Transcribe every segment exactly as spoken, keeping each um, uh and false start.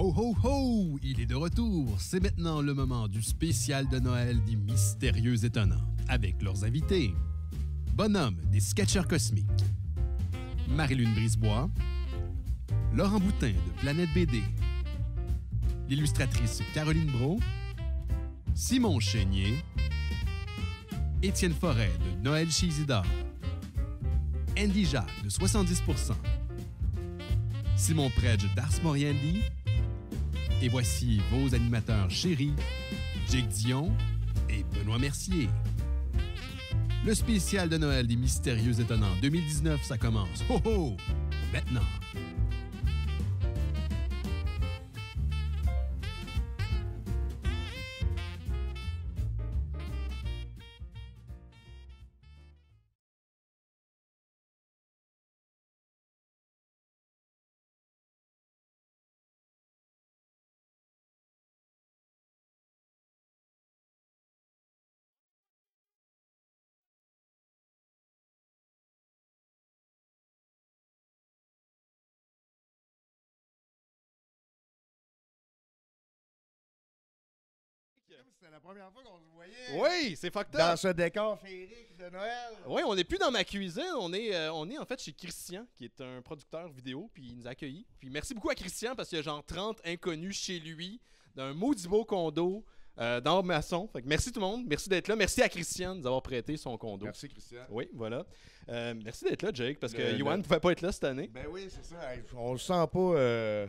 Ho, ho, ho! Il est de retour. C'est maintenant le moment du spécial de Noël des Mystérieux Étonnants, avec leurs invités. Bonhomme des Sketchers Cosmiques, Marie-Lune Brisebois, Laurent Boutin de Planète B D, l'illustratrice Caroline Brault, Simon Chénier, Étienne Forêt de Noël chez Isidore, Andy Jacques de soixante-dix pour cent, Simon Predge d'Ars Moriendi, et voici vos animateurs chéris, Jack Dion et Benoît Mercier. Le spécial de Noël des Mystérieux Étonnants deux mille dix-neuf, ça commence. Ho ho! Maintenant! C'était la première fois qu'on se voyait. Oui, c'est fucked up. Dans ce décor féerique de Noël. Oui, on n'est plus dans ma cuisine. On est, euh, on est en fait chez Christian, qui est un producteur vidéo, puis il nous a accueillis. Puis merci beaucoup à Christian, parce qu'il y a genre trente inconnus chez lui, d'un maudit beau condo, euh, dans Masson. Fait que merci tout le monde. Merci d'être là. Merci à Christian de nous avoir prêté son condo. Merci, Christian. Oui, voilà. Euh, merci d'être là, Jake, parce que le, Yoann ne le... pouvait pas être là cette année. Ben oui, c'est ça. On le sent pas, euh...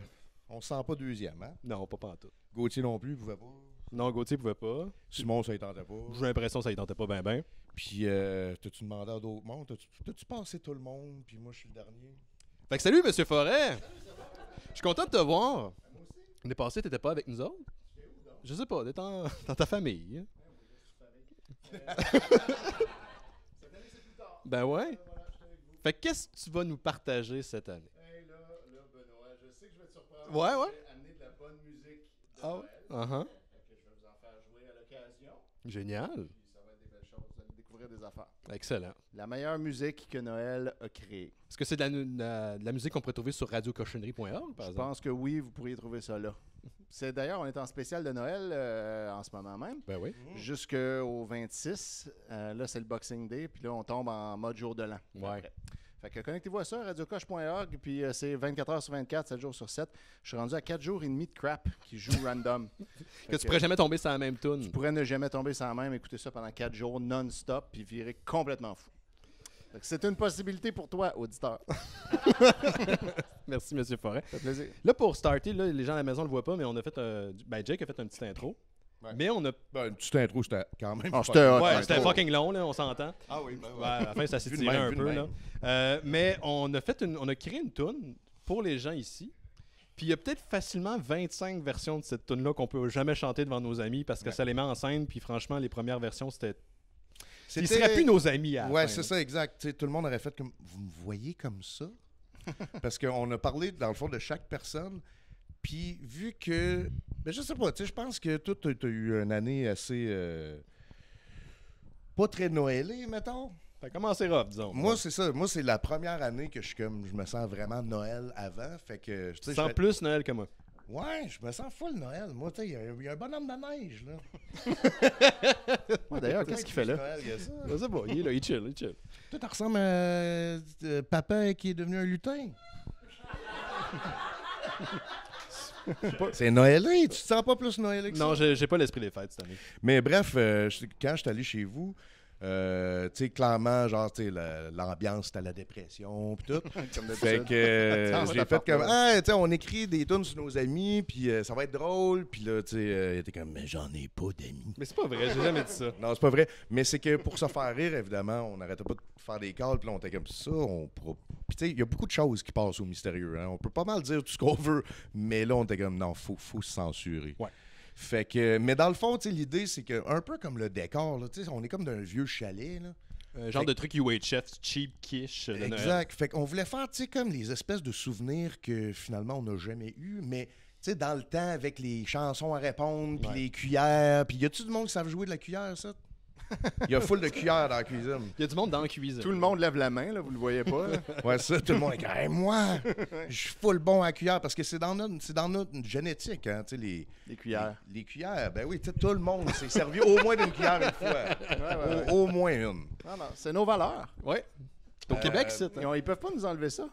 on le sent pas deuxième, hein? Non, pas pantoute. Gauthier non plus, il pouvait pas. Non, Gauthier pouvait pas. Simon, ça y tentait pas. J'ai l'impression que ça y tentait pas ben ben. Puis, euh, t'as-tu demandé à d'autres mondes? T'as-tu pensé tout le monde? Puis moi, je suis le dernier. Fait que salut, monsieur Forêt! Je suis content de te voir. Ben, moi aussi. L'année passée, t'étais pas avec nous autres? J'étais où, donc? Je sais pas, t'es en... dans ta famille. Ben, moi, je suis avec. Ça venait, c'est plus tard. Ben ouais. Fait que qu'est-ce que tu vas nous partager cette année? Hey, là, là, Benoît, je sais que je vais te surprendre. Ouais, ouais. Je vais amener de la bonne musique. Ah ouais? Uh-huh. Génial. Puis ça va être des belles choses. Vous allez découvrir des affaires. Excellent. La meilleure musique que Noël a créée. Est-ce que c'est de la, la, de la musique qu'on pourrait trouver sur radio cochonnerie point org, par exemple? Je pense que oui, vous pourriez trouver ça là. C'est d'ailleurs, on est en spécial de Noël euh, en ce moment même. Ben oui. Mmh. Jusqu'au vingt-six. Euh, là, c'est le Boxing Day. Puis là, on tombe en mode jour de l'an. Ouais. Fait que connectez-vous à ça, radio coche point org. Puis euh, c'est vingt-quatre heures sur vingt-quatre, sept jours sur sept. Je suis rendu à quatre jours et demi de crap qui joue random. que, que tu pourrais euh, jamais tomber sans la même tune. Tu pourrais ne jamais tomber sans la même. Écouter ça pendant quatre jours non-stop puis virer complètement fou. C'est une possibilité pour toi, auditeur. Merci, monsieur Forêt. Ça fait plaisir. Là, pour starter, là, les gens à la maison ne le voient pas, mais on a fait un... Ben, Jake a fait une petite intro. Ouais. Mais on a... Ben, une petite intro, c'était quand même... Oh, c'était ouais, fucking long, là, on s'entend. Ah oui, ben ouais. Ouais, à la fin, ça s'est tiré un peu, là. Euh, mais on a, fait une... on a créé une toune pour les gens ici. Puis il y a peut-être facilement vingt-cinq versions de cette toune-là qu'on peut jamais chanter devant nos amis parce que ouais. ça les met en scène. Puis franchement, les premières versions, c'était... Ils ne seraient plus nos amis à la ouais, fin. Oui, c'est ça, exact. T'sais, tout le monde aurait fait comme... Vous me voyez comme ça? Parce qu'on a parlé, dans le fond, de chaque personne. Puis vu que... Ben, je sais pas, tu sais, je pense que toi, tu as eu une année assez... Euh, pas très Noëlée, mettons. Ça a commencé rough, disons. Moi, ouais. c'est ça. Moi, c'est la première année que je suis comme... Je me sens vraiment Noël avant, fait que... Tu sens plus Noël que moi. Ouais, je me sens full Noël. Moi, tu sais, il y, y a un bonhomme de neige, là. ouais, d'ailleurs, qu'est-ce qu'il fait là? Noël, y a ça. Je sais pas, il est là, il chill, il chill. Toi, tu ressembles à euh, euh, papa qui est devenu un lutin. C'est Noëlé, tu te sens pas plus Noëlé que ça? Non, j'ai pas l'esprit des fêtes cette année. Mais bref, euh, je, quand je suis allé chez vous, euh, tu sais, clairement, genre, tu sais, l'ambiance, c'était la dépression, pis tout. Comme fait que euh, j'ai fait comme, ah, tu sais, on écrit des tunes sur nos amis, puis euh, ça va être drôle, puis là, tu sais, euh, il était comme, mais j'en ai pas d'amis. Mais c'est pas vrai, j'ai jamais dit ça. Non, c'est pas vrai, mais c'est que pour se faire rire, évidemment, on n'arrêtait pas de faire des calls, puis là, on était comme ça, on pourra... Puis tu sais, il y a beaucoup de choses qui passent au mystérieux, hein. On peut pas mal dire tout ce qu'on veut, mais là, on était comme, non, faut, faut se censurer. Ouais. Fait que, mais dans le fond, l'idée, c'est que un peu comme le décor, là, on est comme d'un vieux chalet. Là. Euh, genre fait de truc U H F, cheap quiche. De exact. Noël. Fait qu'on voulait faire comme les espèces de souvenirs que finalement on n'a jamais eu, mais dans le temps, avec les chansons à répondre, puis ouais. les cuillères. Puis y a-tu du monde qui savent jouer de la cuillère, ça? Il y a full de cuillères dans la cuisine. Il y a du monde dans la cuisine. Tout le monde lève la main, là, vous le voyez pas. Ouais, ça, tout le monde est comme hey, « moi, je suis full bon à la cuillère » parce que c'est dans notre, c'est dans notre génétique, hein, tu sais, les, les cuillères. Les, les cuillères, ben oui, tout le monde s'est servi au moins d'une cuillère une fois. Ouais, ouais, ouais. Au, au moins une. Non, non, c'est nos valeurs. Oui. Au euh, Québec, c'est... Ils, ont, ils peuvent pas nous enlever ça,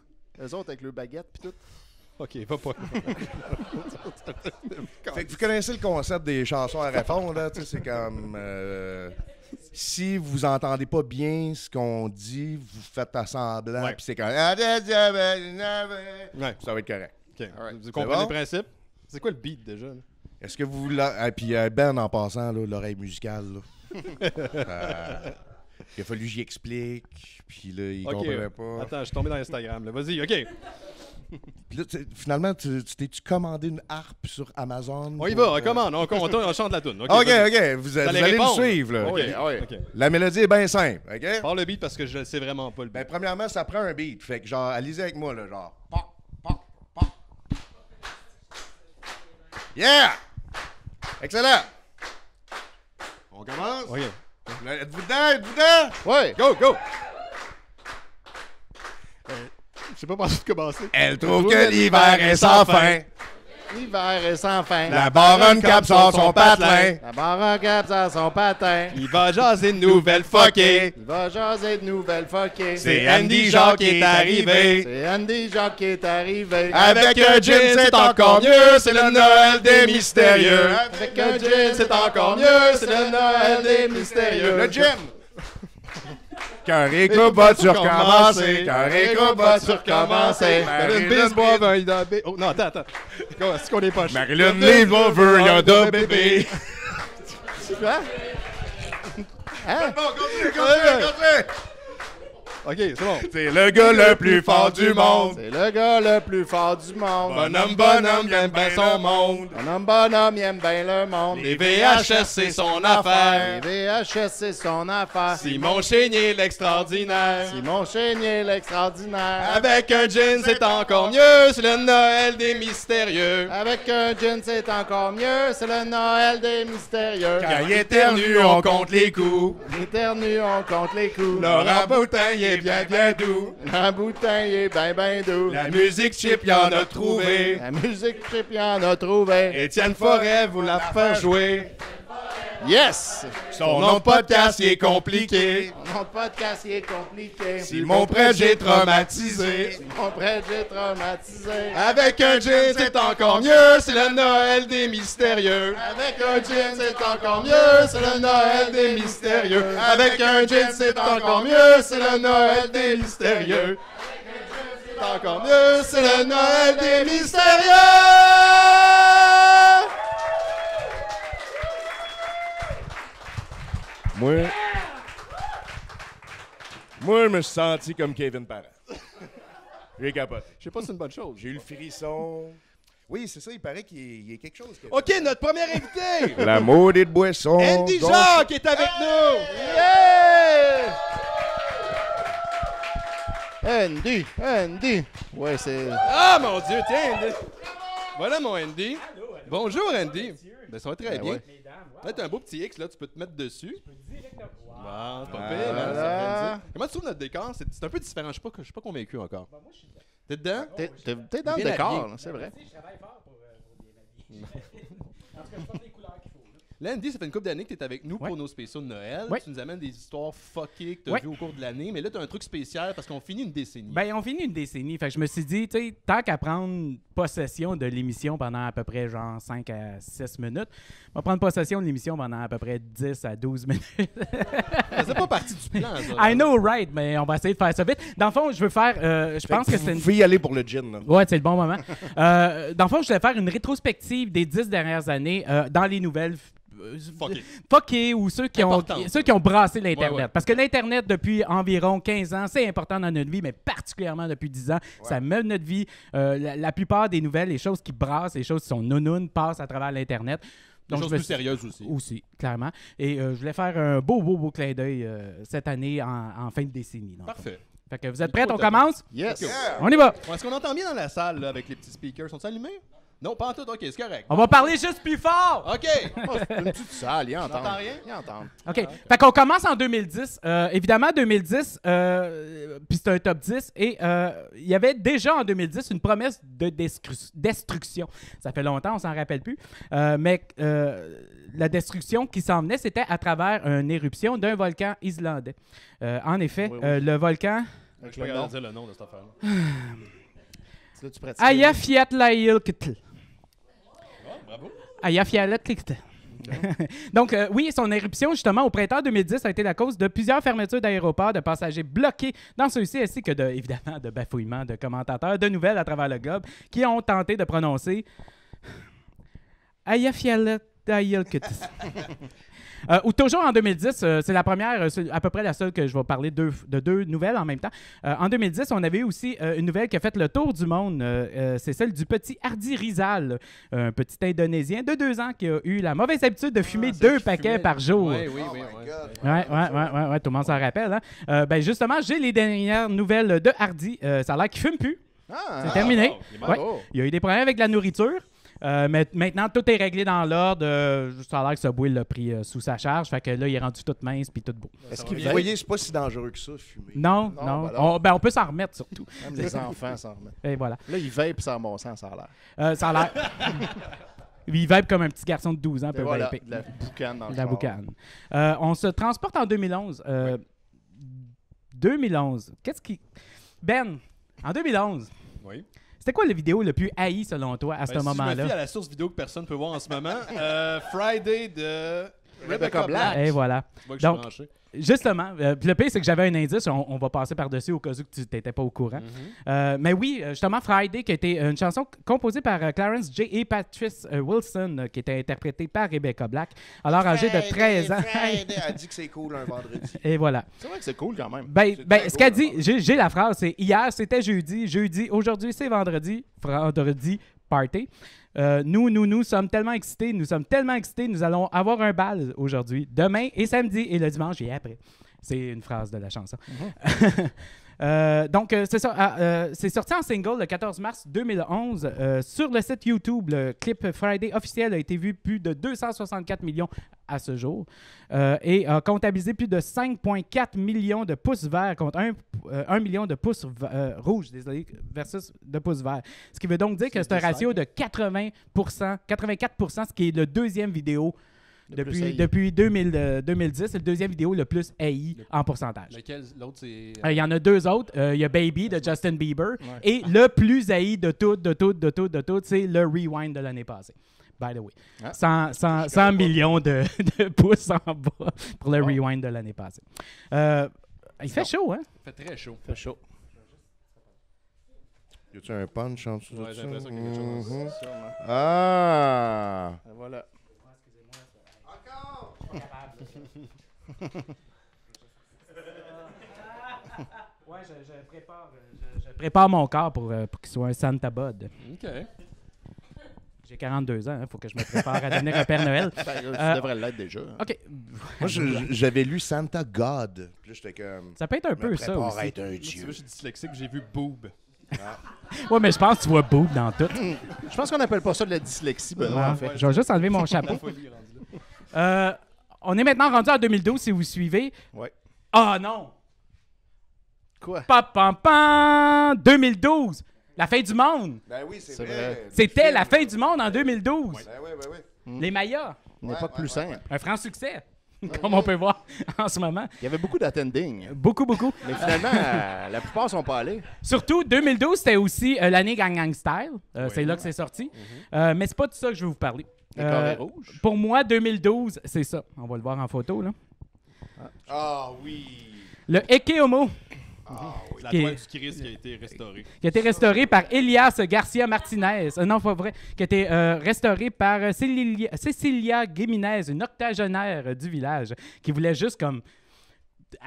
eux autres, avec le baguette pis tout. OK, va pas. Fait que vous connaissez le concept des chansons à répondre, hein, tu sais, c'est comme... Euh, si vous entendez pas bien ce qu'on dit, vous faites à semblant, puis c'est comme... Ouais. Ça va être correct. Okay. All right. Vous comprenez bon? Le principe? C'est quoi le beat, déjà? Là? Est-ce que vous... Ah, puis Ben, en passant, là, l'oreille musicale, là. euh... Il a fallu que j'y explique, puis là, il okay, comprenait pas. Attends, je suis tombé dans Instagram, là. Vas-y, OK. Puis là, tu, finalement, tu, tu t'es-tu commandé une harpe sur Amazon? On y va, on commande, on, on, on chante la toune. OK, OK, okay. Vous, vous allez répondre. Le suivre, là. Okay, okay. Okay. La mélodie est bien simple, OK? Parle le beat parce que je ne sais vraiment pas le beat. Ben, premièrement, ça prend un beat, fait que genre, allez-y avec moi, là, genre... Pop, pop, pop. Yeah! Excellent! On commence? OK. Êtes-vous dedans? Êtes-vous dedans? Ouais! Go, go! Euh, je sais pas par où commencer. Elle trouve que l'hiver est sans fin. L'hiver est sans fin. La baronne cap sort son patelin. La baronne cap sort son patin. Il va jaser de nouvelles fuckées. Il va jaser de nouvelles fuckées. C'est Andy Jacques qui est arrivé. C'est Andy Jacques qui est arrivé. Avec un gin, c'est encore mieux. C'est le Noël des mystérieux. Avec un gin, c'est encore mieux. C'est le Noël des mystérieux. Le gin! Qu'un récoup va surcommencer, qu'un récoup va surcommencer. Marie-Lune Brisebois veut un bébé. Oh non, attends, attends. Est-ce qu'on est pas chiant? Marie-Lune Brisebois veut un bébé. Quoi? Hein? Bon, continue, continue, continue. OK, c'est bon. C'est le gars le plus fort du monde. C'est le gars le plus fort du monde. Bonhomme, bonhomme, il aime bien son monde. Bonhomme, bonhomme, il aime bien le monde. Les V H S, c'est son affaire. Les V H S, c'est son affaire. Simon Chénier, l'extraordinaire. Simon Chénier, l'extraordinaire. Avec un gin, c'est encore mieux. C'est le Noël des mystérieux. Avec un gin, c'est encore mieux. C'est le Noël des mystérieux. Quand il éternue, on compte les coups. Il éternue, on compte les coups. Laurent Boutin, il est bien, bien doux. Laurent Boutin, il est bien, bien doux. La musique chip, il en a trouvé. La musique chip, il en a trouvé. Étienne Forêt, vous la faire jouer. Yes! Son nom de podcast, il est compliqué. Son nom de podcast, il est compliqué. Simon Predge, j'ai traumatisé. Simon Predge, j'ai traumatisé. Avec un gin, c'est encore mieux. C'est le Noël des mystérieux. Avec un gin, c'est encore mieux. C'est le Noël des mystérieux. Avec un gin, c'est encore mieux. C'est le Noël des mystérieux. Avec un gin, c'est encore mieux. C'est le Noël des mystérieux. Moi, yeah! Moi, je me suis senti comme Kevin Parent. J'ai capoté. Je sais pas si c'est une bonne chose. J'ai eu le frisson. Oui, c'est ça, il paraît qu'il y a quelque chose. Kevin. OK, notre premier invité! La maudite boisson. Andy Jacques est avec hey! Nous! Yeah! Andy, Andy. Ouais, c'est... Ah, mon Dieu, tiens, Andy. Voilà mon Andy. Allô, allô. Bonjour, Andy. Ben, ça va très ben bien. Ouais. Wow. T'as un beau petit X, là, tu peux te mettre dessus. Je peux directement. Wow, c'est pas pire, hein, ça. Comment tu trouves notre décor? C'est, c'est un peu différent, je suis pas, je suis pas convaincu encore. Ben, moi, je suis dedans. T'es dedans? Ah, t'es, t'es, t'es dans le décor, là, c'est vrai. Je travaille fort pour bien m'habiller. En tout cas, je porte les couleurs qu'il faut. Là, Andy, ça fait une couple d'années que t'es avec nous ouais. pour nos spéciaux de Noël. Ouais. Tu nous amènes des histoires fuckées que t'as ouais. vues au cours de l'année, mais là, t'as un truc spécial parce qu'on finit une décennie. Ben, on finit une décennie. Fait que je me suis dit, tu sais, tant qu'à prendre possession de l'émission pendant à peu près genre cinq à six minutes, on va prendre possession de l'émission pendant à peu près dix à douze minutes. Ça faisait pas partie du plan, ça. I know, right, mais on va essayer de faire ça vite. Dans le fond, je veux faire. Euh, je pense que, que c'est. Vous pouvez une... y aller pour le gin, là. Ouais, c'est le bon moment. euh, dans le fond, je vais faire une rétrospective des dix dernières années euh, dans les nouvelles. Fucké. Fucké ou ceux qui, ont, ceux qui ont brassé l'Internet. Ouais, ouais. Parce que l'Internet, depuis environ quinze ans, c'est important dans notre vie, mais particulièrement depuis dix ans, ouais. ça mène notre vie. Euh, la, la plupart des nouvelles, les choses qui brassent, les choses qui sont nounounes, passent à travers l'Internet. Des choses plus sérieuses aussi. Aussi, clairement. Et euh, je voulais faire un beau, beau, beau clin d'œil euh, cette année en, en fin de décennie. Parfait. Fait que vous êtes prêts? On commence? Yes. Yeah. On y va. Est-ce qu'on entend bien dans la salle là, avec les petits speakers? Sont-ils allumés? Non, pas en tout, ok, c'est correct. On va parler juste plus fort! Ok! Une petite salle, il entend. Rien? Il entend. Ok, ah, okay. Fait qu'on commence en deux mille dix. Euh, évidemment, deux mille dix, euh, puis c'est un top dix, et euh, il y avait déjà en deux mille dix une promesse de destruction. Ça fait longtemps, on s'en rappelle plus. Euh, mais euh, la destruction qui s'en venait, c'était à travers une éruption d'un volcan islandais. Euh, en effet, oui, oui. Euh, le volcan... Je peux pas dire le nom de cette affaire-là. Eyjafjallajökull. Bravo. Donc, euh, oui, son éruption, justement, au printemps deux mille dix, a été la cause de plusieurs fermetures d'aéroports, de passagers bloqués dans ceux-ci, ainsi que, de, évidemment, de bafouillements de commentateurs de nouvelles à travers le globe qui ont tenté de prononcer Eyjafjallajökull. Euh, ou toujours en deux mille dix, euh, c'est la première, euh, à peu près la seule que je vais parler de, de deux nouvelles en même temps. Euh, en deux mille dix, on avait eu aussi euh, une nouvelle qui a fait le tour du monde. Euh, euh, c'est celle du petit Hardy Rizal, euh, un petit Indonésien de deux ans qui a eu la mauvaise habitude de fumer ah, deux paquets fumait. par jour. Oui, oui, oui. Oh oui, ouais, ouais, ouais, ouais, ouais, tout le monde s'en rappelle. Hein? Euh, ben justement, j'ai les dernières nouvelles de Hardy. Euh, ça a l'air qu'il ne fume plus. Ah, c'est ah, terminé. Oh, ouais. Il y a eu des problèmes avec la nourriture. Euh, mais maintenant, tout est réglé dans l'ordre. Euh, ça a l'air que ce bois l'a pris euh, sous sa charge. Fait que là, il est rendu tout mince puis tout beau. Est-ce que vous voyez, c'est pas si dangereux que ça, fumer? Non, non. non. Ben alors... on, ben on peut s'en remettre surtout. Même les enfants s'en remettent. Et voilà. Là, il vape sans bon sens, ça a l'air. Euh, ça a l'air. Il vape comme un petit garçon de douze ans. Peut voilà, vaper. La boucane dans le La genre. boucane. Euh, on se transporte en deux mille onze. Euh, oui. deux mille onze. Qu'est-ce qui. Ben, en deux mille onze. Oui. C'était quoi la vidéo le plus haï selon toi à ben, ce si moment-là? Je me fie à la source vidéo que personne ne peut voir en ce moment. Euh, Friday de Rebecca Black. Et voilà. Donc, justement, euh, le pire, c'est que j'avais un indice. On, on va passer par-dessus au cas où tu n'étais pas au courant. Mm-hmm. euh, mais oui, justement, Friday, qui était une chanson composée par euh, Clarence J. et Patrice euh, Wilson, euh, qui était interprétée par Rebecca Black, alors âgée de treize ans. Friday, elle dit que c'est cool un vendredi. Et voilà. C'est vrai que c'est cool quand même. Ben, ben, ce cool, qu'elle dit, j'ai, j'ai la phrase, c'est « Hier, c'était jeudi, jeudi, aujourd'hui, c'est vendredi, vendredi, party ». Euh, nous, nous, nous sommes tellement excités, nous sommes tellement excités, nous allons avoir un bal aujourd'hui, demain et samedi, et le dimanche et après. C'est une phrase de la chanson. Mm-hmm. euh, donc, c'est, ça, euh, c'est sorti en single le quatorze mars deux mille onze. Euh, sur le site YouTube, le clip Friday officiel a été vu plus de deux cent soixante-quatre millions à ce jour euh, et a comptabilisé plus de cinq virgule quatre millions de pouces verts contre un, euh, un million de pouces euh, rouges désolé, versus de pouces verts. Ce qui veut donc dire que c'est un ratio de quatre-vingts pour cent, quatre-vingt-quatre pour cent, ce qui est le deuxième vidéo depuis, depuis deux mille, euh, deux mille dix. C'est le deuxième vidéo le plus haï le, en pourcentage. Lequel? L'autre, c'est... Il euh, y en a deux autres. Il euh, y a Baby de Justin Bieber. Ouais. Et ah. le plus haï de tout, de tout, de tout, de tout, c'est le Rewind de l'année passée. By the way, hein? cent millions de, de pouces en bas pour le bon. Rewind de l'année passée. Euh, il fait non. chaud, hein? Il fait très chaud. Il fait chaud. Y a-tu un punch en dessous ouais, de ça? J'ai l'impression qu'il y a quelque chose en dessous. Ah! Et voilà. Encore! Ouais, je, je, prépare, je, je prépare mon corps pour, pour qu'il soit un Santa Bud. OK. J'ai quarante-deux ans, il faut que je me prépare à devenir un Père Noël. Tu euh, devrais l'être déjà. Hein. OK. Moi, je, j'avais lu Santa God. Puis là, j'étais comme... Ça peut être un peu ça aussi. Être un dieu. Moi, je suis dyslexique, j'ai vu Boob. Ah. Ouais, mais je pense que tu vois Boob dans tout. Je pense qu'on n'appelle pas ça de la dyslexie, Benoît, en fait. Ouais, je vais juste enlever mon chapeau. Folie, euh, on est maintenant rendu en deux mille douze, si vous suivez. Ouais. Ah non! Quoi? Pa-pam-pam! deux mille douze! La fin du monde! Ben oui, c'est, c'est vrai. vrai. C'était film, la fin du monde en deux mille douze. Ouais. Ben oui, ben oui. Mm. Les Mayas. Une ouais, époque ouais, plus simple. Ouais. Un franc succès, ouais, comme ouais. on peut voir en ce moment. Il y avait beaucoup d'attending. Beaucoup, beaucoup. Mais finalement, euh, la plupart sont pas allés. Surtout, deux mille douze, c'était aussi euh, l'année Gang Gang Style. Euh, oui, c'est là ouais. que c'est sorti. Mm-hmm. euh, mais c'est pas de ça que je vais vous parler. Le euh, carré rouge. Pour moi, deux mille douze, c'est ça. On va le voir en photo, là. Ah oh, oui! Le Eke Homo. Ah, oui. La toile du Christ qui a été restaurée. Qui a été restaurée par Elias Garcia Martinez. Euh, non, pas vrai. Qui a été euh, restaurée par Célilia, Cécilia Guéminez, une octogénaire du village, qui voulait juste comme...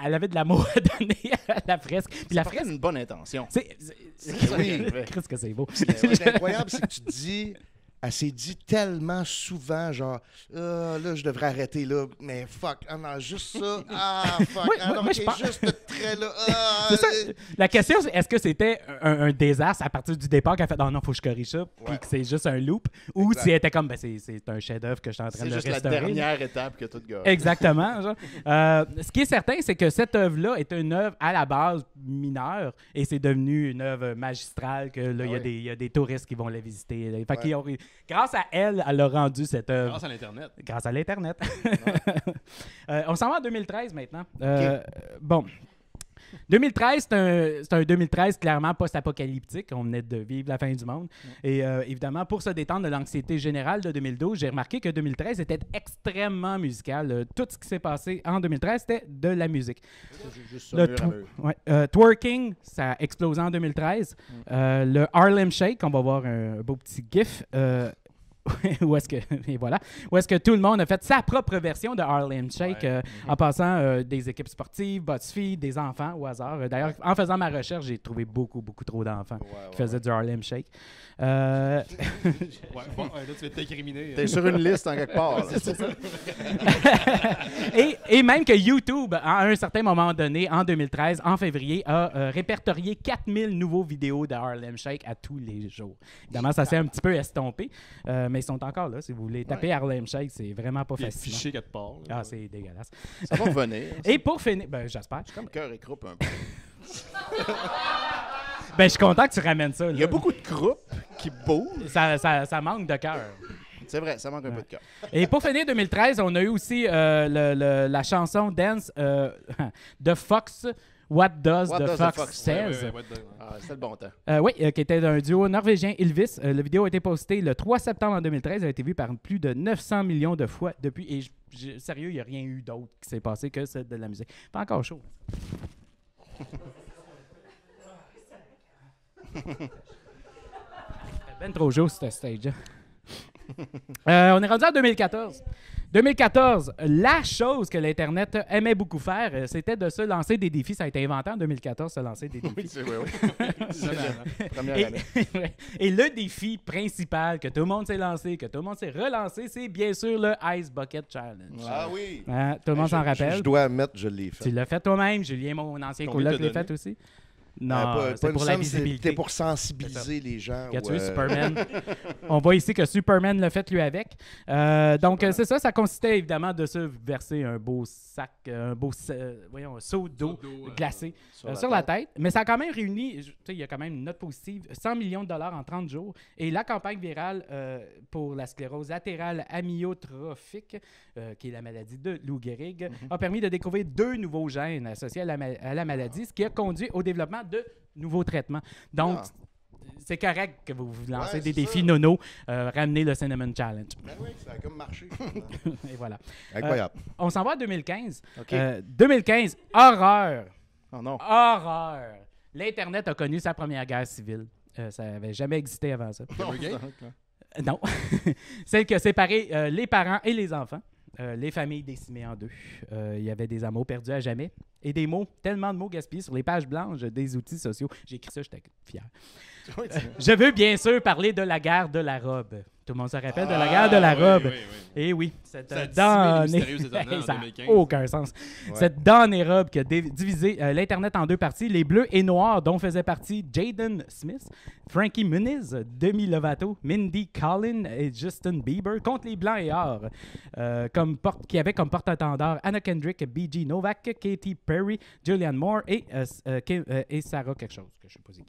Elle avait de l'amour à donner à la fresque. Puis c'est la fresque, une bonne intention. C'est... c'est... c'est... Oui. Christ que c'est beau. C'est, c'est incroyable, c'est que tu dis... Elle s'est dit tellement souvent, genre, euh, là, je devrais arrêter, là, mais fuck, ah non, juste ça, ah fuck, oui, ah non, oui, okay, pense... juste le trait, là, ah, c'est ça. La question, c'est est-ce que c'était un, un désastre à partir du départ qu'elle a fait, non, non, faut que je corrige ça, puis que c'est juste un loop, ou si elle était comme, ben, c'est, c'est un chef-d'œuvre que je suis en train de restaurer. C'est juste la dernière étape que tout gars. Exactement, genre. Euh, ce qui est certain, c'est que cette œuvre-là était une œuvre à la base mineure, et c'est devenu une œuvre magistrale, que là, il ah, y, oui. y a des touristes qui vont la visiter, là. Fait ouais. qu'ils ont... Grâce à elle, elle a rendu cette œuvre. Grâce à l'Internet. Grâce à l'Internet. Ouais. euh, on s'en va en deux mille treize maintenant. Euh, okay. Bon. deux mille treize, c'est un, c'est un deux mille treize clairement post-apocalyptique. On venait de vivre la fin du monde. Et euh, évidemment, pour se détendre de l'anxiété générale de deux mille douze, j'ai remarqué que deux mille treize était extrêmement musical. Tout ce qui s'est passé en deux mille treize, c'était de la musique. Juste le tw- ouais, euh, twerking, ça a explosé en deux mille treize. Mm. Euh, le Harlem Shake, on va voir un beau petit gif. Euh, où est-ce que et voilà où est-ce que tout le monde a fait sa propre version de Harlem Shake, ouais. euh, mm-hmm. en passant euh, des équipes sportives, BuzzFeed, des enfants au hasard. D'ailleurs, en faisant ma recherche, j'ai trouvé beaucoup beaucoup trop d'enfants ouais, qui ouais, faisaient ouais. du Harlem Shake. Euh... ouais, bon, là tu vas t'incriminer. T'es sur une liste en quelque part. c'est c'est ça. et, et même que YouTube, à un certain moment donné, en deux mille treize, en février, a euh, répertorié quatre mille nouveaux vidéos de Harlem Shake à tous les jours. Évidemment, ça s'est un petit peu estompé. Euh, mais ils sont encore là, si vous voulez taper ouais. Harlem Shake, c'est vraiment pas facile. C'est fiché quelque part. Ah, c'est dégueulasse. Ça va revenir. Et pour finir, ben j'espère. Je suis comme cœur et croupe un peu. ben je suis content que tu ramènes ça. Là. Il y a beaucoup de croupes qui bougent. Ça, ça, ça manque de cœur. C'est vrai, ça manque un ouais. peu de cœur. Et pour finir deux mille treize, on a eu aussi euh, le, le, la chanson Dance euh, de Fox. What Does, What the, does Fox the Fox Says? Oui, oui, oui. Ah, c'était le bon temps. Euh, oui, euh, qui était un duo norvégien Ylvis. Euh, la vidéo a été postée le trois septembre en deux mille treize. Elle a été vue par plus de neuf cents millions de fois depuis. Et j- j- sérieux, il n'y a rien eu d'autre qui s'est passé que celle de la musique. Pas encore chaud. ben trop chaud, ce stage. euh, on est rendu en deux mille quatorze. deux mille quatorze, la chose que l'Internet aimait beaucoup faire, c'était de se lancer des défis. Ça a été inventé en deux mille quatorze, se lancer des défis. Oui, c'est vrai, oui. c'est la première année. Et, et le défi principal que tout le monde s'est lancé, que tout le monde s'est relancé, c'est bien sûr le Ice Bucket Challenge. Ah oui! Hein, tout le monde je, s'en rappelle. Je, je dois admettre, je l'ai fait. Tu l'as fait toi-même. Julien, mon ancien coloc, l'a fait aussi. Non, euh, pas, c'est pas pour la somme, visibilité. C'était pour sensibiliser les gens. Quand tu veux, Superman. On voit ici que Superman l'a fait lui avec. Euh, donc, euh, c'est ça. Ça consistait évidemment de se verser un beau sac, un beau euh, voyons, un seau d'eau, d'eau euh, glacée sur, euh, la, sur tête. la tête. Mais ça a quand même réuni, tu sais, il y a quand même une note positive, cent millions de dollars en trente jours. Et la campagne virale euh, pour la sclérose latérale amyotrophique, euh, qui est la maladie de Lou Gehrig, mm-hmm. a permis de découvrir deux nouveaux gènes associés à la, ma- à la maladie, ce qui a conduit au développement de nouveaux traitements. Donc, ah. c'est correct que vous vous lancez ouais, des défis ça. nono, euh, ramenez le Cinnamon Challenge. Ben oui, ça a comme marché. Et voilà. Incroyable. Euh, on s'en va à deux mille quinze. Okay. Euh, deux mille quinze, horreur. Oh non. Horreur. L'Internet a connu sa première guerre civile. Euh, ça n'avait jamais existé avant ça. Non. euh, non. Celle qui a séparé euh, les parents et les enfants. Euh, les familles décimées en deux. Euh, il y avait des amours perdus à jamais et des mots, tellement de mots gaspillés sur les pages blanches des outils sociaux. J'ai écrit ça, j'étais fier. Euh, je veux bien sûr parler de la guerre de la robe. Tout le monde se rappelle ah, de la guerre de la oui, robe. Oui, oui. Et oui, cette euh, damnée robe. Ça n'a aucun sens. Ouais. Cette damnée robe qui a dé- divisé euh, l'Internet en deux parties, les bleus et noirs, dont faisaient partie Jaden Smith, Frankie Muniz, Demi Lovato, Mindy Collins et Justin Bieber, contre les blancs et or, euh, comme porte- qui avaient comme porte-étendard Anna Kendrick, B G Novak, Katy Perry, Julianne Moore et, euh, euh, Kim, euh, et Sarah quelque chose, que je ne sais pas si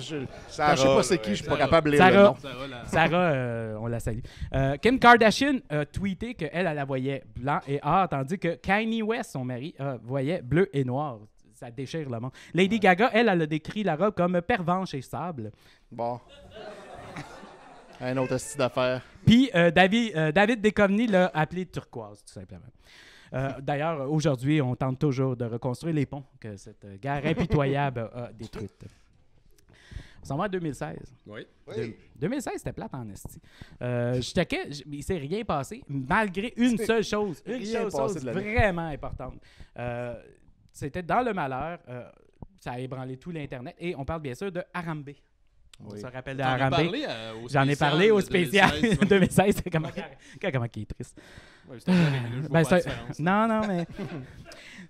je, Sarah, je sais pas c'est qui, ouais, je suis pas capable de lire Sarah, le nom. Sarah, Sarah euh, on la salue. Euh, Kim Kardashian a tweeté qu'elle, elle la voyait blanc et or, tandis que Kanye West, son mari, euh, voyait bleu et noir. Ça déchire le monde. Lady ouais. Gaga, elle, elle a décrit la robe comme pervenche et sable. Bon. Un autre style d'affaires. Puis euh, David, euh, David Descovny l'a appelé turquoise, tout simplement. Euh, d'ailleurs, aujourd'hui, on tente toujours de reconstruire les ponts que cette guerre impitoyable a détruite. On s'en va en deux mille seize. Oui. De, deux mille seize, c'était plate en esti. Euh, je checkais, il ne s'est rien passé, malgré une c'est seule chose, une seule chose vraiment importante. Euh, c'était dans le malheur, euh, ça a ébranlé tout l'Internet, et on parle bien sûr de Harambe. On oui. se rappelle de Harambe. J'en ai parlé au spécial de deux mille seize. Comment il est triste. Ouais, c'était ben, non, non, mais.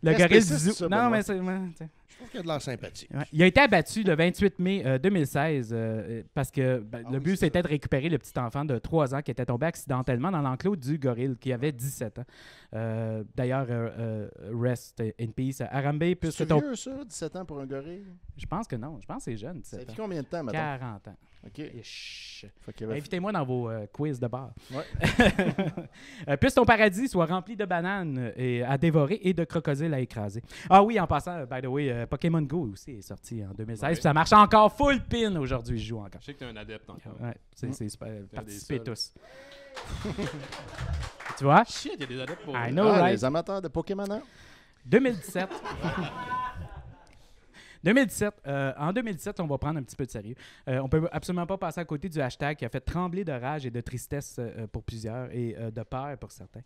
Le gorille du zoo. Non, mais c'est. Je trouve qu'il y a de l'air sympathique. Ouais. Il a été abattu le vingt-huit mai deux mille seize euh, parce que ben, ah, le but, oui, c'était de récupérer le petit enfant de trois ans qui était tombé accidentellement dans l'enclos du gorille, qui avait dix-sept ans. Euh, D'ailleurs, euh, euh, rest in peace. Harambe, c'est ton... vieux, ça, dix-sept ans pour un gorille? Je pense que non. Je pense que c'est jeune, dix-sept ans. Ça fait combien de temps, maintenant? quarante ans. Okay. Avait... Invitez-moi dans vos euh, quiz de bar. Ouais. Puisse ton paradis soit rempli de bananes et à dévorer et de crocodiles à écraser. Ah oui, en passant, by the way, euh, Pokémon Go aussi est sorti en deux mille seize. Ouais. Ça marche encore full pin aujourd'hui. Je joue encore. Je sais que tu es un adepte encore. Ouais, c'est, c'est super. Participez tous. Tu vois? Shit, il y a des adeptes pour I know, ah, right? Les amateurs de Pokémon. Hein? deux mille dix-sept. deux mille dix-sept, euh, en deux mille dix-sept, on va prendre un petit peu de sérieux. Euh, on ne peut absolument pas passer à côté du hashtag qui a fait trembler de rage et de tristesse euh, pour plusieurs et euh, de peur pour certains.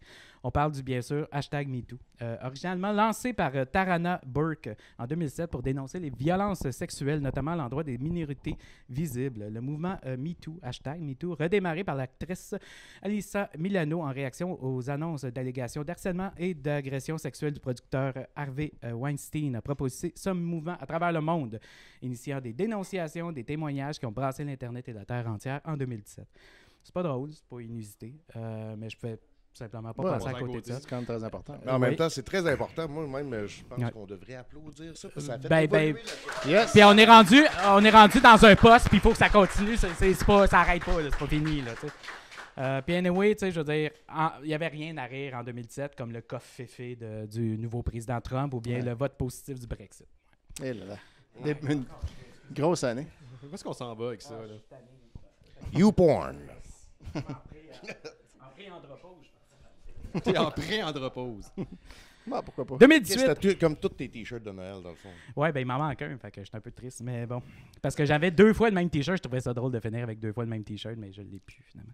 On parle du, bien sûr, hashtag MeToo, euh, originalement lancé par euh, Tarana Burke en deux mille sept pour dénoncer les violences sexuelles, notamment à l'endroit des minorités visibles. Le mouvement euh, MeToo, hashtag MeToo, redémarré par l'actrice Alyssa Milano en réaction aux annonces d'allégations d'harcèlement et d'agression sexuelle du producteur Harvey euh, Weinstein, a proposé ce mouvement à travers le monde, initiant des dénonciations, des témoignages qui ont brassé l'Internet et la Terre entière en deux mille dix-sept. C'est pas drôle, c'est pas inusité, euh, mais je pouvais simplement pas ouais, passer à côté de ça. C'est quand même très important. Euh, en oui. même temps, c'est très important. Moi-même, je pense ouais. qu'on devrait applaudir ça, parce que ça fait ben, ben, la... yes. Puis on est rendu, on est rendu dans un poste, puis il faut que ça continue. C'est, c'est pas, ça arrête pas, là, c'est pas fini, là, tu sais. Euh, puis anyway, tu sais, je veux dire, il n'y avait rien à rire en deux mille dix-sept, comme le coffre féfé de, du nouveau président Trump ou bien ouais. le vote positif du Brexit. Eh là là. Ouais. Une grosse année. Où est-ce qu'on s'en va avec ça? Ah, là? YouPorn. En pré-andropause, je pense. T'es en pré-andropause. Bah, pourquoi pas? deux mille dix-huit. Comme tous tes t-shirts de Noël, dans le fond. Ouais, ben il m'en manque un, fait que je suis un peu triste. Mais bon. Parce que j'avais deux fois le même t-shirt. Je trouvais ça drôle de finir avec deux fois le même t-shirt, mais je ne l'ai plus, finalement.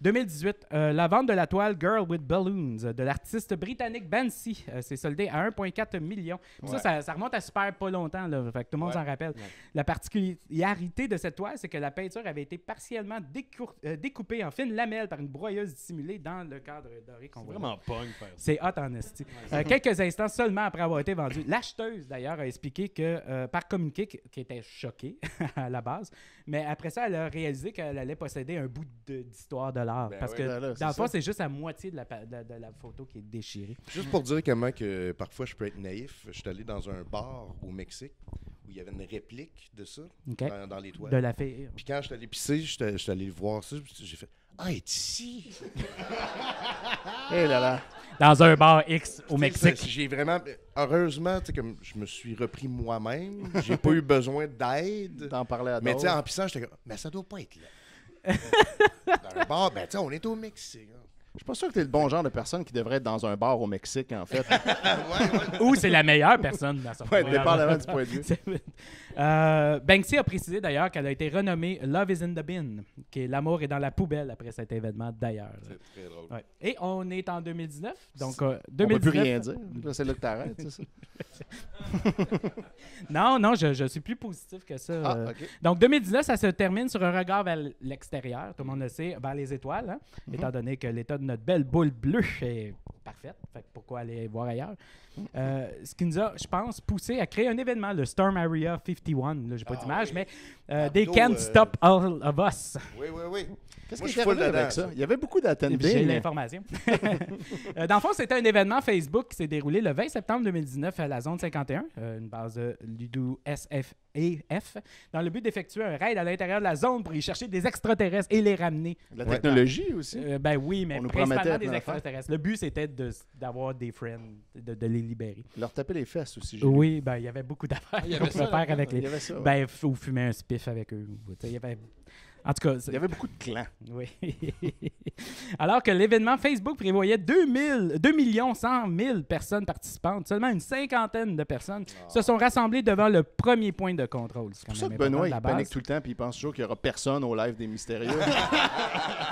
deux mille dix-huit, euh, la vente de la toile Girl with Balloons de l'artiste britannique Banksy euh, s'est soldée à un virgule quatre million. Ouais. Ça, ça, ça remonte à super pas longtemps, là, fait que tout le monde s'en ouais. rappelle. Ouais. La particularité de cette toile, c'est que la peinture avait été partiellement décou- euh, découpée en fines lamelles par une broyeuse dissimulée dans le cadre doré qu'on voit. C'est vraiment punk. C'est hot en esti. Euh, quelques instants seulement après avoir été vendue. L'acheteuse, d'ailleurs, a expliqué que, euh, par communiqué qui était choquée à la base, mais après ça, elle a réalisé qu'elle allait posséder un bout de, d'histoire de l'art. Ben parce oui, que là, là, dans le fond, c'est juste à moitié de la, de, de la photo qui est déchirée. Juste pour dire comment que parfois je peux être naïf, je suis allé dans un bar au Mexique où il y avait une réplique de ça okay. dans, dans les toiles. De la fille. Puis quand je suis allé pisser, je suis allé voir ça, j'ai fait « Ah, elle est ici! » Hé là là! Dans un bar X au Mexique. Ça, j'ai vraiment... Heureusement, comme je me suis repris moi-même, j'ai pas eu besoin d'aide. T'en parlais à d'autres. Mais tu sais, en pissant, j'étais comme « Mais ça doit pas être là! » Dans un bar, ben tu sais, on est au Mexique. Hein. Je suis pas sûr que t'es le bon genre de personne qui devrait être dans un bar au Mexique, en fait. ouais, ouais. Ou c'est la meilleure personne dans son ouais, dépendamment du point de vue. euh, Banksy a précisé d'ailleurs qu'elle a été renommée Love is in the bin, qui est l'amour est dans la poubelle après cet événement d'ailleurs. C'est là. Très drôle. Ouais. Et on est en deux mille dix-neuf, donc euh, deux mille dix-neuf. On peut plus rien dire. Là, c'est là que t'arrêtes, c'est ça? non, non, je, je suis plus positif que ça. Ah, okay. Donc, deux mille dix-neuf, ça se termine sur un regard vers l'extérieur, tout le monde le sait, vers les étoiles, hein, mm-hmm. étant donné que l'état de notre belle boule bleue est parfaite. Fait pourquoi aller voir ailleurs? Euh, ce qui nous a, je pense, poussé à créer un événement, le Storm Area cinquante et un. Là, j'ai pas ah, d'image, oui. mais euh, They Can't euh... Stop All of Us. Oui, oui, oui. Qu'est-ce Moi, que je suis avec ça? ça? Il y avait beaucoup d'attendants. J'ai mais... l'information. Dans le fond, c'était un événement Facebook qui s'est déroulé le vingt septembre deux mille dix-neuf à la Zone cinquante et un, euh, une base de Ludo S F et F, dans le but d'effectuer un raid à l'intérieur de la zone pour y chercher des extraterrestres et les ramener. La technologie ouais. aussi. Euh, ben oui, mais principalement des extraterrestres. Le but, c'était de, d'avoir des friends, de, de les libérer. Leur taper les fesses aussi. J'ai oui, ben il y avait beaucoup d'affaires ah, y avait qu'on ça, peut faire avec les... Y avait ça, ouais. Ben, ou fumer un spiff avec eux. Il y avait... En tout cas, c'est... il y avait beaucoup de clans. Oui. Alors que l'événement Facebook prévoyait deux millions cent mille personnes participantes, seulement une cinquantaine de personnes oh. se sont rassemblées devant le premier point de contrôle. C'est, c'est pour ça que Benoît, il panique tout le temps et il pense toujours qu'il n'y aura personne au live des mystérieux.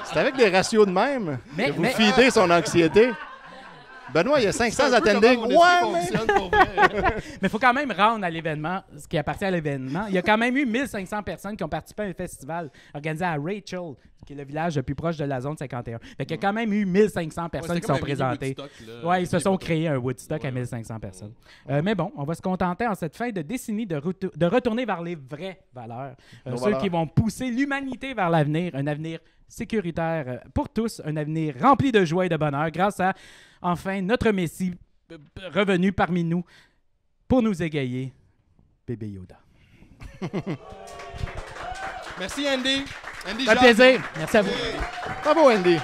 C'est avec des ratios de même mais, que vous mais... fidez son anxiété. Benoît, il y a cinq cents attending. Ouais, mais il faut quand même rendre à l'événement ce qui appartient à l'événement. Il y a quand même eu mille cinq cents personnes qui ont participé à un festival organisé à Rachel, qui est le village le plus proche de la zone cinquante et un. Fait qu'il y a quand même eu mille cinq cents personnes ouais, qui sont présentées. Ouais, ils se sont créés un Woodstock ouais, à mille cinq cents personnes. Ouais. Euh, mais bon, on va se contenter en cette fin de décennie de, re- de retourner vers les vraies valeurs. Euh, ceux valeurs. qui vont pousser l'humanité vers l'avenir, un avenir sécuritaire pour tous, un avenir rempli de joie et de bonheur grâce à, enfin, notre Messie revenu parmi nous pour nous égayer, bébé Yoda. Merci, Andy. Andy Jacques. Un plaisir. Merci à vous. Bravo, Andy.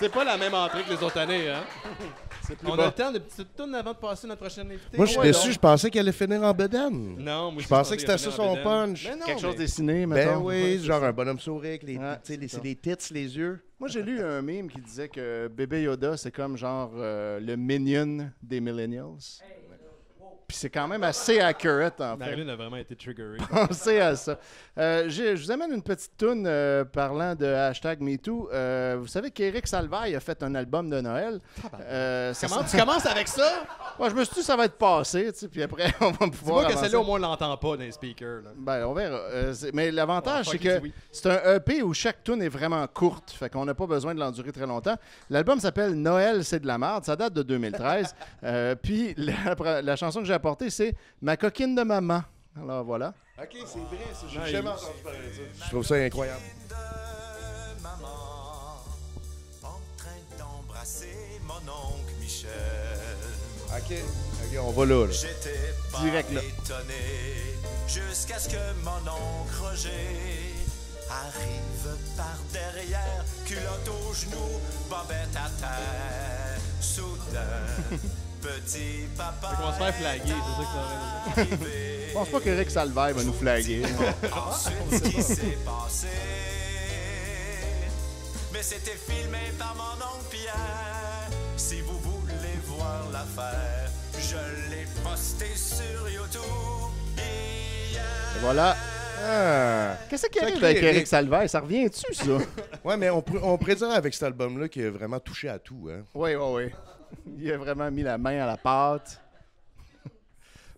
C'est pas la même entrée que les autres années, hein? On bas. attend de petites tournes avant de passer notre prochaine invitée. Moi, je suis ouais, déçu. Donc. Je pensais qu'elle allait finir en bedaine. Non, moi, je, je pensais que c'était ça son punch. Mais non, Quelque mais... chose dessiné, maintenant. Ben oui, ouais, genre ça. un bonhomme sourire, les, ah, c'est les, les tits, les yeux. Moi, j'ai lu un meme qui disait que bébé Yoda, c'est comme genre euh, le minion des millennials. Hey. Puis c'est quand même assez accurate, en fait. Marie-Lune a vraiment été triggerée. Pensez à ça. Euh, je vous amène une petite toune euh, parlant de hashtag MeToo. Euh, vous savez qu'Éric Salvaille a fait un album de Noël. Euh, Comment tu commences avec ça? Moi, je me suis dit ça va être passé, tu sais, puis après, on va pouvoir Dis-moi avancer. que celle-là, au moins, on l'entend pas dans les speakers. Là. Ben, on verra. Euh, mais l'avantage, ouais, c'est que oui. c'est un E P où chaque toune est vraiment courte. Fait qu'on n'a pas besoin de l'endurer très longtemps. L'album s'appelle « Noël, c'est de la merde ». Ça date de deux mille treize. euh, puis la, la chanson que j'ai apportée, c'est « Ma coquine de maman ». Alors, voilà. OK, c'est vrai. C'est... J'ai nice. jamais entendu parler de ça. Je trouve ça incroyable. De maman, en train d'embrasser mon oncle Michel. OK, OK, on va là, là. J'étais pas Direct, là. étonné jusqu'à ce que mon oncle Roger arrive par derrière, culotte aux genoux, bobette à terre. Soudain, petit papa. On va se faire flaguer, c'est ça que ça va. Je pense pas qu'Éric Salvaire va nous flaguer. Ensuite, qui s'est passé? Mais c'était filmé par mon oncle Pierre. Si vous voulez voir l'affaire, je l'ai posté sur YouTube hier. Voilà. Ah. Qu'est-ce qui arrive avec Éric Salvaire? Ça revient-tu, ça? Oui, mais on, on prédira avec cet album-là qu'il a vraiment touché à tout. Hein? Oui, oui, oui. Il a vraiment mis la main à la pâte.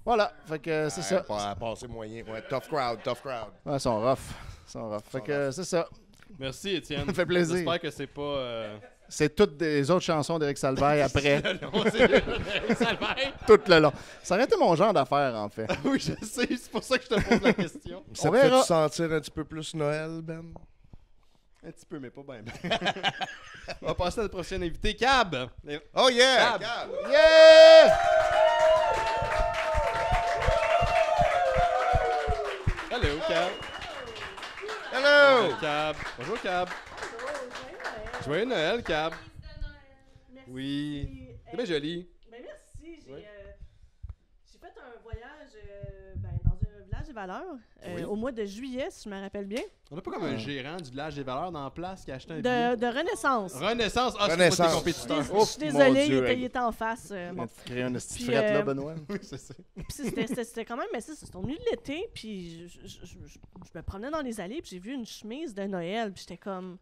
Voilà. Fait que c'est ah, ça. À passer moyen. Ouais, tough crowd, tough crowd. Ouais, ils sont rough. Ils sont rough. Fait sont que rough. c'est ça. Merci, Étienne. Ça fait plaisir. J'espère que c'est pas... Euh... C'est toutes les autres chansons d'Éric Salvaire après. C'est le long, c'est Éric Salvaire. Tout le long. Ça aurait été mon genre d'affaire, en fait. Oui, je sais. C'est pour ça que je te pose la question. Ça te fait-tu sentir un petit peu plus Noël, Ben? Un petit peu, mais pas ben. On va passer à notre prochaine invité, Cab. Oh yeah! Cab! Cab. Yeah! Hello, Cab. Hello! Bonjour, Cab. Bonjour, Cab. Joyeux Noël, Cab. Merci. Oui. Euh, c'est bien joli. Ben merci. J'ai, oui. euh, j'ai fait un voyage euh, ben, dans un village des valeurs euh, oui. au mois de juillet, si je me rappelle bien. On n'a pas comme euh. un gérant du village des valeurs dans la place qui a acheté un billet. De, de Renaissance. Renaissance. Ah, Renaissance. C'est pas tes compétiteurs. Je, je suis désolée, il, il était en face. Euh, bon. Tu crées une petite frette là, Benoît. Oui, c'est ça. Puis c'était, c'était, c'était quand même, mais c'est, c'était au milieu de l'été, puis je, je, je, je, je me promenais dans les allées, puis j'ai vu une chemise de Noël, puis j'étais comme...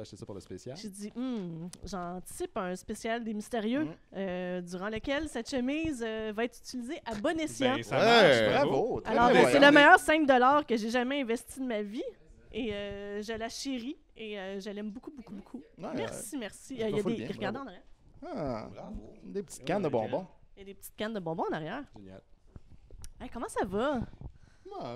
acheté ça pour le spécial. J'ai dit, hmm, j'anticipe un spécial des mystérieux mmh. euh, durant lequel cette chemise euh, va être utilisée à bon escient. Ben, ça ouais, marche, bravo. Alors, bien, c'est le meilleur cinq dollars que j'ai jamais investi de ma vie et euh, je la chéris et euh, je l'aime beaucoup, beaucoup, beaucoup. Ouais, merci, ouais. merci. Il euh, y a des... Bien, regardez bravo. en arrière. Ah, bravo. Des petites cannes de bonbons. Il y a des petites cannes de bonbons en arrière. Génial. Hey, comment ça va? OK,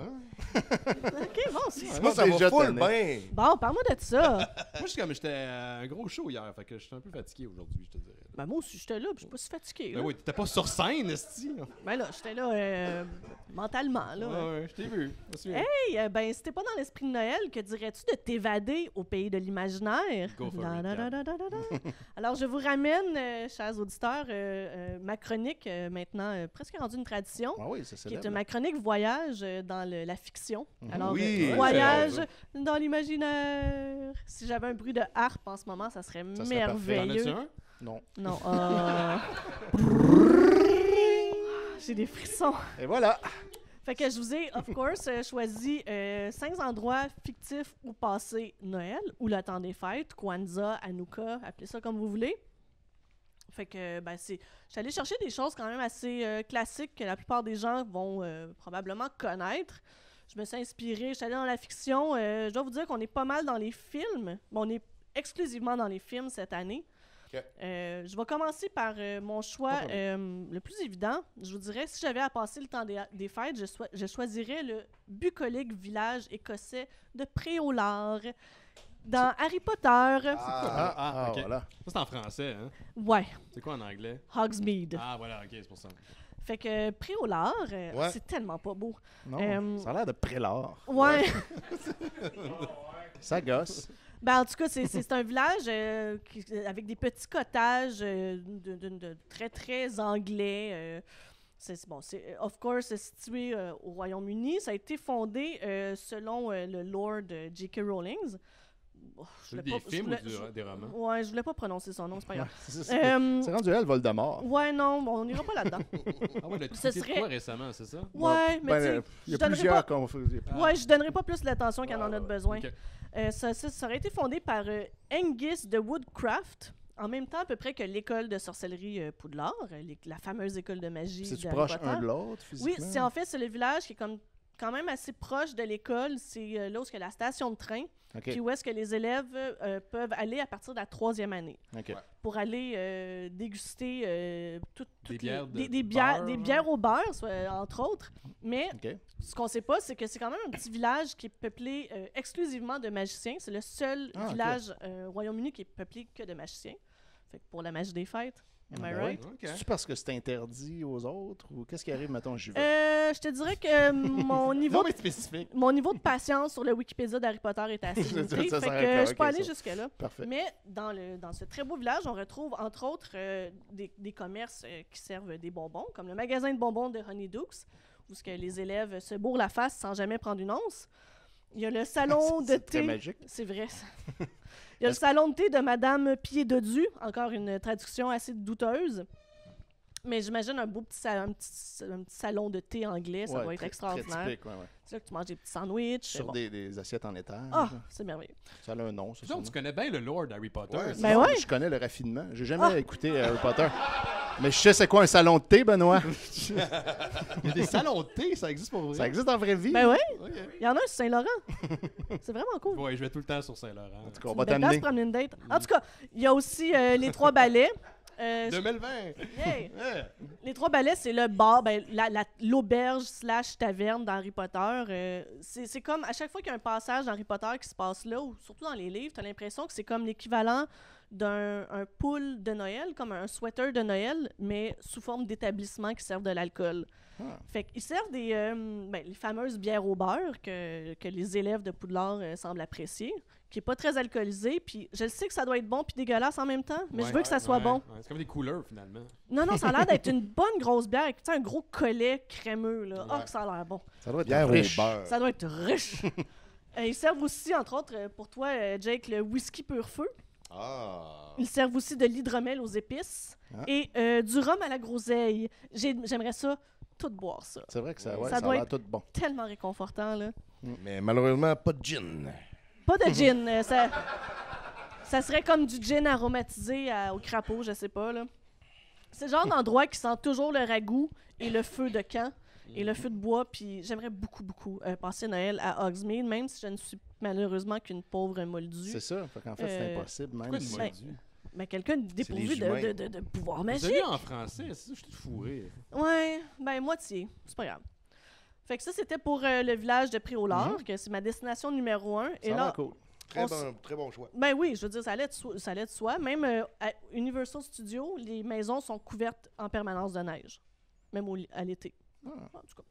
bon, c'est ça. Moi, ça va full bien. Bon, parle-moi de ça. Moi, je comme j'étais à un gros show hier, fait que je suis un peu fatigué aujourd'hui, je te dirais. Ben moi aussi, j'étais là, puis je suis pas si fatigué. Ben oui, t'étais pas sur scène, esti. Ben là, j'étais là euh, mentalement, là. Ouais, hein. ouais, je t'ai vu. Hey, euh, ben, c'était pas dans l'esprit de Noël, que dirais-tu de t'évader au pays de l'imaginaire? Go for da, it, da, da, da, da, da. Alors, je vous ramène, euh, chers auditeurs, euh, euh, ma chronique, euh, maintenant euh, presque rendue une tradition, ah oui, c'est célèbre, qui est euh, ma chronique voyage euh, dans le, la fiction. Alors, oui, euh, voyage dans l'imaginaire. Si j'avais un bruit de harpe en ce moment, ça serait ça merveilleux. Serait non. Non. Euh... J'ai des frissons. Et voilà. Fait que je vous ai, of course, euh, choisi euh, cinq endroits fictifs où passer Noël, ou le temps des fêtes, Kwanzaa, Hanouka, appelez ça comme vous voulez. Fait que, ben, c'est... Je suis allée chercher des choses quand même assez euh, classiques que la plupart des gens vont euh, probablement connaître. Je me suis inspirée, je suis allée dans la fiction. Euh, je dois vous dire qu'on est pas mal dans les films. Bon, on est exclusivement dans les films cette année. Okay. Euh, je vais commencer par euh, mon choix euh, le plus évident. Je vous dirais, si j'avais à passer le temps des, des fêtes, je, so- je choisirais le bucolique village écossais de Préolard. Dans Harry Potter. Ah, ah, ah okay. Voilà. Ça, c'est en français, hein? Ouais. C'est quoi en anglais? Hogsmeade. Ah, voilà, OK, c'est pour ça. Fait que Préolard, euh, ouais. C'est tellement pas beau. Non, euh, ça a l'air de Prélard. Ouais. Ça gosse. Ben, en tout cas, c'est, c'est un village euh, qui, avec des petits cottages euh, de, de, de très, très anglais. Euh, c'est, bon, c'est, of course, c'est situé euh, au Royaume-Uni. Ça a été fondé euh, selon euh, le lore de J K Rowling. Oh, je des pas, films voulais, ou du, je, des romans? Ouais, je voulais pas prononcer son nom, c'est pas grave. c'est, c'est, euh, c'est rendu elle, Voldemort. Ouais, non, bon, on n'ira pas là-dedans. Ah ouais, le tweeté serait... de quoi récemment, c'est ça? Ouais, ouais mais ben, tu il y a plusieurs pas... confus. Ah. Ouais, je donnerai pas plus l'attention qu'elle ah, en a ouais. besoin. Okay. Euh, ça, ça, ça aurait été fondé par euh, Angus de Woodcraft, en même temps à peu près que l'école de sorcellerie euh, Poudlard, les, la fameuse école de magie. C'est-tu proche un de l'autre, physiquement? Oui, c'est, en fait, c'est le village qui est comme... quand même assez proche de l'école, c'est euh, là où est-ce que la station de train, okay. Puis où est-ce que les élèves euh, peuvent aller à partir de la troisième année, okay. Ouais. Pour aller euh, déguster euh, tout, tout des, bières les, de des, des, bières, des bières au beurre, soit, entre autres. Mais okay. Ce qu'on ne sait pas, c'est que c'est quand même un petit village qui est peuplé euh, exclusivement de magiciens. C'est le seul ah, village au okay. euh, Royaume-Uni qui est peuplé que de magiciens. Fait que pour la magie des fêtes. Am I right? Okay. C'est-tu parce que c'est interdit aux autres ou qu'est-ce qui arrive, mettons, j'y vais? Euh, je te dirais que mon niveau, non, de, mon niveau de patience sur le Wikipédia d'Harry Potter est assez limité, ça, ça fait que je okay, peux aller jusque-là. Parfait. Mais dans, le, dans ce très beau village, on retrouve, entre autres, euh, des, des commerces euh, qui servent des bonbons, comme le magasin de bonbons de Honeydukes, où que les élèves se bourrent la face sans jamais prendre une once. Il y a le salon de thé. C'est magique. C'est vrai, ça. Il y a le salon de thé de Madame Pied-Dodu, encore une traduction assez douteuse. Mais j'imagine un beau petit, sal- un petit, un petit salon de thé anglais, ça ouais, va être très, extraordinaire. Très typique, ouais, ouais. C'est là que tu manges des petits sandwichs. Sur bon. des, des assiettes en étain. Ah, ça. C'est merveilleux. Ça a un nom, ça. Donc, tu connais bien le lore d'Harry Potter. Ouais, ben ouais. Je connais le raffinement. J'ai jamais ah. écouté Harry Potter. Mais je sais c'est quoi un salon de thé, Benoît. Il y a des salons de thé, ça existe pour vrai. Ça existe en vraie vie. Ben oui. Okay. Il y en a un sur Saint-Laurent. C'est vraiment cool. Oui, je vais tout le temps sur Saint-Laurent. En tout cas, on va t'amener. Une date. En tout cas, il y a aussi euh, les trois ballets. Euh, deux mille vingt. Yeah. Yeah. Les trois ballets, c'est le bar, ben, la, la, l'auberge slash taverne d'Harry Potter. Euh, c'est, c'est comme à chaque fois qu'il y a un passage d'Harry Potter qui se passe là, ou surtout dans les livres, tu as l'impression que c'est comme l'équivalent d'un un pool de Noël, comme un sweater de Noël, mais sous forme d'établissements qui servent de l'alcool. Ah. Fait qu'ils servent des euh, ben, les fameuses bières au beurre que, que les élèves de Poudlard euh, semblent apprécier, qui n'est pas très alcoolisée. Puis je le sais que ça doit être bon puis dégueulasse en même temps, mais ouais, je veux que ça soit ouais, bon. Ouais, c'est comme des couleurs, finalement. Non, non, ça a l'air d'être une bonne grosse bière avec un gros collet crémeux. Là. Ouais. Oh, que ça a l'air bon. Ça doit être bière riche. Au beurre. Ça doit être riche. euh, ils servent aussi, entre autres, euh, pour toi, euh, Jake, le whisky pur feu. Ah. Ils servent aussi de l'hydromel aux épices ah. et euh, du rhum à la groseille. J'ai, j'aimerais ça, tout boire ça. C'est vrai que ça, ouais, ça, ça doit être tout bon. Tellement réconfortant. Là. Mais malheureusement, pas de gin. Pas de gin. euh, ça, ça serait comme du gin aromatisé à, au crapaud, je sais pas. Là. C'est le genre d'endroit qui sent toujours le ragoût et le feu de camp et le feu de bois. Puis j'aimerais beaucoup, beaucoup euh, passer Noël à Hogsmeade, même si je ne suis malheureusement qu'une pauvre moldue. C'est ça. En fait, c'est euh, impossible, même si... Mais ben, ben quelqu'un dépourvu de, de, de, de pouvoir magique. Vous avez en français, c'est ça, je suis fourré. Ouais, ben moitié. C'est pas grave. Fait que ça, c'était pour euh, le village de Préolard, mm-hmm. que c'est ma destination numéro un. Ça et là, cool. Très bon, très bon choix. Ben oui, je veux dire, ça allait de soi. Ça allait de soi. Même euh, à Universal Studios, les maisons sont couvertes en permanence de neige, même au, à l'été. Ah. En tout cas,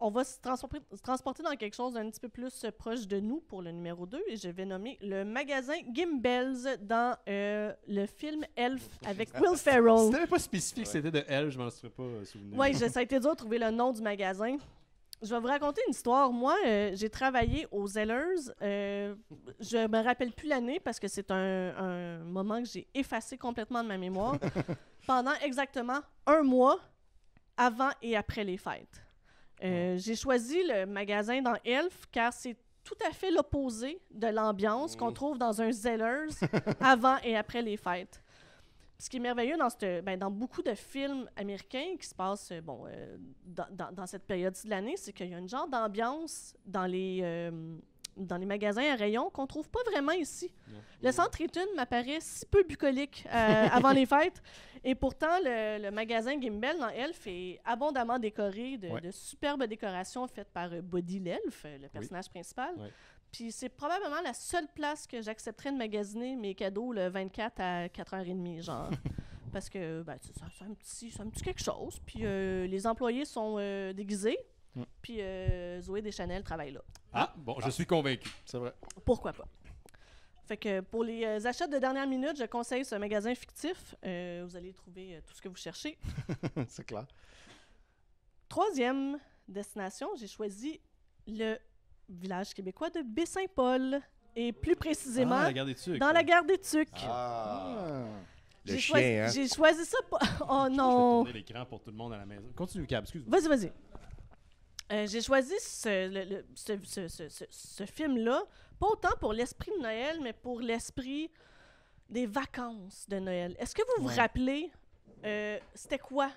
on va se, transpor- se transporter dans quelque chose d'un petit peu plus euh, proche de nous pour le numéro deux, et je vais nommer le magasin Gimbel's dans euh, le film Elf avec Will Ferrell. Si t'avais pas spécifique ouais. c'était de Elf, je m'en serais pas euh, souvenu. Oui, ça a été dur de trouver le nom du magasin. Je vais vous raconter une histoire. Moi, euh, j'ai travaillé aux Zellers. Euh, je me rappelle plus l'année parce que c'est un, un moment que j'ai effacé complètement de ma mémoire pendant exactement un mois avant et après les fêtes. Euh, mmh. J'ai choisi le magasin dans Elf car c'est tout à fait l'opposé de l'ambiance mmh. qu'on trouve dans un Zellers avant et après les fêtes. Ce qui est merveilleux dans, cette, ben, dans beaucoup de films américains qui se passent bon, euh, dans, dans, dans cette période-ci de l'année, c'est qu'il y a une genre d'ambiance dans les, euh, dans les magasins à rayons qu'on ne trouve pas vraiment ici. Mmh. Le centre Eaton m'apparaît si peu bucolique euh, avant les fêtes. Et pourtant, le, le magasin Gimbel dans Elf est abondamment décoré de, ouais. de superbes décorations faites par Buddy l'Elfe, le personnage oui. principal. Ouais. Puis c'est probablement la seule place que j'accepterais de magasiner mes cadeaux le vingt-quatre à quatre heures trente, genre. Parce que ben, c'est, c'est, un petit, c'est un petit quelque chose. Puis euh, les employés sont euh, déguisés. Mm. Puis euh, Zoé Deschanel travaille là. Ah, bon, ah. je suis convaincu. C'est vrai. Pourquoi pas? Fait que pour les euh, achats de dernière minute, je conseille ce magasin fictif. Euh, vous allez trouver euh, tout ce que vous cherchez. C'est clair. Troisième destination, j'ai choisi le village québécois de Baie-Saint-Paul, et plus précisément ah, la gare des Tucs, dans ouais. la gare des Tucs. Ah, mmh. Le j'ai chien, choisi, hein? J'ai choisi ça pour... Oh non! Je vais tourner l'écran pour tout le monde à la maison. Continue, Cab, excuse-moi. Vas-y, vas-y. Euh, j'ai choisi ce, le, le, ce, ce, ce, ce, ce film-là, pas autant pour l'esprit de Noël, mais pour l'esprit des vacances de Noël. Est-ce que vous ouais. vous rappelez, euh, c'était quoi?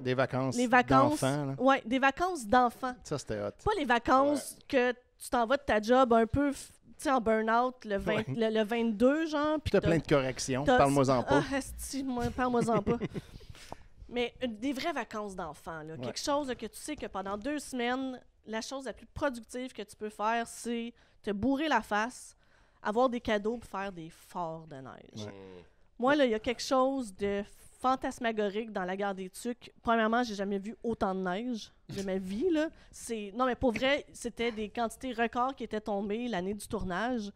Des vacances, les vacances d'enfants. Oui, des vacances d'enfants. Ça, c'était hot. Pas les vacances ouais. que tu t'en vas de ta job un peu en burn-out le, vingt, ouais. le, le vingt-deux, genre. Puis tu as plein de corrections. Parle-moi-en pas. Ah, estime-moi, parle-moi-en pas. Mais euh, des vraies vacances d'enfants, là. Ouais. Quelque chose que tu sais que pendant deux semaines, la chose la plus productive que tu peux faire, c'est te bourrer la face, avoir des cadeaux pour faire des forts de neige. Ouais. Moi, là, il y a quelque chose de fantasmagorique dans la gare des Tucs. Premièrement, j'ai jamais vu autant de neige de ma vie, là. C'est... Non, mais pour vrai, c'était des quantités records qui étaient tombées l'année du tournage.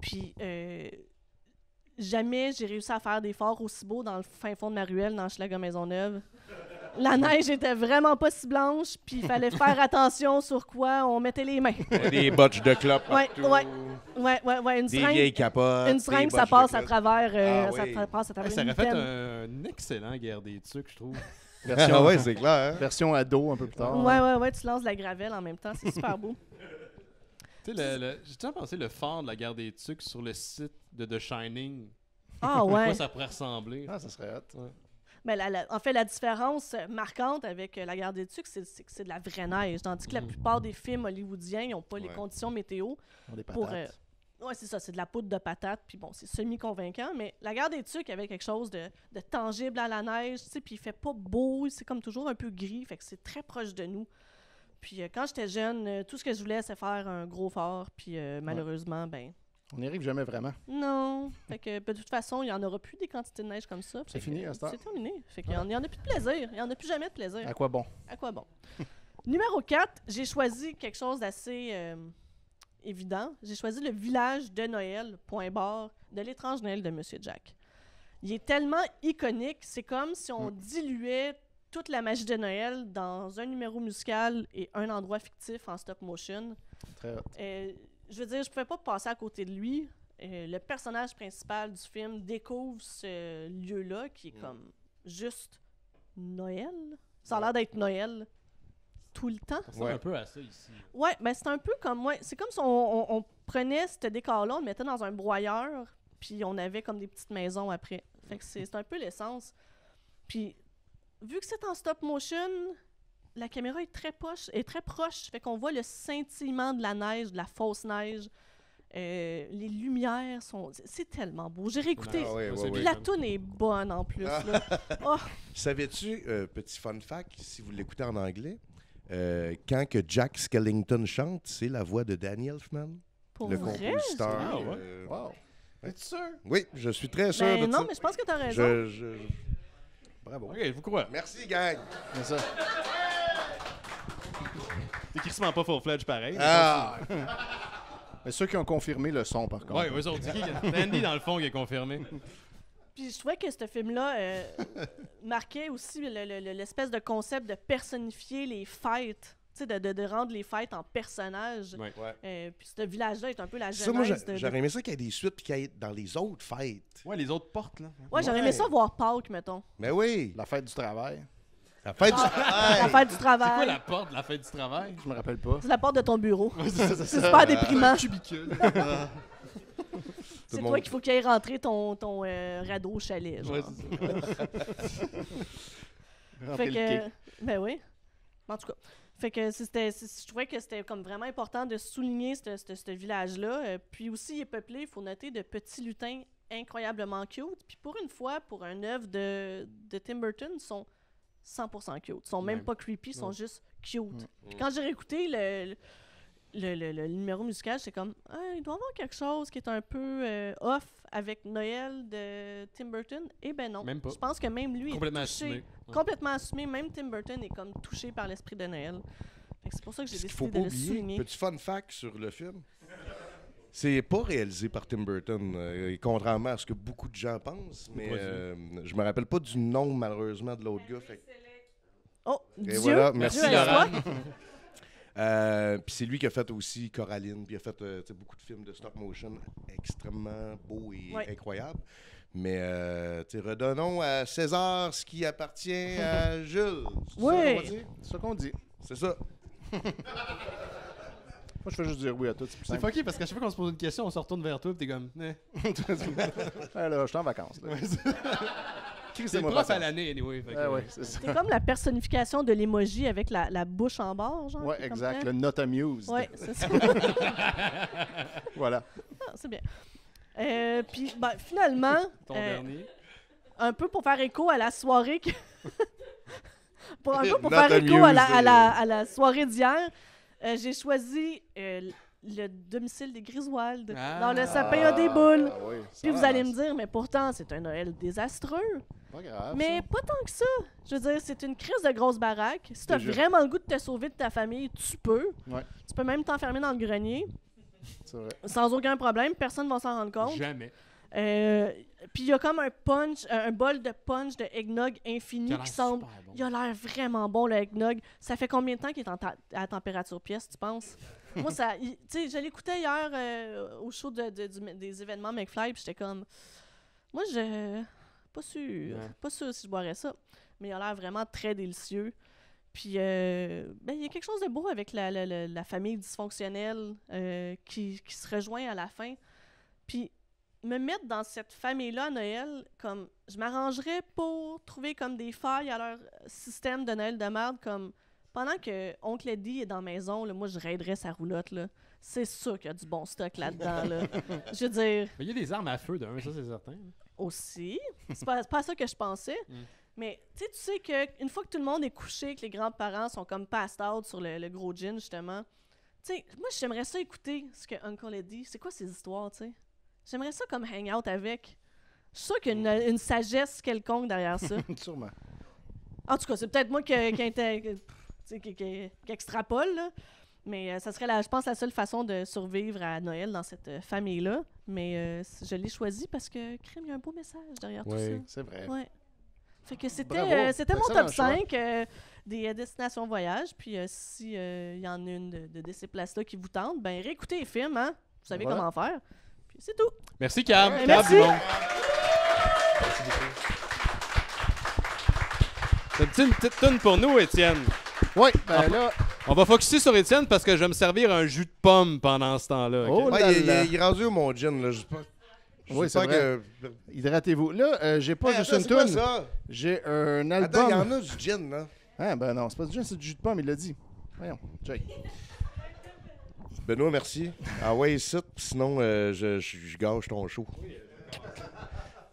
Puis euh, jamais j'ai réussi à faire des forts aussi beaux dans le fin fond de ma ruelle dans Hochelaga-Maisonneuve. La neige était vraiment pas si blanche, puis il fallait faire attention sur quoi on mettait les mains. Des botches de clopes partout. Ouais, ouais, ouais, ouais, ouais, une des seringue, vieilles capotes. Une seringue, ça passe à travers. Euh, ah, ça, oui. tra- passe à travers ah, ça aurait fait un excellent Guerre des Tucs, je trouve. Version, ah ouais, c'est clair. Hein? Version ado un peu plus tard. Ouais, hein. ouais, ouais, tu lances de la gravelle en même temps, c'est super beau. Tu sais, le, le, j'ai déjà pensé le phare de la Guerre des Tucs sur le site de The Shining. Ah ouais. À quoi ça pourrait ressembler. Ah, ça serait hot. Ouais. Mais la, la, en fait, la différence marquante avec euh, la gare des Tucs, c'est, c'est que c'est de la vraie neige. Tandis que la plupart des films hollywoodiens, ils n'ont pas ouais. les conditions météo. Des pour euh, ouais, c'est ça, c'est de la poudre de patate. Puis bon, c'est semi-convaincant. Mais la gare des Tucs avait quelque chose de, de tangible à la neige. Tu sais, puis il fait pas beau. C'est comme toujours un peu gris. Fait que c'est très proche de nous. Puis euh, quand j'étais jeune, euh, tout ce que je voulais, c'est faire un gros fort. Puis euh, malheureusement, ouais. ben... on n'y arrive jamais vraiment. Non. Fait que, de toute façon, il n'y en aura plus des quantités de neige comme ça. C'est fini, à ce temps. C'est terminé. Fait qu'il n'y en, en a plus de plaisir. Il n'y en a plus jamais de plaisir. À quoi bon? À quoi bon? Numéro quatre, j'ai choisi quelque chose d'assez euh, évident. J'ai choisi le village de Noël, point barre, de l'étrange Noël de Monsieur Jack. Il est tellement iconique, c'est comme si on mm. diluait toute la magie de Noël dans un numéro musical et un endroit fictif en stop motion. Très hot. Euh, Je veux dire, je pouvais pas passer à côté de lui. Euh, le personnage principal du film découvre ce lieu-là qui est mm. comme juste Noël. Ça a l'air d'être Noël tout le temps. C'est ouais. un peu à ça ici. Ouais, mais ben c'est un peu comme ouais, c'est comme si on, on, on prenait ce décor-là, on le mettait dans un broyeur, puis on avait comme des petites maisons après. Fait que c'est, c'est un peu l'essence. Puis vu que c'est en stop motion, la caméra est très proche, est très proche, fait qu'on voit le scintillement de la neige, de la fausse neige. Euh, les lumières sont... C'est tellement beau. J'ai réécouté. Ah, ouais, ouais, ouais, la ouais. toune est bonne en plus. Là. Oh. Savais-tu, euh, petit fun fact, si vous l'écoutez en anglais, euh, quand que Jack Skellington chante, c'est la voix de Danny Elfman, pour le vrai? Compositeur. Ah, ouais. euh, wow. Es-tu sûr? Oui, je suis très sûr ben, de non, ça. Mais je pense que tu as raison. Je, je... Bravo. OK, je vous crois. Merci, gang. C'est ça. T'es crissement pas full-fledged pareil. Ah. Mais ceux qui ont confirmé le son, par contre. Oui, eux autres. Andy, dans le fond, qui a confirmé. Puis je trouvais que ce film-là euh, marquait aussi le, le, le, l'espèce de concept de personnifier les fêtes, tu sais, de, de, de rendre les fêtes en personnages. Ouais. Euh, puis ce village-là est un peu la genèse. Ça, moi, j'a, de, j'aurais aimé ça qu'il y ait des suites puis qu'il y ait dans les autres fêtes. Ouais, les autres portes, là. Ouais, ouais. J'aurais aimé ça voir Pâques, mettons. Mais oui. La fête du travail. La fête du travail. La fête du travail. C'est quoi la porte de la fête du travail? Je me rappelle pas. C'est la porte de ton bureau. C'est super déprimant. Cubicule. C'est toi qu'il faut qu'il aille rentrer ton, ton euh, radeau au chalet. Genre. Ouais, ça. Fait que, ben oui. En tout cas, fait que c'était, je trouvais que c'était comme vraiment important de souligner ce village-là. Puis aussi, il est peuplé, il faut noter, de petits lutins incroyablement cute. Puis pour une fois, pour un œuvre de, de Tim Burton, ils sont cent pour cent cute. Ils sont même, même pas creepy, ils sont ouais. juste cute. Ouais. Puis quand j'ai réécouté le... le Le, le, le numéro musical, c'est comme ah, il doit y avoir quelque chose qui est un peu euh, off avec Noël de Tim Burton. Eh ben non. Je pense que même lui complètement est touché, assumé. Ouais. Complètement assumé. Même Tim Burton est comme touché par l'esprit de Noël. C'est pour ça que j'ai décidé faut de oublier, le souligner. Petit fun fact sur le film. C'est pas réalisé par Tim Burton, euh, contrairement à ce que beaucoup de gens pensent. Mais euh, je me rappelle pas du nom malheureusement de l'autre gars. Fait... Oh, et Dieu. Voilà. Merci Dieu, Laurent. Euh, puis c'est lui qui a fait aussi Coraline, puis il a fait euh, beaucoup de films de stop motion extrêmement beaux et ouais. incroyables. Mais euh, redonnons à César ce qui appartient à Jules. Oui. C'est ça qu'on dit. C'est ça. Moi, je fais juste dire oui à tout. C'est fucké parce qu'à chaque fois qu'on se pose une question, on se retourne vers toi et t'es comme. Eh. Alors, je suis en vacances. Là. C'est prof à l'année, anyway. Fait que, ah ouais, c'est comme la personnification de l'emoji avec la, la bouche en bord, genre. Oui, exact. Le not amused. Oui, c'est ça. Voilà. Ah, c'est bien. Euh, Puis, ben, finalement, ton euh, dernier. Un peu pour faire écho à la soirée... Que pour, un peu pour faire écho à la, à la, à la soirée d'hier, euh, j'ai choisi... Euh, le domicile des Griswolds. Ah, dans le sapin ah, a des boules. Ah oui, puis vous allez me dire, mais pourtant, c'est un Noël désastreux. Pas grave. Mais ça. Pas tant que ça. Je veux dire, c'est une crise de grosse baraque. Si tu as vraiment le goût de te sauver de ta famille, tu peux. Ouais. Tu peux même t'enfermer dans le grenier. C'est vrai. Sans aucun problème. Personne ne va s'en rendre compte. Jamais. Euh, puis il y a comme un punch, un bol de punch de eggnog infini qui semble. Bon. Il a l'air vraiment bon, le eggnog. Ça fait combien de temps qu'il est en ta à température pièce, tu penses? Moi, ça. Tu sais, je l'écoutais hier euh, au show de, de, du, des événements McFly, puis j'étais comme. Moi, je. Pas sûr. Ouais. Pas sûr si je boirais ça. Mais il a l'air vraiment très délicieux. Puis, euh, ben, il y a quelque chose de beau avec la, la, la, la famille dysfonctionnelle euh, qui, qui se rejoint à la fin. Puis, me mettre dans cette famille-là à Noël, comme. Je m'arrangerais pour trouver comme des failles à leur système de Noël de merde, comme. Pendant que Oncle Eddie est dans la maison, là, moi, je raiderais sa roulotte. C'est sûr qu'il y a du bon stock là-dedans. Là. Je veux dire... Mais il y a des armes à feu, d'un, ça, c'est certain. Aussi. C'est pas, pas ça que je pensais. Mm. Mais tu sais qu'une fois que tout le monde est couché, que les grands-parents sont comme passed out sur le, le gros gin, justement, tu sais, moi, j'aimerais ça écouter ce que Uncle Eddie... C'est quoi ces histoires, tu sais? J'aimerais ça comme hang-out avec. Je suis sûr qu'il y a une, une sagesse quelconque derrière ça. Sûrement. En tout cas, c'est peut-être moi qui... qui Qui, qui, qui extrapole, là. Mais euh, ça serait, la, je pense, la seule façon de survivre à Noël dans cette euh, famille-là. Mais euh, je l'ai choisi parce que, crème, il y a un beau message derrière oui, tout ça. Oui, c'est vrai. Ouais. Fait que c'était euh, mon top cinq euh, des destinations voyage. Puis euh, si il euh, y en a une de, de, de ces places-là qui vous tente, ben réécoutez les films, hein? Vous savez voilà. comment faire. Puis c'est tout. Merci, Cam. Ouais, merci. Bon. Merci beaucoup. T'as une petite toune pour nous, Étienne? Oui, ben ah, là... On va focusser sur Étienne parce que je vais me servir un jus de pomme pendant ce temps-là. Okay? Oh, là, là. Il, il est rendu au mon gin, là. Je sais pas... Je oui, c'est que... Hydratez-vous. Là, euh, j'ai pas hey, juste attends, une toune. J'ai un album... Attends, il y en a du gin, là. Ah, ben non, c'est pas du gin, c'est du jus de pomme, il l'a dit. Voyons, check. Benoît, merci. Ah ouais, ici, sinon euh, je, je, je gâche ton show.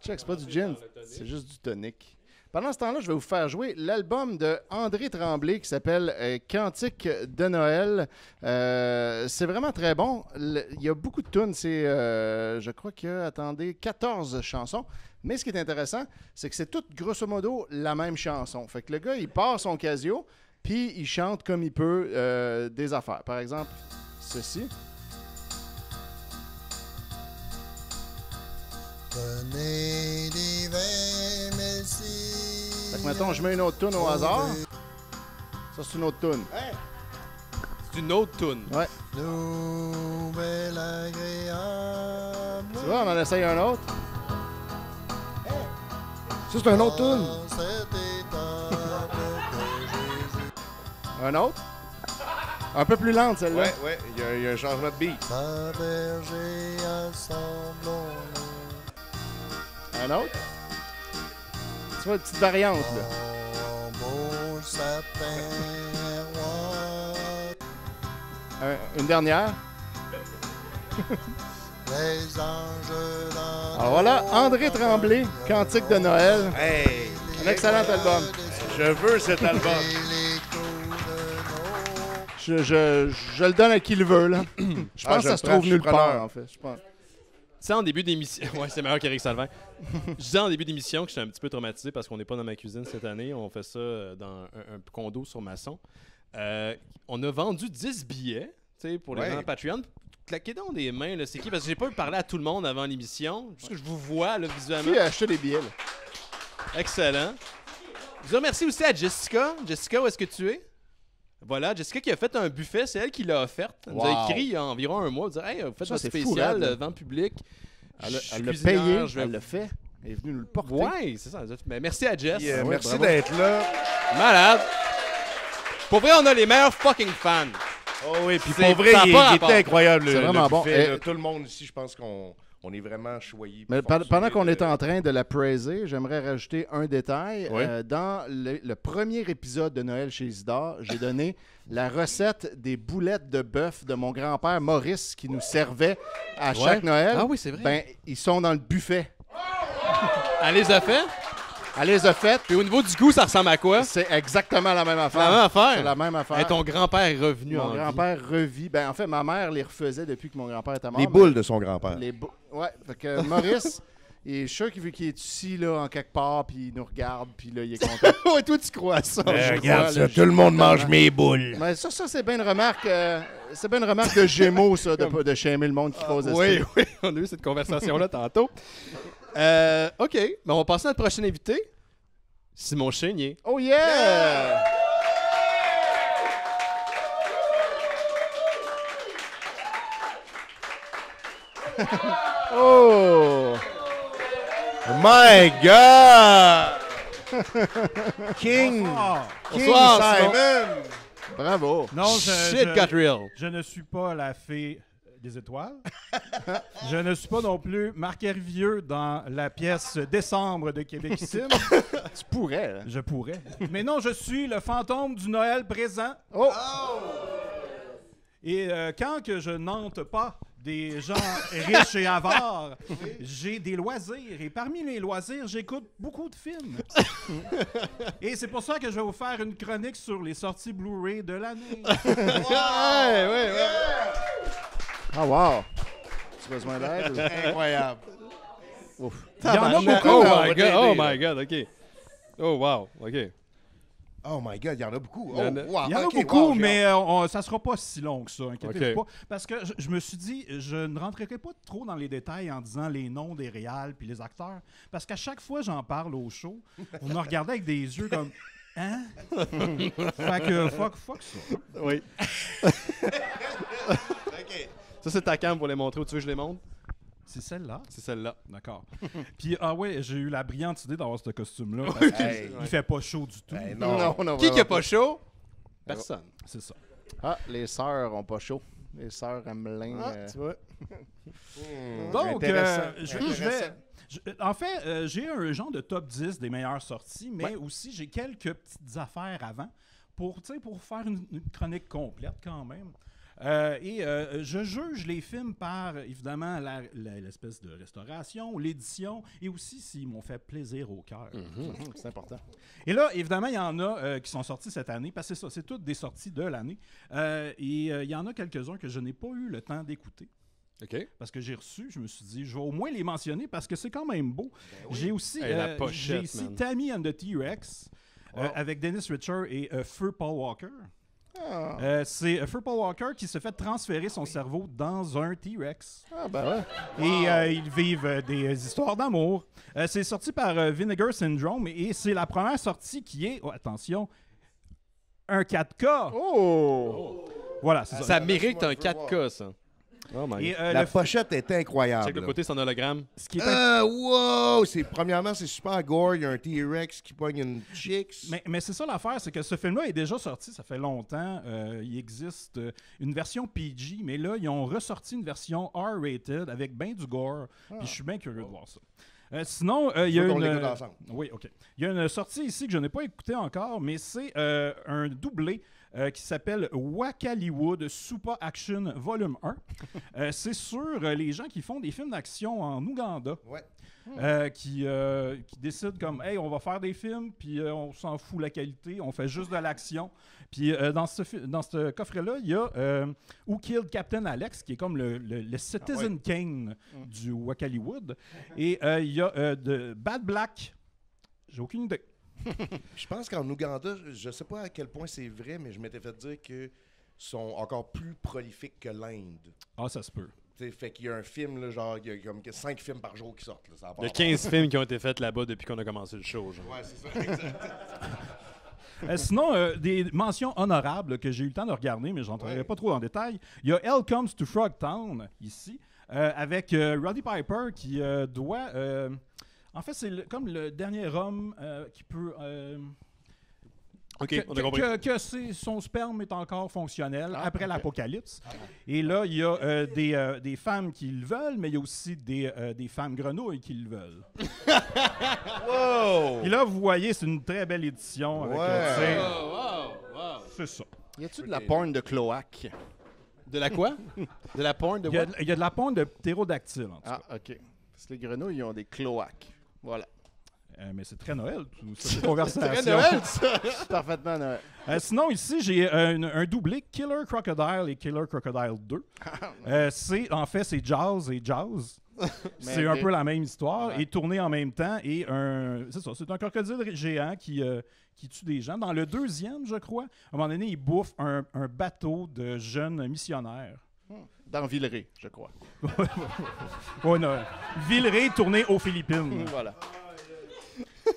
Check, c'est pas du gin, c'est juste du tonic. Pendant ce temps-là, je vais vous faire jouer l'album de André Tremblay qui s'appelle euh, « Cantique de Noël euh, ». C'est vraiment très bon. Le, il y a beaucoup de tunes. C'est, euh, je crois qu'il y a, attendez, quatorze chansons. Mais ce qui est intéressant, c'est que c'est toutes, grosso modo, la même chanson. Fait que le gars, il part son Casio, puis il chante comme il peut euh, des affaires. Par exemple, ceci. Venez l'hiver, merci. Fait que mettons, je mets une autre toune au hasard. Ça, c'est une autre toune. Hey. C'est une autre toune. Ouais. Nouvelle agréable. Tu vois, on en essaye un autre. Hey. Ça, c'est une autre toune. Un autre? Un peu plus lente, celle-là. Ouais, ouais, il y a, il y a un changement de beat. Ma berger a son blond. Un autre? Tu vois, une petite variante, là. Oh, beau sapin, un, une dernière. Les anges dans alors voilà, André Tremblay, Cantique de Noël. Hey, un excellent album. Je veux cet album. Je, je, je le donne à qui le veut, là. Je pense ah, je que ça se prends, trouve nulle part, en fait. Je pense. Tu sais, en début d'émission... Ouais, c'est meilleur qu'Éric Salvin. Je disais en début d'émission que j'étais un petit peu traumatisé parce qu'on n'est pas dans ma cuisine cette année. On fait ça dans un, un condo sur Masson. Euh, on a vendu dix billets, tu sais, pour les ouais. gens Patreon. Claquez donc des mains, là, c'est qui? Parce que j'ai pas eu parlé à tout le monde avant l'émission. Juste que je vous vois, là, visuellement. Qui a acheté des billets, là? Excellent. Je remercie aussi à Jessica. Jessica, où est-ce que tu es? Voilà, Jessica qui a fait un buffet, c'est elle qui l'a offert. Elle wow. nous a écrit il y a environ un mois, dire hey, vous faites un spécial, fou, vent public. Elle, elle l'a payé, je vais... elle l'a fait. Elle est venue nous le porter. Oui, c'est ça. Mais merci à Jess. Yeah, ouais, merci d'être là. Malade. Pour vrai, on a les meilleurs fucking fans. Oh oui, puis pour vrai, il, il était incroyable. C'est vraiment le buffet, bon. Et... tout le monde ici, je pense qu'on... on est vraiment choyé. Mais pendant qu'on est en train de la praiser, j'aimerais rajouter un détail. Oui. Euh, dans le, le premier épisode de Noël chez Isidore, j'ai donné la recette des boulettes de bœuf de mon grand-père Maurice qui nous servait à ouais. chaque Noël. Ah oui, c'est vrai. Ben, ils sont dans le buffet. Elle les a faites? Elle les a faites. Puis au niveau du goût, ça ressemble à quoi? C'est exactement la même affaire. La même affaire? C'est la même affaire. Et ton grand-père est revenu en vie. Mon grand-père revit. Ben, en fait, ma mère les refaisait depuis que mon grand-père était mort. Les boules de son grand-père. Les boules. Ouais. Fait que Maurice, il est sûr qu'il veut qu'il est ici, là, en quelque part, puis il nous regarde, puis là, il est content. Ouais, toi, tu crois à ça? Euh, regarde crois, ça, là, tout le monde mange mes boules. Mais ça, ça, c'est bien une remarque... Euh... C'est bien une remarque de Gémeaux, ça, de, Comme... de shamer le monde qui pose ah, oui, oui, on a eu cette conversation-là tantôt. Euh, OK, ben, on va passer à notre prochain invité, Simon Chénier. Oh yeah! yeah! Oh! My God! King! Oh. King Bonsoir, Simon! Simon. Bravo! Non, je, Shit je, got real! Je ne suis pas la fée des étoiles. Je ne suis pas non plus Marc Hervieux dans la pièce Décembre de Québec ici. Tu pourrais. Là. Je pourrais. Mais non, je suis le fantôme du Noël présent. Oh! oh. Et euh, quand que je n'hante pas des gens riches et avares, j'ai des loisirs. Et parmi les loisirs, j'écoute beaucoup de films. Et c'est pour ça que je vais vous faire une chronique sur les sorties Blu-ray de l'année. Wow! Hey, ouais, ouais. Ah, wow! Tu as besoin d'aide? Incroyable. Ouf. Il y en a beaucoup. Oh, my God. Oh, my God. OK. Oh, wow. OK. Oh my God, il y en a beaucoup. Oh, wow. Il y en a okay, beaucoup, wow, mais euh, on, ça ne sera pas si long que ça, inquiétez-vous okay. pas. Parce que je, je me suis dit, je ne rentrerai pas trop dans les détails en disant les noms des réals puis les acteurs. Parce qu'à chaque fois j'en parle au show, on me regardait avec des yeux comme « Hein? » Fait que fuck, fuck ça. Oui. Okay. Ça, c'est ta cam pour les montrer. Où tu veux que je les montre? C'est celle-là? C'est celle-là. D'accord. Puis, ah ouais, j'ai eu la brillante idée d'avoir ce costume-là. Parce qu'il hey, ouais. fait pas chaud du tout. Hey, non. Non, non, qui qui a pas chaud? Personne. C'est ça. Ah, les sœurs ont pas chaud. Les sœurs Amelin. Ah, euh... tu vois. Mmh. Donc, euh, je, je vais... Je, en fait, euh, j'ai un genre de top dix des meilleures sorties, mais ouais. aussi j'ai quelques petites affaires avant pour, pour faire une, une chronique complète quand même. Euh, et euh, je juge les films par, évidemment, la, la, l'espèce de restauration, l'édition, et aussi s'ils m'ont fait plaisir au cœur. Mm-hmm. C'est important. Et là, évidemment, il y en a euh, qui sont sortis cette année, parce que c'est ça, c'est toutes des sorties de l'année. Euh, et euh, il y en a quelques-uns que je n'ai pas eu le temps d'écouter. Okay. Parce que j'ai reçu, je me suis dit, je vais au moins les mentionner, parce que c'est quand même beau. Ben oui. J'ai aussi hey, euh, la pochette, j'ai ici Tammy and the T-Rex, wow. euh, avec Dennis Richard et euh, Feu Paul Walker. Ah. Euh, c'est euh, Fur Paul Walker qui se fait transférer son cerveau dans un T-Rex. Ah ben ouais. Et wow. euh, ils vivent euh, des euh, histoires d'amour. Euh, c'est sorti par euh, Vinegar Syndrome et c'est la première sortie qui est, oh, attention, un quatre K. Oh! oh. Voilà, c'est ça. Ça mérite un quatre K, ça. Oh my. Et, euh, la pochette f... était incroyable. Check le côté, c'est un hologramme. Ce qui est euh, wow! C'est, premièrement, c'est super gore. Il y a un T-Rex qui pogne une chicks. Mais, mais c'est ça l'affaire, c'est que ce film-là est déjà sorti, ça fait longtemps. Euh, il existe une version P G, mais là, ils ont ressorti une version R-rated avec ben du gore. Ah. Puis je suis bien curieux oh. de voir ça. Euh, sinon, euh, il y a une... Oui, OK. Il y a une sortie ici que je n'ai pas écoutée encore, mais c'est euh, un doublé euh, qui s'appelle Wakaliwood Super Action Volume un. euh, c'est sur euh, les gens qui font des films d'action en Ouganda, ouais. euh, qui, euh, qui décident comme « Hey, on va faire des films, puis euh, on s'en fout la qualité, on fait juste de l'action ». Puis euh, dans ce, dans ce coffret-là, il y a euh, Who Killed Captain Alex, qui est comme le, le, le Citizen ah ouais. Kane mm. du Wakaliwood. Et il euh, y a euh, de Bad Black. J'ai aucune idée. Je pense qu'en Ouganda, je ne sais pas à quel point c'est vrai, mais je m'étais fait dire qu'ils sont encore plus prolifiques que l'Inde. Ah, ça se peut. T'sais, fait qu'il y a un film, là, genre, il y a comme cinq films par jour qui sortent. Là, ça il y a quinze films qui ont été faits là-bas depuis qu'on a commencé le show. Genre. Ouais, c'est ça, exact. Euh, sinon, euh, des mentions honorables que j'ai eu le temps de regarder, mais je n'entrerai ouais. pas trop en détail. Il y a Hell Comes to Frog Town, ici, euh, avec euh, Roddy Piper qui euh, doit... Euh, en fait, c'est le, comme le dernier homme euh, qui peut... Euh, okay, que, on a compris. que, que c'est, son sperme est encore fonctionnel ah, après okay. l'apocalypse. Ah, Et là, il y a euh, des, euh, des femmes qui le veulent, mais il y a aussi des, euh, des femmes grenouilles qui le veulent. Wow! Et là, vous voyez, c'est une très belle édition. Avec, ouais. euh, wow, wow, wow. C'est ça. Y a-tu okay. de la porn de cloaque? De la quoi? De la porn de quoi? Il y a de la porn de ptérodactyle, en tout cas. Ah, OK. Parce que les grenouilles, ils ont des cloaques. Voilà. Euh, mais c'est très Noël, tout cette conversation. C'est très Noël, ça! Parfaitement Noël. Euh, sinon, ici, j'ai un, un doublé Killer Crocodile et Killer Crocodile deux. euh, c'est, en fait, c'est Jaws et Jaws. C'est un peu la même histoire ouais. et tourné en même temps. Et un, c'est ça, c'est un crocodile géant qui, euh, qui tue des gens. Dans le deuxième, je crois, à un moment donné, il bouffe un, un bateau de jeunes missionnaires. Dans Villeray, je crois. ouais, non. Villeray tourné aux Philippines. Voilà.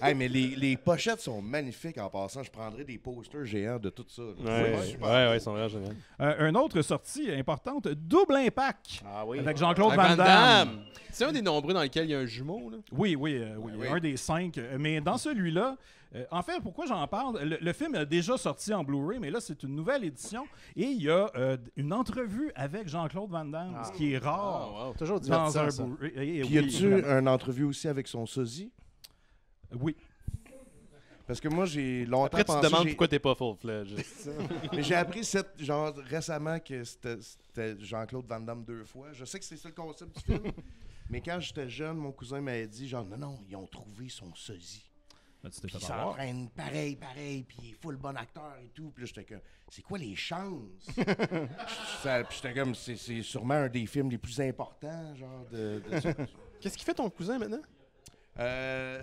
Hey, mais les, les pochettes sont magnifiques en passant. Je prendrais des posters géants de tout ça. Oui, oui, ouais, ouais, ils sont vraiment géniaux. Euh, une autre sortie importante, Double Impact, ah, oui. avec Jean-Claude Van Damme. C'est un des nombreux dans lesquels il y a un jumeau. Là. Oui, oui, euh, oui, oui, un des cinq. Mais dans celui-là, euh, en fait, pourquoi j'en parle? Le, le film est déjà sorti en Blu-ray, mais là, c'est une nouvelle édition. Et il y a euh, une entrevue avec Jean-Claude Van Damme, ah, ce qui est rare. Oh, wow. Toujours dans un Blu-ray. Puis oui, y a-tu une entrevue aussi avec son sosie? Oui. Parce que moi, j'ai longtemps Après, pensé... Après, tu te demandes pourquoi t'es pas full-fledged. Mais j'ai appris cette, genre, récemment que c'était Jean-Claude Van Damme deux fois. Je sais que c'est ça le concept du film. Mais quand j'étais jeune, mon cousin m'avait dit, genre, non, non, ils ont trouvé son sosie. Ben, puis il s'entraîne pareil, pareil, puis il est full bon acteur et tout. Puis là, j'étais comme, c'est quoi les chances? ça, puis j'étais comme, c'est sûrement un des films les plus importants, genre, de... de... Qu'est-ce qu'il fait ton cousin, maintenant? Euh...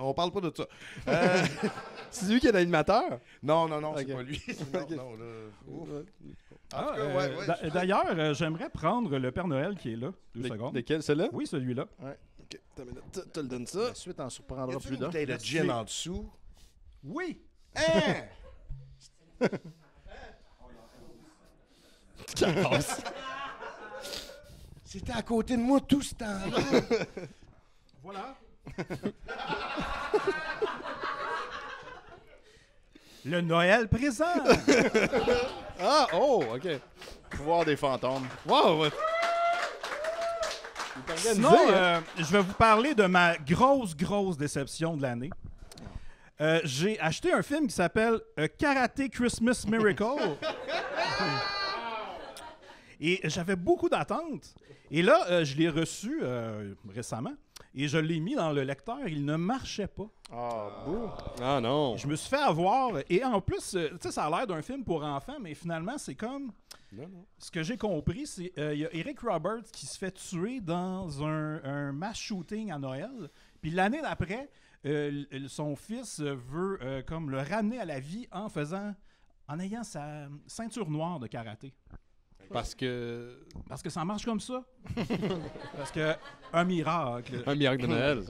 On parle pas de ça. Euh... C'est lui qui est l'animateur? Non, non, non, okay. c'est pas lui. Ah, euh, ouais, ouais. D'ailleurs, euh, j'aimerais prendre le Père Noël qui est là. Deux secondes. Lesquels, celui-là? Oui, celui-là. Ouais. OK, tu te le donnes ça. Ensuite, on surprendra plus d'un. Il y a une gin en dessous. Oui! Hein? C'était à côté de moi tout ce temps-là. Voilà. Le Noël présent. Ah, oh, OK. Pouvoir des fantômes. Wow. Sinon, euh, je vais vous parler de ma grosse, grosse déception de l'année. Euh, j'ai acheté un film qui s'appelle « Karate Christmas Miracle ». Et j'avais beaucoup d'attentes. Et là, euh, je l'ai reçu euh, récemment. Et je l'ai mis dans le lecteur, il ne marchait pas. Ah, bon. Ah non. Je me suis fait avoir. Et en plus, tu sais, ça a l'air d'un film pour enfants, mais finalement, c'est comme... Non, non. Ce que j'ai compris, c'est qu'il euh, y a Eric Roberts qui se fait tuer dans un, un mass shooting à Noël. Puis l'année d'après, euh, son fils veut euh, comme le ramener à la vie en faisant... en ayant sa ceinture noire de karaté. Parce que... Parce que ça marche comme ça. Parce que... Un miracle. Un miracle de Noël.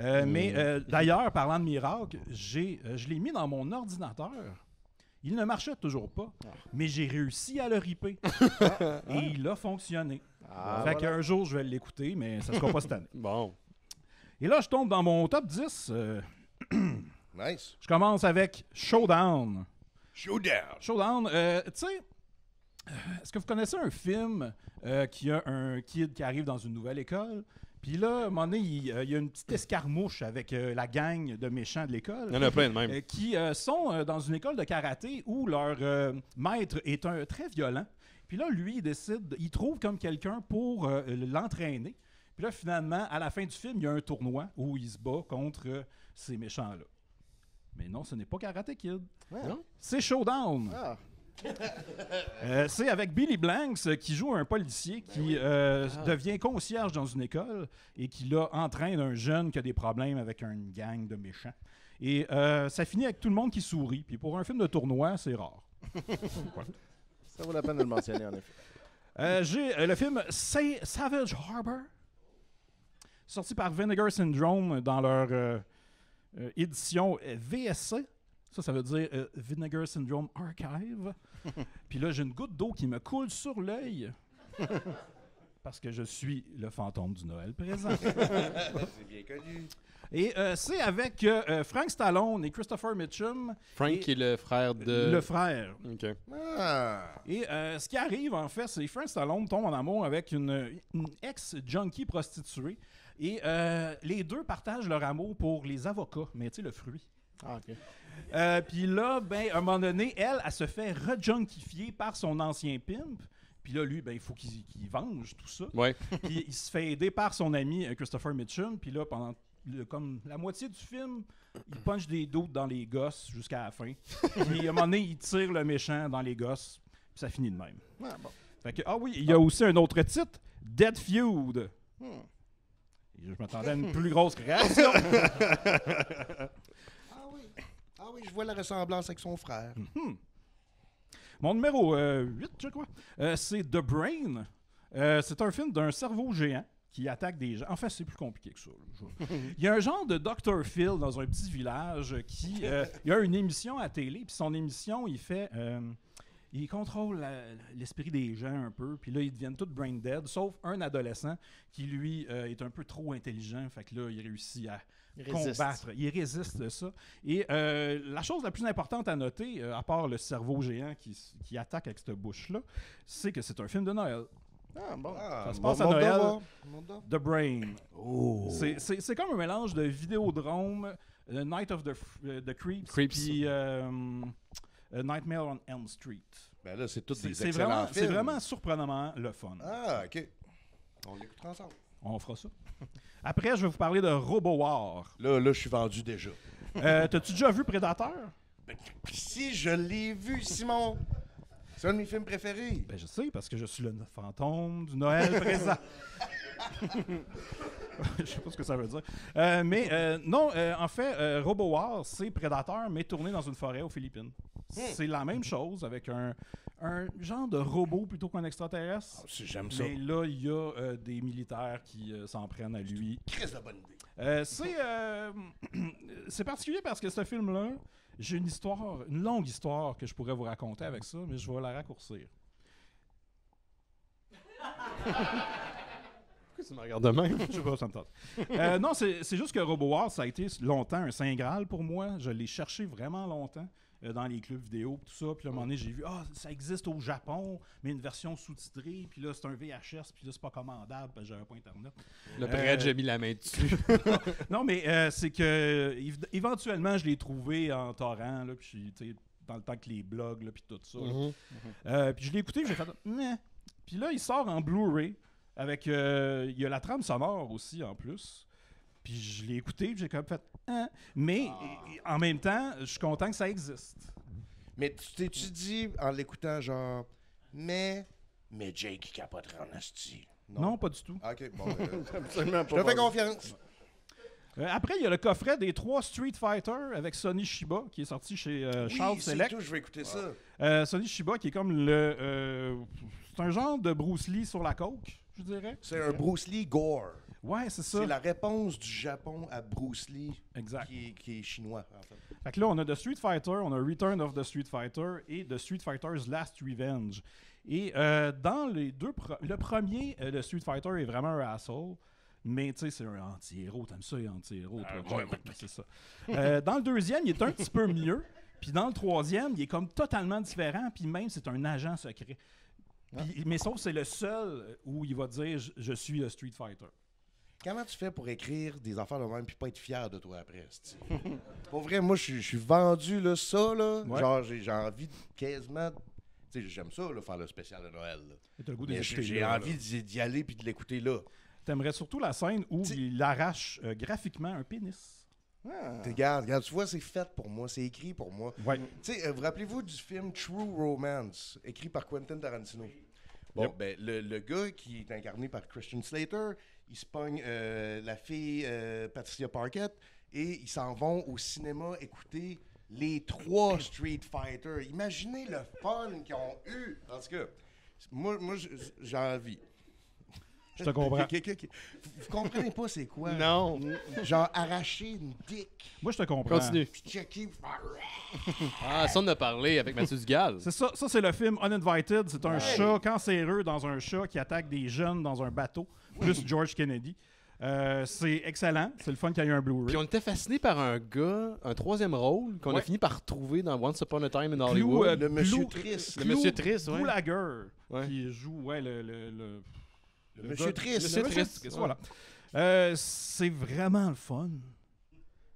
euh, mais euh, d'ailleurs, parlant de miracle, j'ai, euh, je l'ai mis dans mon ordinateur. Il ne marchait toujours pas, ah. mais j'ai réussi à le ripper. Ah. Et il a fonctionné. Ah, fait voilà. qu'un jour, je vais l'écouter, mais ça ne sera pas cette année. Bon. Et là, je tombe dans mon top dix. Euh... nice. Je commence avec Showdown. Showdown. Showdown. Euh, tu sais, est-ce que vous connaissez un film euh, qui a un kid qui arrive dans une nouvelle école? Puis là, à un moment donné, il, euh, il y a une petite escarmouche avec euh, la gang de méchants de l'école. Il y en a plein de même. Euh, qui euh, sont euh, dans une école de karaté où leur euh, maître est un, très violent. Puis là, lui, il décide, il trouve comme quelqu'un pour euh, l'entraîner. Puis là, finalement, à la fin du film, il y a un tournoi où il se bat contre euh, ces méchants-là. Mais non, ce n'est pas Karate Kid. Ouais. C'est Showdown. Ah. euh, c'est avec Billy Blanks qui joue un policier qui ben oui. euh, ah. devient concierge dans une école et qui là entraîne un jeune qui a des problèmes avec une gang de méchants. Et euh, ça finit avec tout le monde qui sourit. Puis pour un film de tournoi, c'est rare. Ouais. Ça vaut la peine de le mentionner en effet. Euh, J'ai euh, le film Say Savage Harbor, sorti par Vinegar Syndrome dans leur euh, euh, édition V S C. Ça, ça veut dire euh, Vinegar Syndrome Archive. Puis là, j'ai une goutte d'eau qui me coule sur l'œil parce que je suis le fantôme du Noël présent. C'est bien connu. Et euh, c'est avec euh, Frank Stallone et Christopher Mitchum. Frank et, qui est le frère de... Le frère. OK. Ah. Et euh, ce qui arrive, en fait, c'est que Frank Stallone tombe en amour avec une, une ex-junkie prostituée. Et euh, les deux partagent leur amour pour les avocats, mais tu sais, le fruit. Ah, OK. Euh, puis là, ben, à un moment donné, elle, elle se fait rejunkifier par son ancien pimp. Puis là, lui, ben, il faut qu'il qu'il venge tout ça. Ouais. Puis il se fait aider par son ami Christopher Mitchum. Puis là, pendant le, comme la moitié du film, il punch des doutes dans les gosses jusqu'à la fin. Puis à un moment donné, il tire le méchant dans les gosses. Puis ça finit de même. Ah, bon. Fait que, ah oui, il y a ah. aussi un autre titre, Dead Feud. Hmm. Et je m'attendais à une plus grosse réaction. Ah oui, je vois la ressemblance avec son frère. Mm-hmm. Mon numéro euh, huit, je crois, euh, c'est The Brain. Euh, c'est un film d'un cerveau géant qui attaque des gens. En fait, c'est plus compliqué que ça. Il y a un genre de docteur Phil dans un petit village qui... Euh, il y a une émission à télé, puis son émission, il fait... Euh, il contrôle la, l'esprit des gens un peu, puis là, ils deviennent tous brain dead, sauf un adolescent qui, lui, euh, est un peu trop intelligent. Fait que là, il réussit à... Il combattre. Il résiste à ça. Et euh, la chose la plus importante à noter, euh, à part le cerveau géant qui, qui attaque avec cette bouche-là, c'est que c'est un film de Noël. Ah, bon. Ah, ça se passe bon, à Noël. Bon, The Brain. Oh. C'est, c'est, c'est comme un mélange de Vidéodrome, The Night of the, uh, the Creeps, Creeps. Puis euh, uh, Nightmare on Elm Street. Ben là, c'est toutes des c'est excellents vraiment, films. C'est vraiment surprenamment le fun. Ah, OK. On l'écoute ensemble. On fera ça. Après, je vais vous parler de RoboWar. Là, là, je suis vendu déjà. Euh, t'as-tu déjà vu Predator? Ben, si, je l'ai vu, Simon. C'est un de mes films préférés. Ben, je sais, parce que je suis le fantôme du Noël présent. Je sais pas ce que ça veut dire. Euh, mais euh, non, euh, en fait, euh, RoboWar, c'est Predator, mais tourné dans une forêt aux Philippines. Hmm. C'est la même chose avec un... un genre de robot plutôt qu'un extraterrestre. Ah, si j'aime ça. Mais là, il y a euh, des militaires qui euh, s'en prennent à lui. Christ de bonne idée. Euh, c'est, euh, c'est particulier parce que ce film-là, j'ai une histoire, une longue histoire que je pourrais vous raconter avec ça, mais je vais la raccourcir. Pourquoi tu me regardes de même? Je sais pas, ça me tente. Euh, non, c'est, c'est juste que RoboWar, ça a été longtemps un saint graal pour moi. Je l'ai cherché vraiment longtemps. Euh, dans les clubs vidéo tout ça. Puis à un moment donné, j'ai vu, ah, oh, ça existe au Japon, mais une version sous-titrée, puis là, c'est un V H S, puis là, c'est pas commandable, parce que j'avais pas Internet. Le prêtre, euh, j'ai mis la main dessus. Non, mais euh, c'est que, éventuellement, je l'ai trouvé en torrent, là, puis tu sais, dans le temps que les blogs, là, puis tout ça. Mm-hmm. Euh, puis je l'ai écouté, puis j'ai fait, meh. Puis là, il sort en Blu-ray, avec, euh, il y a la trame sonore aussi, en plus. Puis je l'ai écouté, puis j'ai comme fait hein? Mais ah. en même temps, je suis content que ça existe. Mais tu t'es-tu dit en l'écoutant, genre, mais, mais Jake capotera en asti? Non? non, pas du tout. Ah, OK, bon, euh, absolument pas. Je te fais confiance. Euh, après, il y a le coffret des trois Street Fighter avec Sonny Shiba, qui est sorti chez euh, oui, Charles Select. Oui, c'est tout, je vais écouter ah. ça. Euh, Sonny Shiba, qui est comme le... Euh, c'est un genre de Bruce Lee sur la coke, je dirais. C'est un Bruce Lee gore. Ouais, c'est ça. C'est la réponse du Japon à Bruce Lee, exact. Qui, est, qui est chinois, en fait. Fait que là, on a The Street Fighter, on a Return of the Street Fighter et The Street Fighter's Last Revenge. Et euh, dans les deux... Pro- le premier, euh, le Street Fighter est vraiment un asshole. Mais tu sais, c'est un anti-héros. T'aimes ça, les anti-héros. Euh, ouais, ouais, c'est ça. Euh, dans le deuxième, il est un petit peu mieux. Puis dans le troisième, il est comme totalement différent. Puis même, c'est un agent secret. Pis, mais sauf c'est le seul où il va dire « Je suis le Street Fighter ». Comment tu fais pour écrire des affaires de même puis pas être fier de toi après? Pour vrai, moi, je suis vendu, là, ça, là. Ouais. Genre, j'ai, j'ai envie de quasiment... Tu sais, j'aime ça, là, faire le spécial de Noël. T'as le goût mais j'ai, j'ai là, envie là. d'y aller puis de l'écouter là. T'aimerais surtout la scène où T'sais... il arrache euh, graphiquement un pénis. Ah. Regarde, regarde, tu vois, c'est fait pour moi, c'est écrit pour moi. Ouais. Tu sais, euh, vous rappelez-vous du film True Romance, écrit par Quentin Tarantino? Bon, yep. ben, le, le gars qui est incarné par Christian Slater, il se pogne euh, la fille euh, Patricia Parkett et ils s'en vont au cinéma écouter les trois Street Fighter. Imaginez le fun qu'ils ont eu. En tout cas, moi, moi j'ai envie. Je te comprends. Okay, okay, okay. Vous comprenez pas c'est quoi? Non. Genre arracher une dick. Moi, je te comprends. Continue. Puis checker. Ah, ça, on a parlé avec Mathieu Dugal. C'est ça, ça c'est le film Uninvited. C'est un hey. chat cancéreux dans un chat qui attaque des jeunes dans un bateau, plus George Kennedy. Euh, c'est excellent. C'est le fun qu'il y a eu un Blu-ray. Puis on était fasciné par un gars, un troisième rôle, qu'on ouais. a fini par retrouver dans Once Upon a Time in Hollywood. Clou, euh, le Monsieur Clou, Triste. Le Clou, Monsieur Triste, oui. Boulager, ouais. qui joue, ouais, le... le, le... Le Monsieur Triste. Monsieur Triste. Triste. Voilà. Euh, c'est vraiment le fun.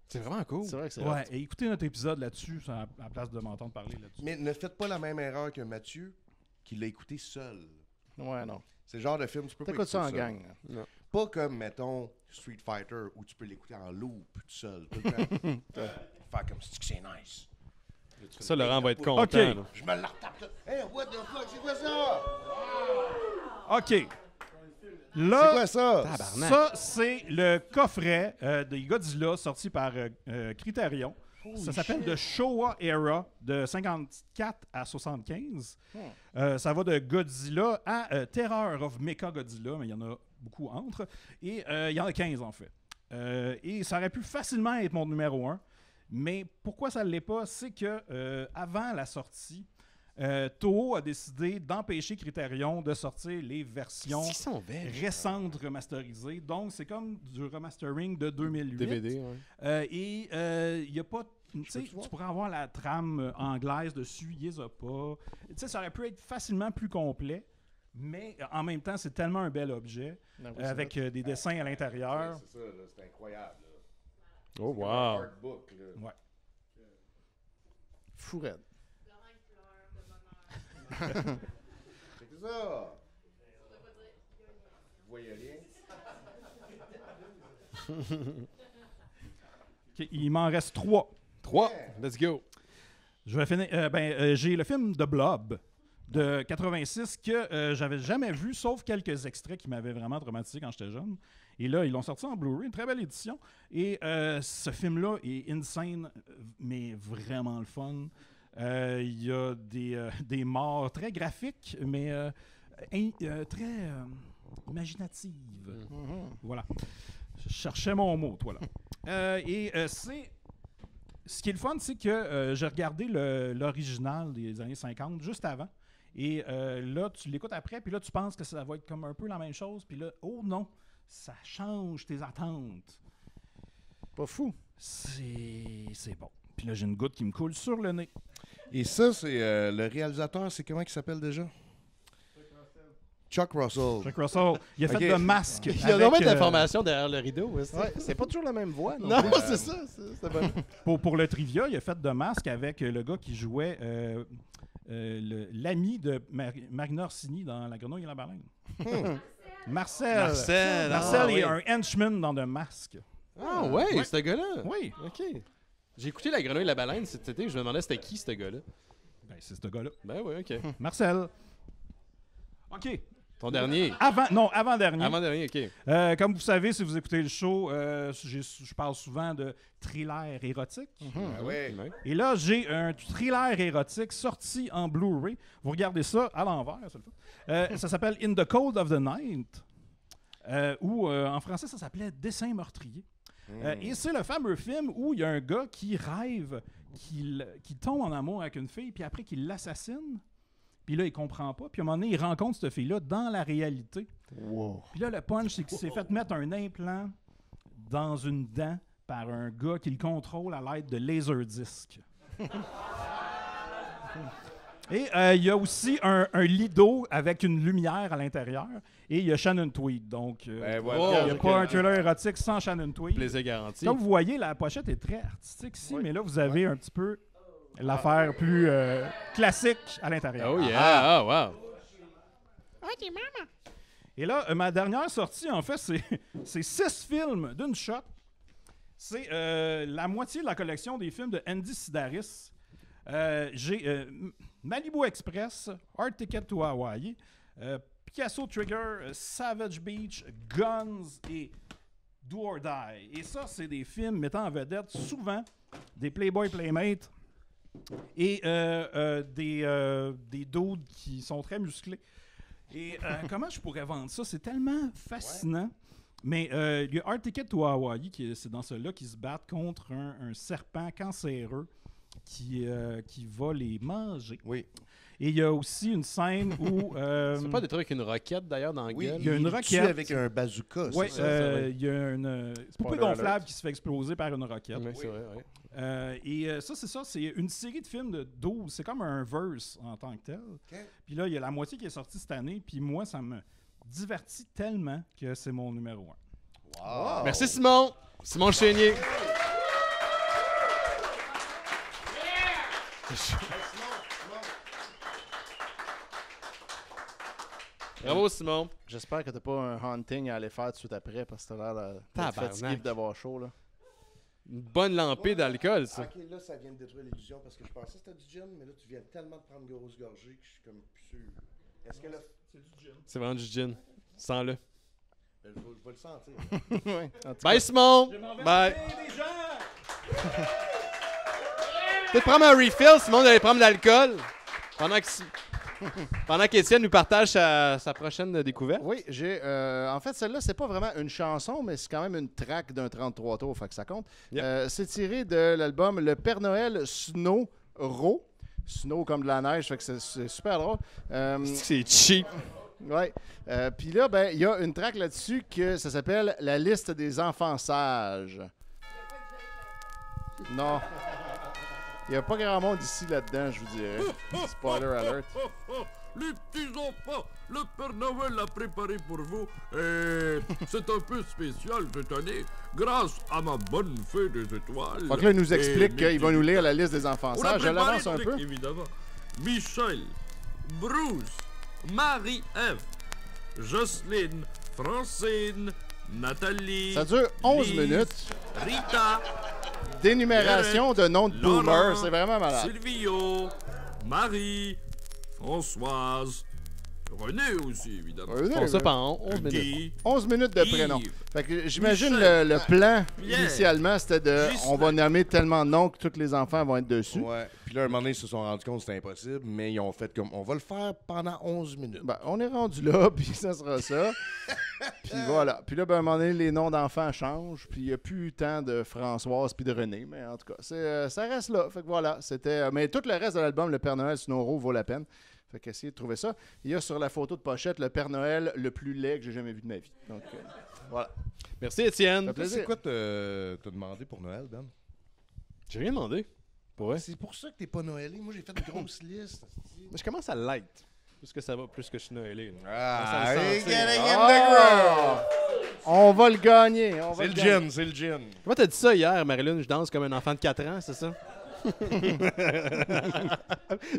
C'est vraiment cool. C'est vrai que c'est ouais, et écoutez notre épisode là-dessus, à la place de m'entendre parler là-dessus. Mais ne faites pas la même erreur que Mathieu, qui l'a écouté seul. Ouais, non. C'est le genre de film, tu peux pas écouter ça en seul. gang. Non. Pas comme, mettons, Street Fighter, où tu peux l'écouter en loop, tout seul, tout le temps. Faire comme si c'est nice. Ça, Laurent va être content. Okay. Je me la retape. Hey, what the fuck, c'est quoi ça? OK. Là, c'est quoi ça? Tabarnak. Ça, c'est le coffret euh, des Godzilla sorti par euh, Criterion. Holy ça s'appelle shit. The Showa Era de cinquante-quatre à soixante-quinze. Hmm. Euh, ça va de Godzilla à euh, Terror of Mecha Godzilla, mais il y en a beaucoup entre. Et il euh, y en a quinze, en fait. Euh, et ça aurait pu facilement être mon numéro un. Mais pourquoi ça ne l'est pas? C'est que euh, avant la sortie... Euh, Toho a décidé d'empêcher Criterion de sortir les versions récentes remasterisées. Donc, c'est comme du remastering de deux mille huit. D V D, ouais. euh, Et il euh, n'y a pas... Tu pourrais avoir la trame anglaise dessus, il n'y a pas. T'sais, ça aurait pu être facilement plus complet, mais en même temps, c'est tellement un bel objet, non, euh, avec euh, des dessins à l'intérieur. Ouais, c'est ça, là, c'est incroyable. Là. Oh, c'est wow! Un artbook, là. Ouais. Fourette. C'est que ça! Vous voyez rien? Okay, il m'en reste trois. Trois? Yeah. Let's go! Je vais finir. Euh, ben, euh, j'ai le film de Blob de quatre-vingt-six que euh, j'avais jamais vu, sauf quelques extraits qui m'avaient vraiment traumatisé quand j'étais jeune. Et là, ils l'ont sorti en Blu-ray, une très belle édition. Et euh, ce film-là est insane, mais vraiment le fun. Il euh, y a des, euh, des morts très graphiques, mais euh, in, euh, très euh, imaginatives. Mm-hmm. Voilà. Je cherchais mon mot, toi, là. euh, et euh, c'est... Ce qui est le fun, c'est que euh, j'ai regardé le, l'original des années cinquante, juste avant. Et euh, là, tu l'écoutes après, puis là, tu penses que ça va être comme un peu la même chose. Puis là, oh non, ça change tes attentes. Pas fou. C'est, c'est bon. Puis là, j'ai une goutte qui me coule sur le nez. Et ça, c'est euh, le réalisateur, c'est comment il s'appelle déjà? Chuck Russell. Chuck Russell. Il a fait okay. de masque. Il y a normalement de l'information derrière le rideau. Ouais, c'est pas toujours la même voix. Non, non c'est euh... ça. C'est, c'est bon. pour, pour le trivia, il a fait de masque avec le gars qui jouait euh, euh, le, l'ami de Mar- Marina Orsini dans La Grenouille et la Baleine. Hmm. Marcel. Marcel. Marcel ah, est oui. un henchman dans de masque. Ah ouais, ouais. c'est ce gars-là? Oui. OK. J'ai écouté La Grenouille et la Baleine cet été, je me demandais c'était qui ce gars-là. Ben c'est ce gars-là. Ben oui, OK. Marcel. OK. Ton dernier. Avant, non, avant-dernier. Avant-dernier, OK. Euh, comme vous savez, si vous écoutez le show, euh, j'ai, je parle souvent de thriller érotique. Mm-hmm. Ouais, ouais. Et là, j'ai un thriller érotique sorti en Blu-ray. Vous regardez ça à l'envers. Ça, le fait. Euh, ça s'appelle In the Cold of the Night. euh, où euh, en français ça s'appelait Dessin meurtrier. Mmh. Euh, et c'est le fameux film où il y a un gars qui rêve qu'il qu'il tombe en amour avec une fille, puis après qu'il l'assassine. Puis là, il comprend pas. Puis à un moment donné, il rencontre cette fille-là dans la réalité. Wow. Puis là, le punch, c'est qu'il s'est fait mettre un implant dans une dent par un gars qui le contrôle à l'aide de laserdisc. Et il euh, y a aussi un, un lit d'eau avec une lumière à l'intérieur. Et il y a Shannon Tweed. Donc, euh, ben, ouais, oh, il n'y a pas un thriller érotique sans Shannon Tweed. Plaisir garanti. Comme vous voyez, la pochette est très artistique ici, oui. Mais là, vous avez oui. un petit peu... l'affaire plus euh, classique à l'intérieur. Oh yeah, ah. oh wow. OK, maman. Et là, euh, ma dernière sortie, en fait, c'est, c'est six films d'une shot. C'est euh, la moitié de la collection des films de Andy Sidaris. Euh, j'ai euh, Malibu Express, Hard Ticket to Hawaii, euh, Picasso Trigger, euh, Savage Beach, Guns et Do or Die. Et ça, c'est des films mettant en vedette souvent des Playboy Playmates, et euh, euh, des, euh, des dudes qui sont très musclés. Et euh, comment je pourrais vendre ça? C'est tellement fascinant. Ouais. Mais il euh, y a Hard Ticket to Hawaii, qui, c'est dans ceux-là qui se battent contre un, un serpent cancéreux qui, euh, qui va les manger. Oui. Et il y a aussi une scène où... Euh, c'est pas des trucs avec une roquette, d'ailleurs, dans la oui, gueule? Oui, il y a une roquette. avec un bazooka. Oui, il euh, y a une euh, poupée gonflable alert. qui se fait exploser par une roquette. Oui, oui. c'est vrai, oui. Euh, et euh, ça, c'est ça. C'est une série de films de douze. C'est comme un verse en tant que tel. Okay. Puis là, il y a la moitié qui est sortie cette année. Puis moi, ça me divertit tellement que c'est mon numéro un. Wow. Merci, Simon. Simon Chénier. Bravo, Simon. J'espère que t'as pas un haunting à aller faire tout de suite après parce que t'as l'air de fatigué d'avoir chaud, là. Une bonne lampée ouais, d'alcool, ça. OK, là, ça vient de détruire l'illusion parce que je pensais que c'était du gin, mais là, tu viens tellement de prendre une grosse gorgée que je suis comme plus sûr. Est-ce que là... C'est du gin. C'est vraiment du gin. Sens-le. Ben, je, vais, je vais le sentir. ouais, Bye, Simon! Je m'en vais Bye! Peut-être prendre un refill, Simon, d'aller prendre de l'alcool pendant que... Pendant qu'Étienne nous partage sa, sa prochaine découverte. Oui, j'ai. Euh, en fait, celle-là, c'est pas vraiment une chanson, mais c'est quand même une track d'un trente-trois tours, fait que ça compte. Yep. Euh, c'est tiré de l'album Le Père Noël Snow Row. Snow comme de la neige, fait que c'est, c'est super drôle. Euh, c'est cheap. Oui. Euh, Puis là, ben, il y a une track là-dessus que ça s'appelle La liste des enfants sages. Non. Il n'y a pas grand monde ici là-dedans, je vous dirais. Spoiler alert. Les petits enfants, le Père Noël l'a préparé pour vous. Et c'est un peu spécial cette année, grâce à ma bonne fée des étoiles. Fait que là, il nous explique qu'il va nous lire la liste des enfants sages. Je l'avance un peu. Évidemment. Michel, Bruce, Marie-Ève, Jocelyne, Francine, Nathalie. Ça dure onze minutes. Rita. Dénumération de noms de boomers, c'est vraiment malade. Silvio, Marie, Françoise, René aussi, évidemment. René, on oui. ça pendant onze minutes. onze minutes de prénom. Fait que j'imagine le, le plan Pierre, initialement, c'était de on va nommer tellement de noms que tous les enfants vont être dessus. Ouais. Puis là, un moment donné, ils se sont rendus compte que c'était impossible, mais ils ont fait comme on va le faire pendant onze minutes. Ben, on est rendu là, puis ça sera ça. Puis voilà. Puis là, ben, à un moment donné, les noms d'enfants changent, puis il n'y a plus tant de Françoise puis de René, mais en tout cas, c'est, euh, ça reste là. Fait que voilà, c'était. Euh, mais tout le reste de l'album, Le Père Noël Snow Row vaut la peine. Fait qu'essayer de trouver ça. Il y a sur la photo de pochette le Père Noël le plus laid que j'ai jamais vu de ma vie. Donc, euh, voilà. Merci, Étienne. C'est quoi te, te demander pour Noël, Ben? J'ai rien demandé. Ouais. C'est pour ça que t'es pas noëlé. Moi, j'ai fait une grosse liste. Mais je commence à light. Plus que ça va, plus que je suis noëlé. Ah, le oh! On va le gagner. On va c'est le gin, c'est le gin. Comment t'as dit ça hier, Marie-Lune? Je danse comme un enfant de quatre ans, c'est ça?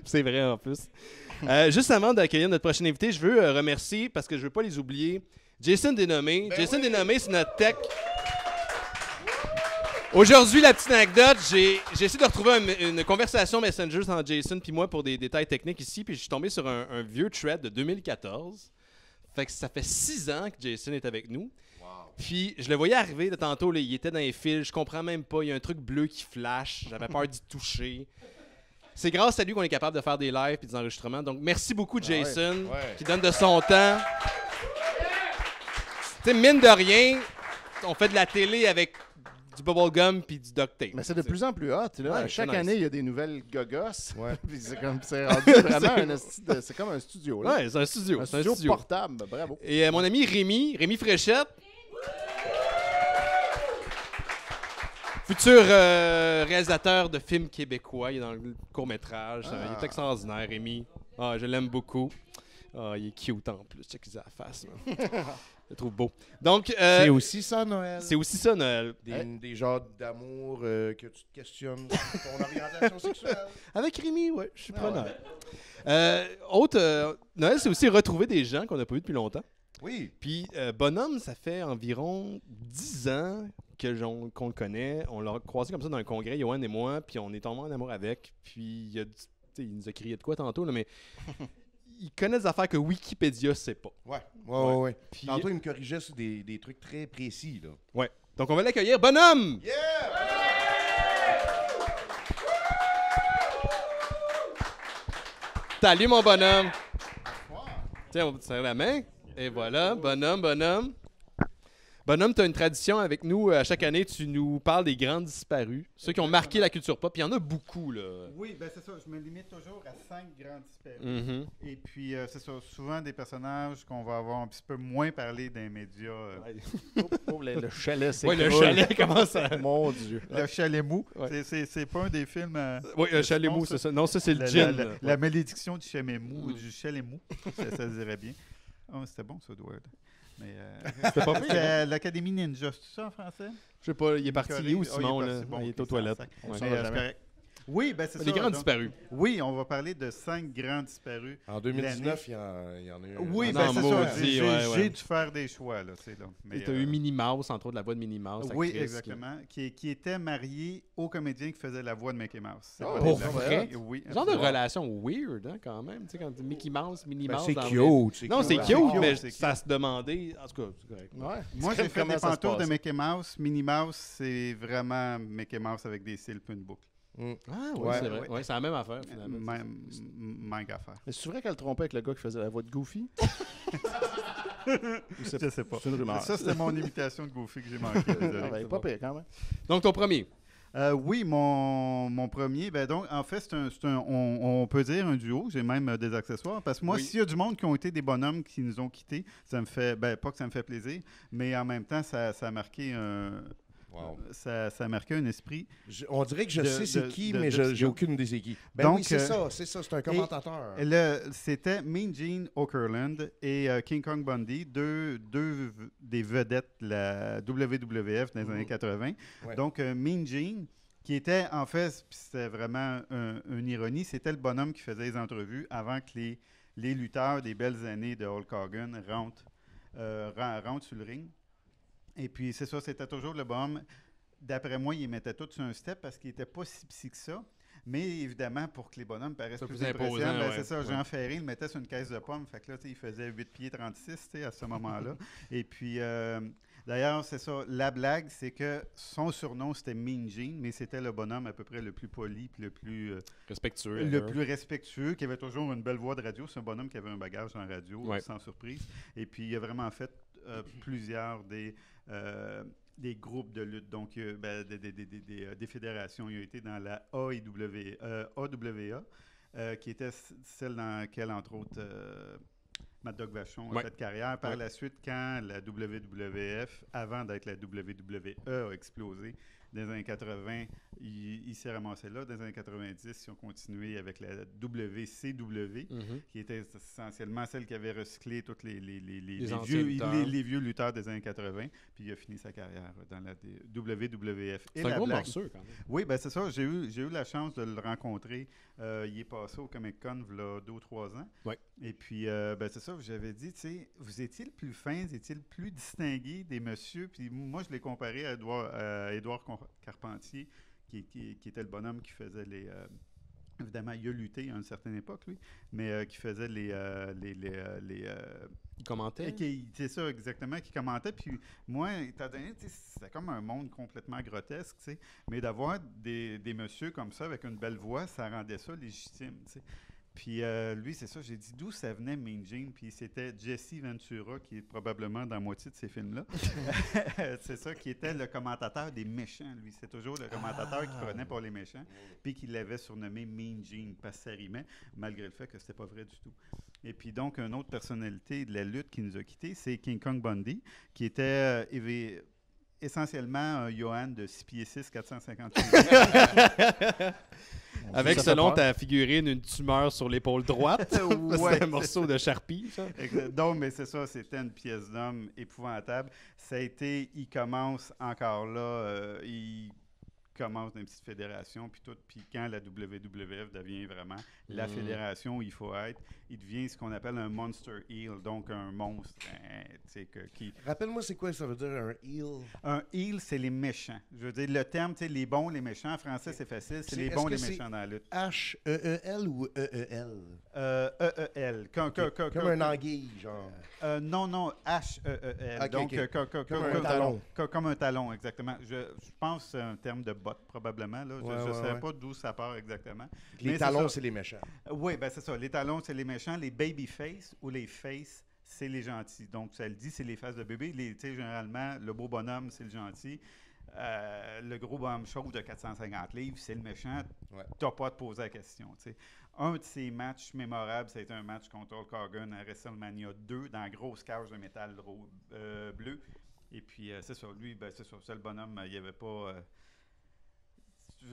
C'est vrai en plus. Euh, juste avant d'accueillir notre prochain invité, je veux euh, remercier, parce que je veux pas les oublier, Jason Dénommé. Ben Jason oui. Dénommé, c'est notre tech. Aujourd'hui, la petite anecdote, j'ai, j'ai essayé de retrouver un, une conversation Messenger entre Jason puis moi pour des détails techniques ici, puis je suis tombé sur un, un vieux thread de deux mille quatorze. Fait que ça fait six ans que Jason est avec nous. Puis, je le voyais arriver de tantôt, là, il était dans les fils, je comprends même pas, il y a un truc bleu qui flash, j'avais peur d'y toucher. C'est grâce à lui qu'on est capable de faire des lives et des enregistrements. Donc, merci beaucoup, Jason, ah ouais, ouais. qui donne de son temps. Tu sais, mine de rien, on fait de la télé avec du bubblegum puis du duct tape. Mais c'est de plus en plus hot. Là. Ouais, chaque année, il y a des nouvelles gogosses. Ouais. C'est comme, c'est rendu vraiment un, c'est comme un studio. Là. Ouais, c'est un studio. Un studio, un studio portable. Bravo. Et euh, mon ami Rémi, Rémi Fréchette. Futur euh, réalisateur de films québécois. Il est dans le court-métrage. Ah. Il est extraordinaire, Rémi. Ah, je l'aime beaucoup. Ah, il est cute en plus. Check sa face. Je le trouve beau. Donc, euh, c'est aussi ça, Noël. C'est aussi ça, Noël. Des, hein? des genres d'amour euh, que tu te questionnes sur ton orientation sexuelle. Avec Rémi, oui, je suis ah, preneur. Ouais. Euh, autre, euh, Noël, c'est aussi retrouver des gens qu'on n'a pas vus depuis longtemps. Oui. Puis, euh, Bonhomme, ça fait environ dix ans que j'on, qu'on le connaît. On l'a croisé comme ça dans un congrès, Yoann et moi, puis on est tombé en amour avec. Puis, il, a, il nous a crié de quoi tantôt, là, mais... Ils connaissent des affaires que Wikipédia sait pas. Ouais, ouais, ouais. ouais. Puis... Tantôt, ils me corrigeaient sur des, des trucs très précis, là. Ouais. Donc, on va l'accueillir. Bonhomme! Yeah! Salut, mon bonhomme! Tiens, on va te serrer la main. Et voilà, bonhomme, bonhomme. Bonhomme, tu as une tradition avec nous. À chaque année, tu nous parles des grands disparus, ceux qui ont marqué la culture pop. Il y en a beaucoup, là. Oui, ben c'est ça. Je me limite toujours à cinq grands disparus. Mm-hmm. Et puis, euh, c'est ça. Souvent, des personnages qu'on va avoir un petit peu moins parlé dans les médias. Euh... Ouais. Oh, le, le chalet, c'est Oui, cool. le chalet, comment ça... Mon Dieu. Le chalet mou. Ouais. C'est, c'est, c'est pas un des films... Euh, oui, le chalet mou, c'est ça. Non, ça, c'est le gin. La, la, la malédiction du chalet mou, mm. du chalet mou. ça, ça se dirait bien. Oh, c'était bon, ça, Edward. Mais euh, c'est pas euh, l'Académie Ninja, c'est ça en français? Je sais pas, il est parti Corée, où Simon? Oh, il est, parti, là. Bon, il est aux toilettes. Ouais. Euh, oui, ben c'est ça. Les grands donc, disparus. Oui, on va parler de cinq grands disparus. En deux mille dix-neuf, il y, en, il y en a eu un. Oui, ben c'est ça. J'ai, j'ai, ouais, ouais. j'ai dû faire des choix. Là, c'est long. Mais, Et tu as euh, eu Minnie Mouse, entre autres, la voix de Minnie Mouse. Oui, actrice, exactement. Qui, qui était mariée au comédien qui faisait la voix de Mickey Mouse. Oh, pour vrai? Oui. Genre de relation weird, hein, quand même. Tu sais, quand Mickey Mouse, Minnie Mouse. Ben, c'est cute. C'est non, c'est cute, ah, mais c'est ça se demandait. En tout cas, c'est correct. Ouais. Moi, j'ai fait des pantoufles de Mickey Mouse. Minnie Mouse, c'est vraiment Mickey Mouse avec des cils et une boucle. Mmh. Ah oui, ouais, c'est vrai. Ouais. Ouais, c'est la même affaire, finalement. Même, même affaire. Mais c'est vrai qu'elle trompait avec le gars qui faisait la voix de Goofy? Je sais pas. C'est une rumeur. Ça, c'était mon imitation de Goofy que j'ai manqué. Ah, ben, pas pire, quand même. Donc, ton premier? Euh, oui, mon, mon premier. Ben donc, en fait, c'est un, c'est un, on, on peut dire un duo. J'ai même euh, des accessoires. Parce que moi, oui. s'il y a du monde qui ont été des bonhommes qui nous ont quittés, ça me fait... Ben, pas que ça me fait plaisir, mais en même temps, ça, ça a marqué un... Euh, Wow. Ça, ça marquait un esprit. Je, on dirait que je de, sais c'est de, qui, de, mais de, je, j'ai aucune idée c'est qui. Ben donc, oui, c'est euh, ça, c'est ça, c'est un commentateur. Le, c'était Mean Gene Okerlund et euh, King Kong Bundy, deux, deux des vedettes de la W W F dans les mmh. années quatre-vingt. Ouais. Donc, euh, Mean Gene, qui était en fait, c'était vraiment un, une ironie, c'était le bonhomme qui faisait les entrevues avant que les, les lutteurs des belles années de Hulk Hogan rentrent, euh, rentrent sur le ring. Et puis, c'est ça, c'était toujours le bonhomme. D'après moi, il mettait tout sur un step parce qu'il n'était pas si psy que ça. Mais évidemment, pour que les bonhommes paraissent c'est plus impressionnants, ben, ouais. c'est ça, Jean Ferré, il mettait sur une caisse de pommes. Fait que là, il faisait huit pieds trente-six à ce moment-là. Et puis, euh, d'ailleurs, c'est ça, la blague, c'est que son surnom, c'était Mean Gene, mais c'était le bonhomme à peu près le plus poli puis le plus... Euh, respectueux. Le plus respectueux, qui avait toujours une belle voix de radio. C'est un bonhomme qui avait un bagage en radio, ouais. sans surprise. Et puis, il a vraiment fait euh, plusieurs des... Euh, des groupes de lutte, donc euh, ben, des, des, des, des, euh, des fédérations. Il a été dans la A W A, euh, A W A euh, qui était celle dans laquelle, entre autres, euh, Mad Dog Vachon a ouais. fait carrière. Par ouais. la suite, quand la W W F, avant d'être la W W E, a explosé, dans les années quatre-vingt, il, il s'est ramassé là. Dans les années quatre-vingt-dix, ils ont continué avec la W C W, mm-hmm. qui était essentiellement celle qui avait recyclé tous les, les, les, les, les, les, vieux, les, les vieux lutteurs des années quatre-vingt. Puis il a fini sa carrière dans la W W F. Et c'est la un gros morceau, quand même. Oui, ben c'est ça. J'ai eu, j'ai eu la chance de le rencontrer. Euh, il est passé au Comic-Con il y a deux ou trois ans. Ouais. Et puis, euh, ben c'est ça, j'avais dit, tu sais, vous étiez le plus fin, vous étiez le plus distingué des messieurs. Puis moi, je l'ai comparé à Édouard, à Édouard Carpentier, qui, qui, qui était le bonhomme qui faisait les... Euh, évidemment, il a lutté à une certaine époque, lui, mais euh, qui faisait les... Euh, les, les, euh, les euh, il commentait. Qui, c'est ça, exactement, qui commentait. Puis moi, étant donné, c'était comme un monde complètement grotesque, tu sais, mais d'avoir des, des messieurs comme ça, avec une belle voix, ça rendait ça légitime, tu sais. Puis euh, lui, c'est ça, j'ai dit d'où ça venait Mean Gene, puis c'était Jesse Ventura, qui est probablement dans la moitié de ces films-là. C'est ça, qui était le commentateur des méchants, lui. C'est toujours le commentateur ah. qui prenait pour les méchants, puis qui l'avait surnommé Mean Gene, parce que ça rimait, malgré le fait que c'était pas vrai du tout. Et puis donc, une autre personnalité de la lutte qui nous a quittés, c'est King Kong Bundy, qui était... Euh, éveillé, essentiellement un Johan de six pieds six, quatre cent cinquante-huit. Avec, selon ta figurine, une tumeur sur l'épaule droite. Ouais. C'est un morceau de Sharpie, ça. Donc, mais c'est ça, c'était une pièce d'homme épouvantable. Ça a été, il commence encore là, euh, il commence dans une petite fédération, puis tout, puis quand la W W F devient vraiment la mmh. fédération où il faut être, il devient ce qu'on appelle un monster heel, donc un monstre, hein, tu sais, que, qui... Rappelle-moi, c'est quoi ça veut dire, un heel? Un heel, c'est les méchants. Je veux dire, le terme, tu sais, les bons, les méchants, en français, c'est facile, c'est les bons, les méchants dans la lutte. H E E L ou E E L? Euh, E E L. Comme, okay. que, que, comme que, un anguille, genre. Euh, non, non, H E E L. Okay, donc, okay. Que, que, comme que, un que, talon. Que, comme un talon, exactement. Je, je pense que c'est un terme de botte, probablement. Là. Ouais, je ne ouais, sais ouais. pas d'où ça part exactement. Les mais talons, c'est les méchants. Oui, bien, c'est ça. Les talons, c'est les méchants. Les babyface ou les face, c'est les gentils. Donc, ça le dit, c'est les faces de bébé. Les, généralement, le beau bonhomme, c'est le gentil. Euh, le gros bonhomme chauve de quatre cent cinquante livres, c'est le méchant. Ouais. Tu n'as pas à te poser la question. T'sais. Un de ces matchs mémorables, c'était un match contre Hulk Hogan à WrestleMania deux dans la grosse cage de métal rouge, euh, bleu. Et puis, euh, c'est sur lui, ben, c'est sur ça, le bonhomme, il n'y avait pas... Euh, tu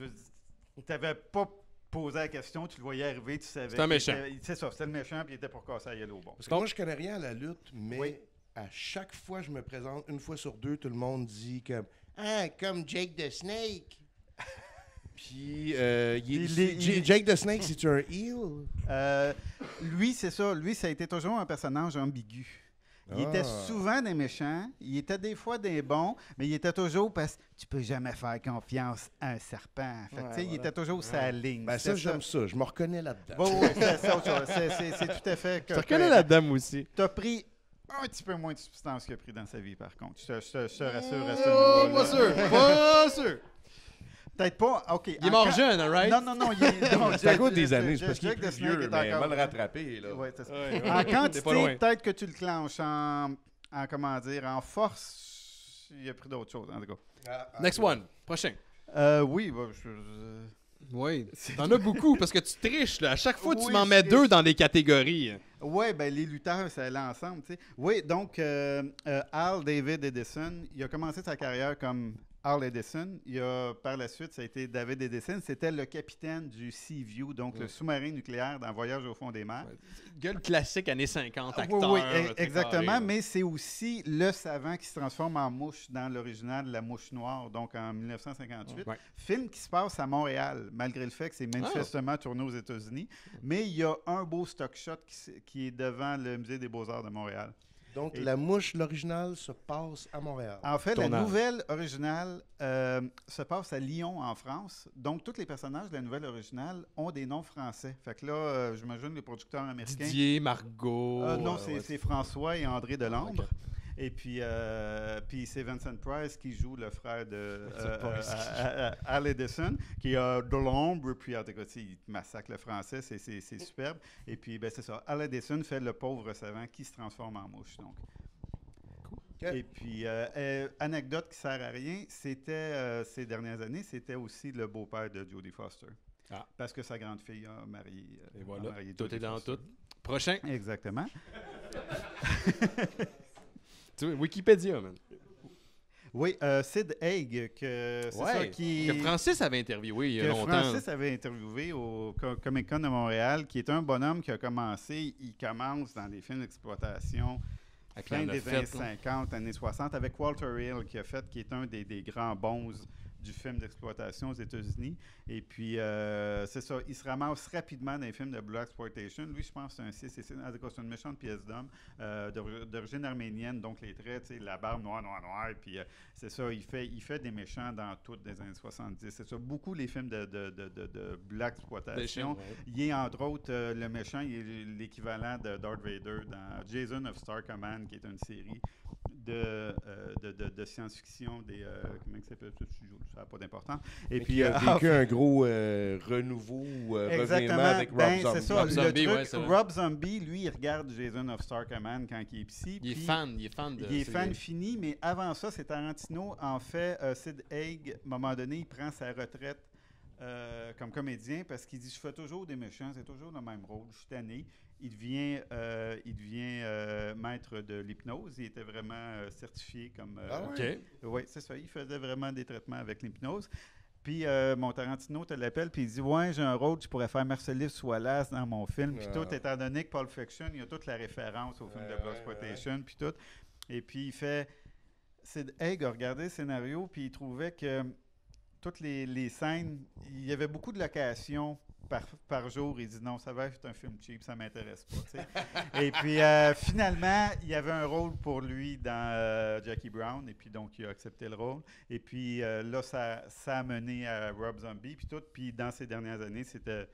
n'avais pas posé la question, tu le voyais arriver, tu savais. C'était un méchant. C'est ça, c'était le méchant, puis il était pour casser à Yellow. Bon. Parce que moi, je connais rien à la lutte, mais oui. à chaque fois que je me présente, une fois sur deux, tout le monde dit comme « Ah, comme Jake the Snake! » Puis, euh, il, il, il, il, Jake the Snake, c'est-tu un heel? Euh, lui, c'est ça. Lui, ça a été toujours un personnage ambigu. Il ah. était souvent des méchants, il était des fois des bons, mais il était toujours parce que tu peux jamais faire confiance à un serpent. Fait ouais, voilà. Il était toujours sa ouais. ligne. Ben ça, ça. j'aime ça. Je me reconnais là-dedans. Bon, c'est ça. C'est tout à fait... Je te reconnais là-dedans aussi. Tu as pris un petit peu moins de substance qu'il a pris dans sa vie, par contre. Je te rassure à ce niveau-là. Pas sûr. Pas sûr. Peut-être pas. Okay, il est mort jeune, all right? Non, non, non. C'est à cause des années. C'est parce qu'il est plus vieux, mais mal rattrapé. Là. Ouais, c'est ouais, ouais. En quantité, peut-être que tu le clenches en, en, comment dire, en force. Il a pris d'autres choses, en tout cas. Ah, ah, Next ouais. one. Prochain. Euh, oui, bah, je... Oui, t'en as beaucoup parce que tu triches. Là. À chaque fois, tu oui, m'en mets deux dans des catégories. Oui, bien, les lutteurs, c'est l'ensemble. Oui, donc, euh, euh, Al David Hedison, il a commencé sa carrière comme... Al Edison, il a, par la suite, ça a été David Edison. C'était le capitaine du Sea View, donc oui. le sous-marin nucléaire dans Voyage au fond des mers. Ouais. Gueule classique années cinquante, acteur. Oui, oui exactement, carré, mais c'est aussi le savant qui se transforme en mouche dans l'original La Mouche Noire, donc en mille neuf cent cinquante-huit. Ouais. Film qui se passe à Montréal, malgré le fait que c'est manifestement oh. tourné aux États-Unis. Mais il y a un beau stock shot qui, qui est devant le Musée des Beaux-Arts de Montréal. Donc, et La Mouche, l'original, se passe à Montréal. En fait, Ton la âme. nouvelle originale euh, se passe à Lyon, en France. Donc, tous les personnages de la nouvelle originale ont des noms français. Fait que là, euh, j'imagine les producteurs américains... Didier, Margot... Euh, non, c'est ouais, François et André Delambre. Okay. Et puis, euh, puis c'est Vincent Price qui joue le frère de euh, Al Edison, qui a de l'ombre, puis en tout cas, il massacre le français, c'est superbe. Et puis, ben, c'est ça, Al Edison fait le pauvre savant qui se transforme en mouche, donc. Cool. Et puis, euh, euh, anecdote qui sert à rien, c'était, euh, ces dernières années, c'était aussi le beau-père de Jodie Foster. Ah. Parce que sa grande-fille a marié, euh, Et voilà, a marié tout Jodie est dans Foster. Tout. Prochain. Exactement. Wikipédia, man. Oui, euh, Sid Haig, que c'est ouais, ça qui... que Francis avait interviewé il y a longtemps. Francis avait interviewé au Comic-Con de Montréal, qui est un bonhomme qui a commencé, il commence dans les films d'exploitation fin des années cinquante, années soixante, avec Walter Hill, qui a fait, qui est un des, des grands bonzes du film d'exploitation aux États-Unis. Et puis, euh, c'est ça, il se ramasse rapidement dans les films de Black Exploitation. Lui, je pense que c'est un six, en tout cas, c'est une méchante pièce d'homme euh, d'origine arménienne, donc les traits, tu sais, la barbe noire, noire, noire. Et puis, euh, c'est ça, il fait, il fait des méchants dans toutes les années soixante-dix. C'est ça, beaucoup les films de, de, de, de, de Black Exploitation. Ouais. Il est, entre autres, euh, le méchant, il est l'équivalent de Darth Vader dans Jason of Star Command, qui est une série de, euh, de, de, de science-fiction, des euh, comment ça s'appelle, ça n'a pas d'importance. Et mais puis il a vécu euh, un gros euh, renouveau ou euh, revirement avec Rob ben, Zombie. C'est ça, Rob le Zombie, truc, ouais, c'est Rob Zombie, lui, il regarde Jason of Starkerman quand il est psy. Il est fan, il est fan de. Il est fan fini, mais avant ça, c'est Tarantino. En fait, euh, Sid Haig, à un moment donné, il prend sa retraite. Euh, comme comédien, parce qu'il dit « Je fais toujours des méchants, c'est toujours le même rôle, je suis tanné ». Il devient, euh, il devient euh, maître de l'hypnose. Il était vraiment euh, certifié comme… Euh, ah oui? Okay. Oui, c'est ça. Il faisait vraiment des traitements avec l'hypnose. Puis euh, mon Tarantino te l'appelle, puis il dit « Ouais, j'ai un rôle, je pourrais faire Marcellus Wallace dans mon film. » Puis tout, étant donné que Pulp Fiction, il y a toute la référence au film euh, de Bloodsploitation, ouais, ouais. Puis tout. Et puis il fait… Sid Haig a regardé le scénario, puis il trouvait que… Toutes les, les scènes, il y avait beaucoup de locations par, par jour. Il dit non, ça va être un film cheap, ça ne m'intéresse pas. Et puis euh, finalement, il y avait un rôle pour lui dans euh, Jackie Brown, et puis donc il a accepté le rôle. Et puis euh, là, ça, ça a mené à Rob Zombie, puis tout. Puis dans ces dernières années, c'était,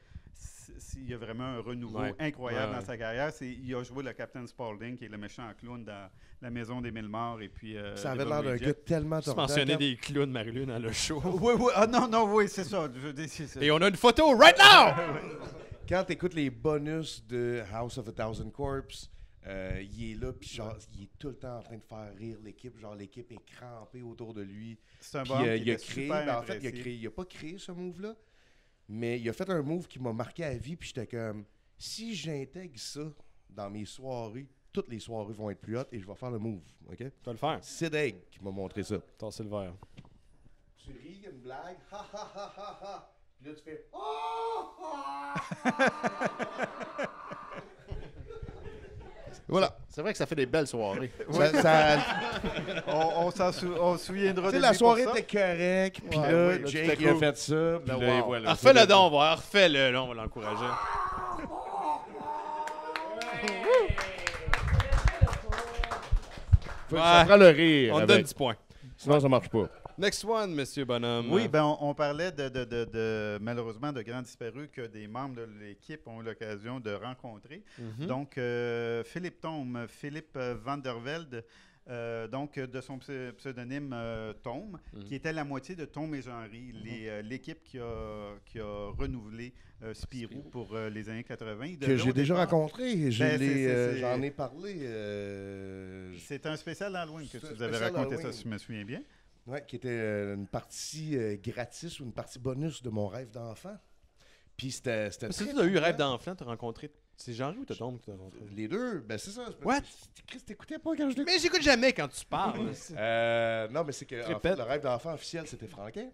il y a vraiment un renouveau ouais. incroyable ouais. dans sa carrière. C'est, il a joué le Captain Spaulding, qui est le méchant clown dans La Maison des Mille Morts. Et puis, euh, ça avait l'air d'un gars tellement tordu. Tu mentionnais des clowns, Marie-Lune, dans le show. Oui, oui. Ah non, non, oui, c'est ça. Je, c'est ça. Et on a une photo right now! Quand tu écoutes les bonus de House of a Thousand Corpses, euh, il est là, puis genre, il est tout le temps en train de faire rire l'équipe. Genre, l'équipe est crampée autour de lui. C'est un bon euh, il a créé, ben, en fait, il a créé, il a pas créé ce move-là. Mais il a fait un move qui m'a marqué à vie, puis j'étais comme, si j'intègre ça dans mes soirées, toutes les soirées vont être plus hautes et je vais faire le move, ok? Tu vas le faire. C'est Sid Haig qui m'a montré ça. Tassez le verre. Tu ris, une blague, ha ha ha ha ha, puis là tu fais, oh, ha, ha, ha. Voilà. C'est vrai que ça fait des belles soirées. Ouais, ça, ça... on, on s'en sou... on souviendra. Tu sais, la soirée était correcte, puis ouais, là, oui, là, Jake il a fait ça. Là, là, wow. Voilà, refais-le donc, on va refais-le, là, on va l'encourager. Ouais. Ça prend le rire. On te donne dix points. Sinon, ça marche pas. Next one, monsieur Bonhomme. Oui, ben on, on parlait de, de, de, de malheureusement de grands disparus que des membres de l'équipe ont eu l'occasion de rencontrer. Mm-hmm. Donc, euh, Philippe Thome, Philippe Van der Velde, euh, donc de son pseudonyme euh, Thome, mm-hmm. qui était la moitié de Thome et Jean-Ry, mm-hmm. euh, l'équipe qui a, qui a renouvelé euh, Spirou pour euh, les années quatre-vingts. Que j'ai déjà départ. rencontré, je ben, l'ai, euh, j'en ai parlé. Euh, c'est un spécial Halloween que tu nous avais raconté Halloween. Ça, si je me souviens bien. Oui, qui était euh, une partie euh, gratis ou une partie bonus de mon rêve d'enfant. Puis c'était. c'était si tu as eu rêve d'enfant, tu as rencontré. C'est Jean-Ry ou tu tombes que tu as rencontré? Les deux. Ben, c'est ça. What? Chris, t'écoutais pas quand je l'écoutais. Mais j'écoute jamais quand tu parles. euh, non, mais c'est que en fait, le rêve d'enfant officiel, c'était Franquin.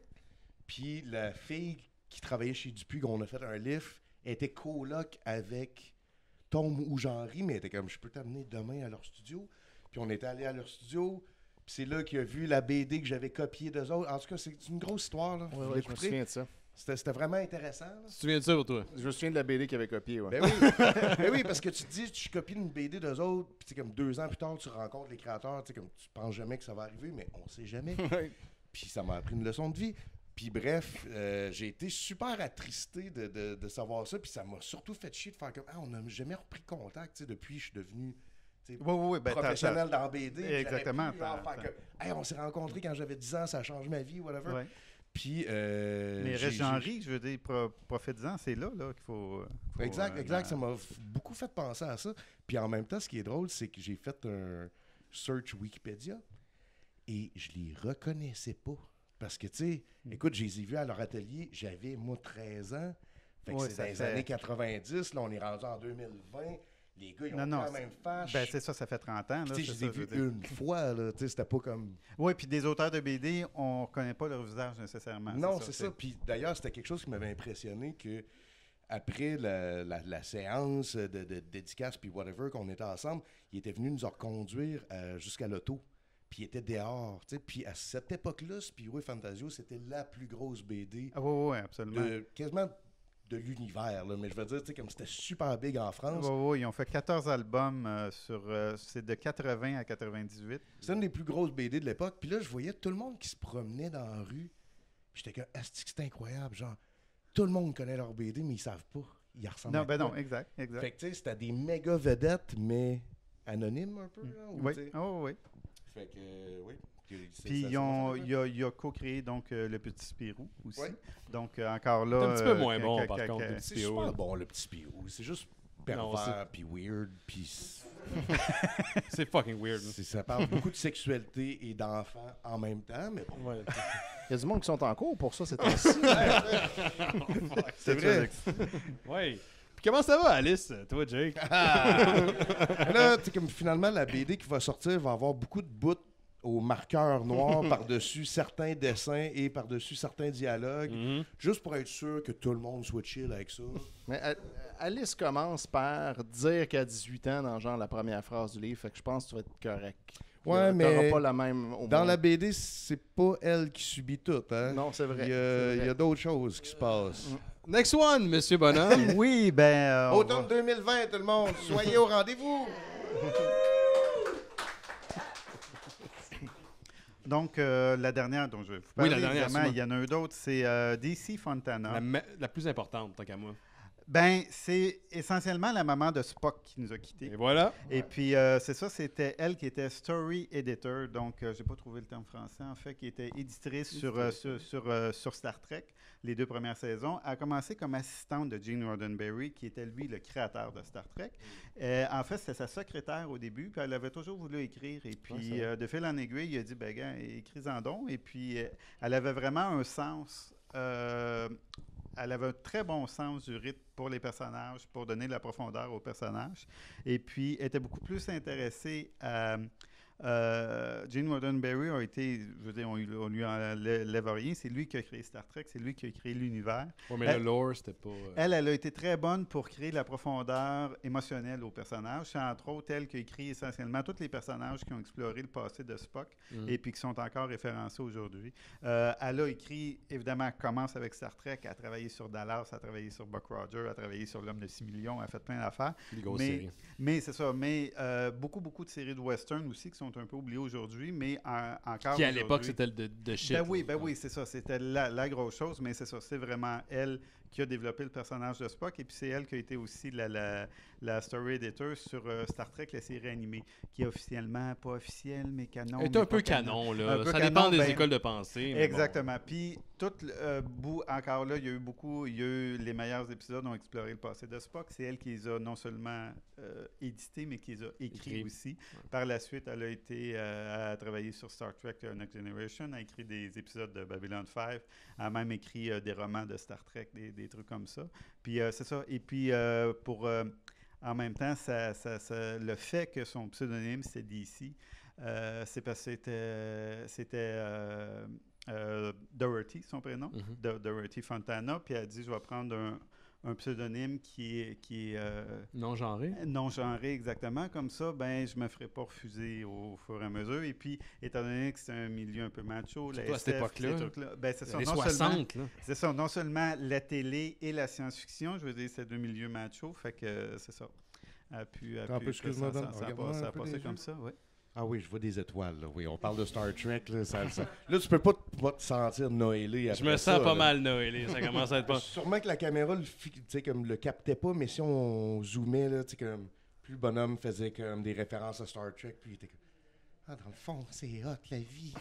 Puis la fille qui travaillait chez Dupuis, qu'on a fait un livre, était coloc avec Thome ou Jean-Ry, mais elle était comme je peux t'amener demain à leur studio. Puis on était allé à leur studio. Puis c'est là qu'il a vu la B D que j'avais copiée d'eux autres. En tout cas, c'est une grosse histoire. Là. Ouais, ouais, je me souviens de ça. C'était, c'était vraiment intéressant. Là. Tu te souviens de ça pour toi? Je me souviens de la B D qu'il avait copiée. Ouais. Ben, oui. Ben oui, parce que tu te dis, tu copies une B D d'eux autres, puis comme deux ans plus tard, tu rencontres les créateurs, comme, tu penses jamais que ça va arriver, mais on sait jamais. Puis ça m'a appris une leçon de vie. Puis bref, euh, j'ai été super attristé de, de, de savoir ça, puis ça m'a surtout fait chier de faire comme, ah, on n'a jamais repris contact depuis je suis devenu... Oui, oui, ben, professionnel dans B D. Exactement. Pu, genre, que, hey, on s'est rencontrés quand j'avais dix ans, ça a changé ma vie, whatever. Ouais. Puis, euh, mais reste Jean-Ry, je veux dire, profite-en, c'est là, là qu'il faut, faut... Exact, euh, exact. Là. Ça m'a beaucoup fait penser à ça. Puis en même temps, ce qui est drôle, c'est que j'ai fait un search Wikipédia et je les reconnaissais pas. Parce que, tu sais, mm. écoute, je les ai vus à leur atelier, j'avais, moi, treize ans. Fait que ouais, c'est dans les fait... années quatre-vingt-dix, là, on est rendu en deux mille vingt. Les gars, ils non, ont non, la même fâche. Ben, c'est ça, ça fait trente ans. Là, je les ai vus une fois, là, c'était pas comme... Oui, puis des auteurs de B D, on connaît pas leur visage nécessairement. Non, c'est ça. C'est ça. Puis d'ailleurs, c'était quelque chose qui m'avait impressionné que après la, la, la séance de, de dédicace puis whatever qu'on était ensemble, il était venu nous reconduire euh, jusqu'à l'auto. Puis il était dehors, tu sais. Puis à cette époque-là, Spirou et Fantasio, c'était la plus grosse B D. Ah oui, oui, absolument. De, quasiment... de l'univers, là. Mais je veux dire, tu sais, comme c'était super big en France. Oui, oui, ils ont fait quatorze albums euh, sur... Euh, c'est de quatre-vingts à quatre-vingt-dix-huit. C'est une des plus grosses B D de l'époque. Puis là, je voyais tout le monde qui se promenait dans la rue. J'étais comme, asti, c'est incroyable, genre, tout le monde connaît leur B D, mais ils savent pas. Ils ressemblent non, ben pas. Non, exact, exact. Fait que, tu sais, c'était des méga vedettes, mais anonymes un peu, là. Ou, oui, oh, oui. Fait que, euh, oui. Puis il a, a co-créé donc euh, Le Petit Spirou aussi. Ouais. Donc euh, encore là... C'est un petit peu moins euh, bon, par contre, Le Petit Spirou. C'est super bon, Le Petit Spirou. C'est juste pervers, puis weird, puis... c'est fucking weird. C'est, ça parle beaucoup de sexualité et d'enfants en même temps, mais bon... Ouais. Il y a du monde qui sont en cours pour ça, c'est aussi. C'est vrai. Oui. Puis comment ça va, Alice? Toi, Jake? Là, comme finalement, la B D qui va sortir va avoir beaucoup de bouts au marqueur noir par-dessus certains dessins et par-dessus certains dialogues, mm-hmm. juste pour être sûr que tout le monde soit chill avec ça. Mais à, Alice commence par dire qu'à dix-huit ans, dans genre la première phrase du livre, fait que je pense que tu vas être correct. Ouais, mais pas la même au dans la B D, c'est pas elle qui subit tout. Hein? Non, c'est vrai. Il y a, y a d'autres choses qui se passent. Next one, monsieur Bonhomme. Oui, ben... Euh, automne va... deux mille vingt, tout le monde. Soyez au rendez-vous. Donc, euh, la dernière dont je vais vous parler, oui, la dernière, évidemment, il y en a un d'autre, c'est euh, D C Fontana. La, la plus importante, tant qu'à moi. Ben, c'est essentiellement la maman de Spock qui nous a quittés. Et voilà. Et puis, euh, c'est ça, c'était elle qui était story editor, donc euh, j'ai pas trouvé le terme français, en fait, qui était éditrice sur, euh, sur, sur, euh, sur Star Trek, les deux premières saisons. Elle a commencé comme assistante de Gene Roddenberry, qui était, lui, le créateur de Star Trek. Euh, en fait, c'était sa secrétaire au début, puis elle avait toujours voulu écrire. Et puis, ouais, euh, de fil en aiguille, il a dit, ben, gars, écris-en donc. Et puis, euh, elle avait vraiment un sens... Euh, Elle avait un très bon sens du rythme pour les personnages, pour donner de la profondeur aux personnages. Et puis, elle était beaucoup plus intéressée à... Euh, Gene Roddenberry a été, je veux dire, on, on lui enlève rien. C'est lui qui a créé Star Trek, c'est lui qui a créé l'univers. Oui, mais elle, le lore, c'était pas... Euh... Elle, elle a été très bonne pour créer de la profondeur émotionnelle aux personnages. C'est entre autres elle qui a écrit essentiellement tous les personnages qui ont exploré le passé de Spock mm. et puis qui sont encore référencés aujourd'hui. Euh, elle a écrit, évidemment, elle commence avec Star Trek, elle a travaillé sur Dallas, elle a travaillé sur Buck Rogers, elle a travaillé sur L'Homme de six millions, elle a fait plein d'affaires. Des grosses séries. Mais c'est ça, mais euh, beaucoup, beaucoup de séries de western aussi qui sont un peu oubliés aujourd'hui, mais en, encore qui, à l'époque, c'était le de, de shit. Ben oui, ben oui, c'est ça. C'était la, la grosse chose, mais c'est ça. C'est vraiment elle qui a développé le personnage de Spock, et puis c'est elle qui a été aussi la, la, la story editor sur euh, Star Trek, la série animée, qui est officiellement pas officielle, mais canon. Elle est un peu canon, canon là. Peu ça canon, dépend des ben, écoles de pensée. Exactement. Bon. Puis, tout euh, bout, encore là, il y a eu beaucoup, il y a eu les meilleurs épisodes ont exploré le passé de Spock. C'est elle qui les a non seulement euh, édités, mais qui les a écrits écrit. aussi. Ouais. Par la suite, elle a été euh, à travailler sur Star Trek uh, Next Generation, elle a écrit des épisodes de Babylon five, elle a même écrit euh, des romans de Star Trek, des, des des trucs comme ça. Puis euh, c'est ça. Et puis, euh, pour euh, en même temps, ça, ça, ça, le fait que son pseudonyme, c'est D C, euh, c'est parce que c'était, c'était euh, euh, Dorothy, son prénom, mm-hmm. Do- Dorothy Fontana, puis elle a dit, je vais prendre un, un pseudonyme qui est... Qui est euh, non-genré. Non-genré, exactement. Comme ça, ben je me ferai pas refuser au, au fur et à mesure. Et puis, étant donné que c'est un milieu un peu macho, la S F, à cette époque-là, trucs-là, ben, c'est ça, les non soixante, là. C'est ça, non seulement la télé et la science-fiction, je veux dire, c'est deux milieux macho, fait que c'est ça. A pu, a pu, excuse-moi, ça, ça, ça a passé, a passé comme ça, oui. Ah oui, je vois des étoiles, là. Oui, on parle de Star Trek, là. Ça, ça. Là, tu peux pas te, pas te sentir noëlé après ça. Je me sens ça, pas là. mal noëlé, ça commence à être pas... Sûrement que la caméra, tu sais, comme le captait pas, mais si on zoomait, là, tu sais, comme... Plus le bonhomme faisait comme des références à Star Trek, puis il était comme... Ah, dans le fond, c'est hot, la vie.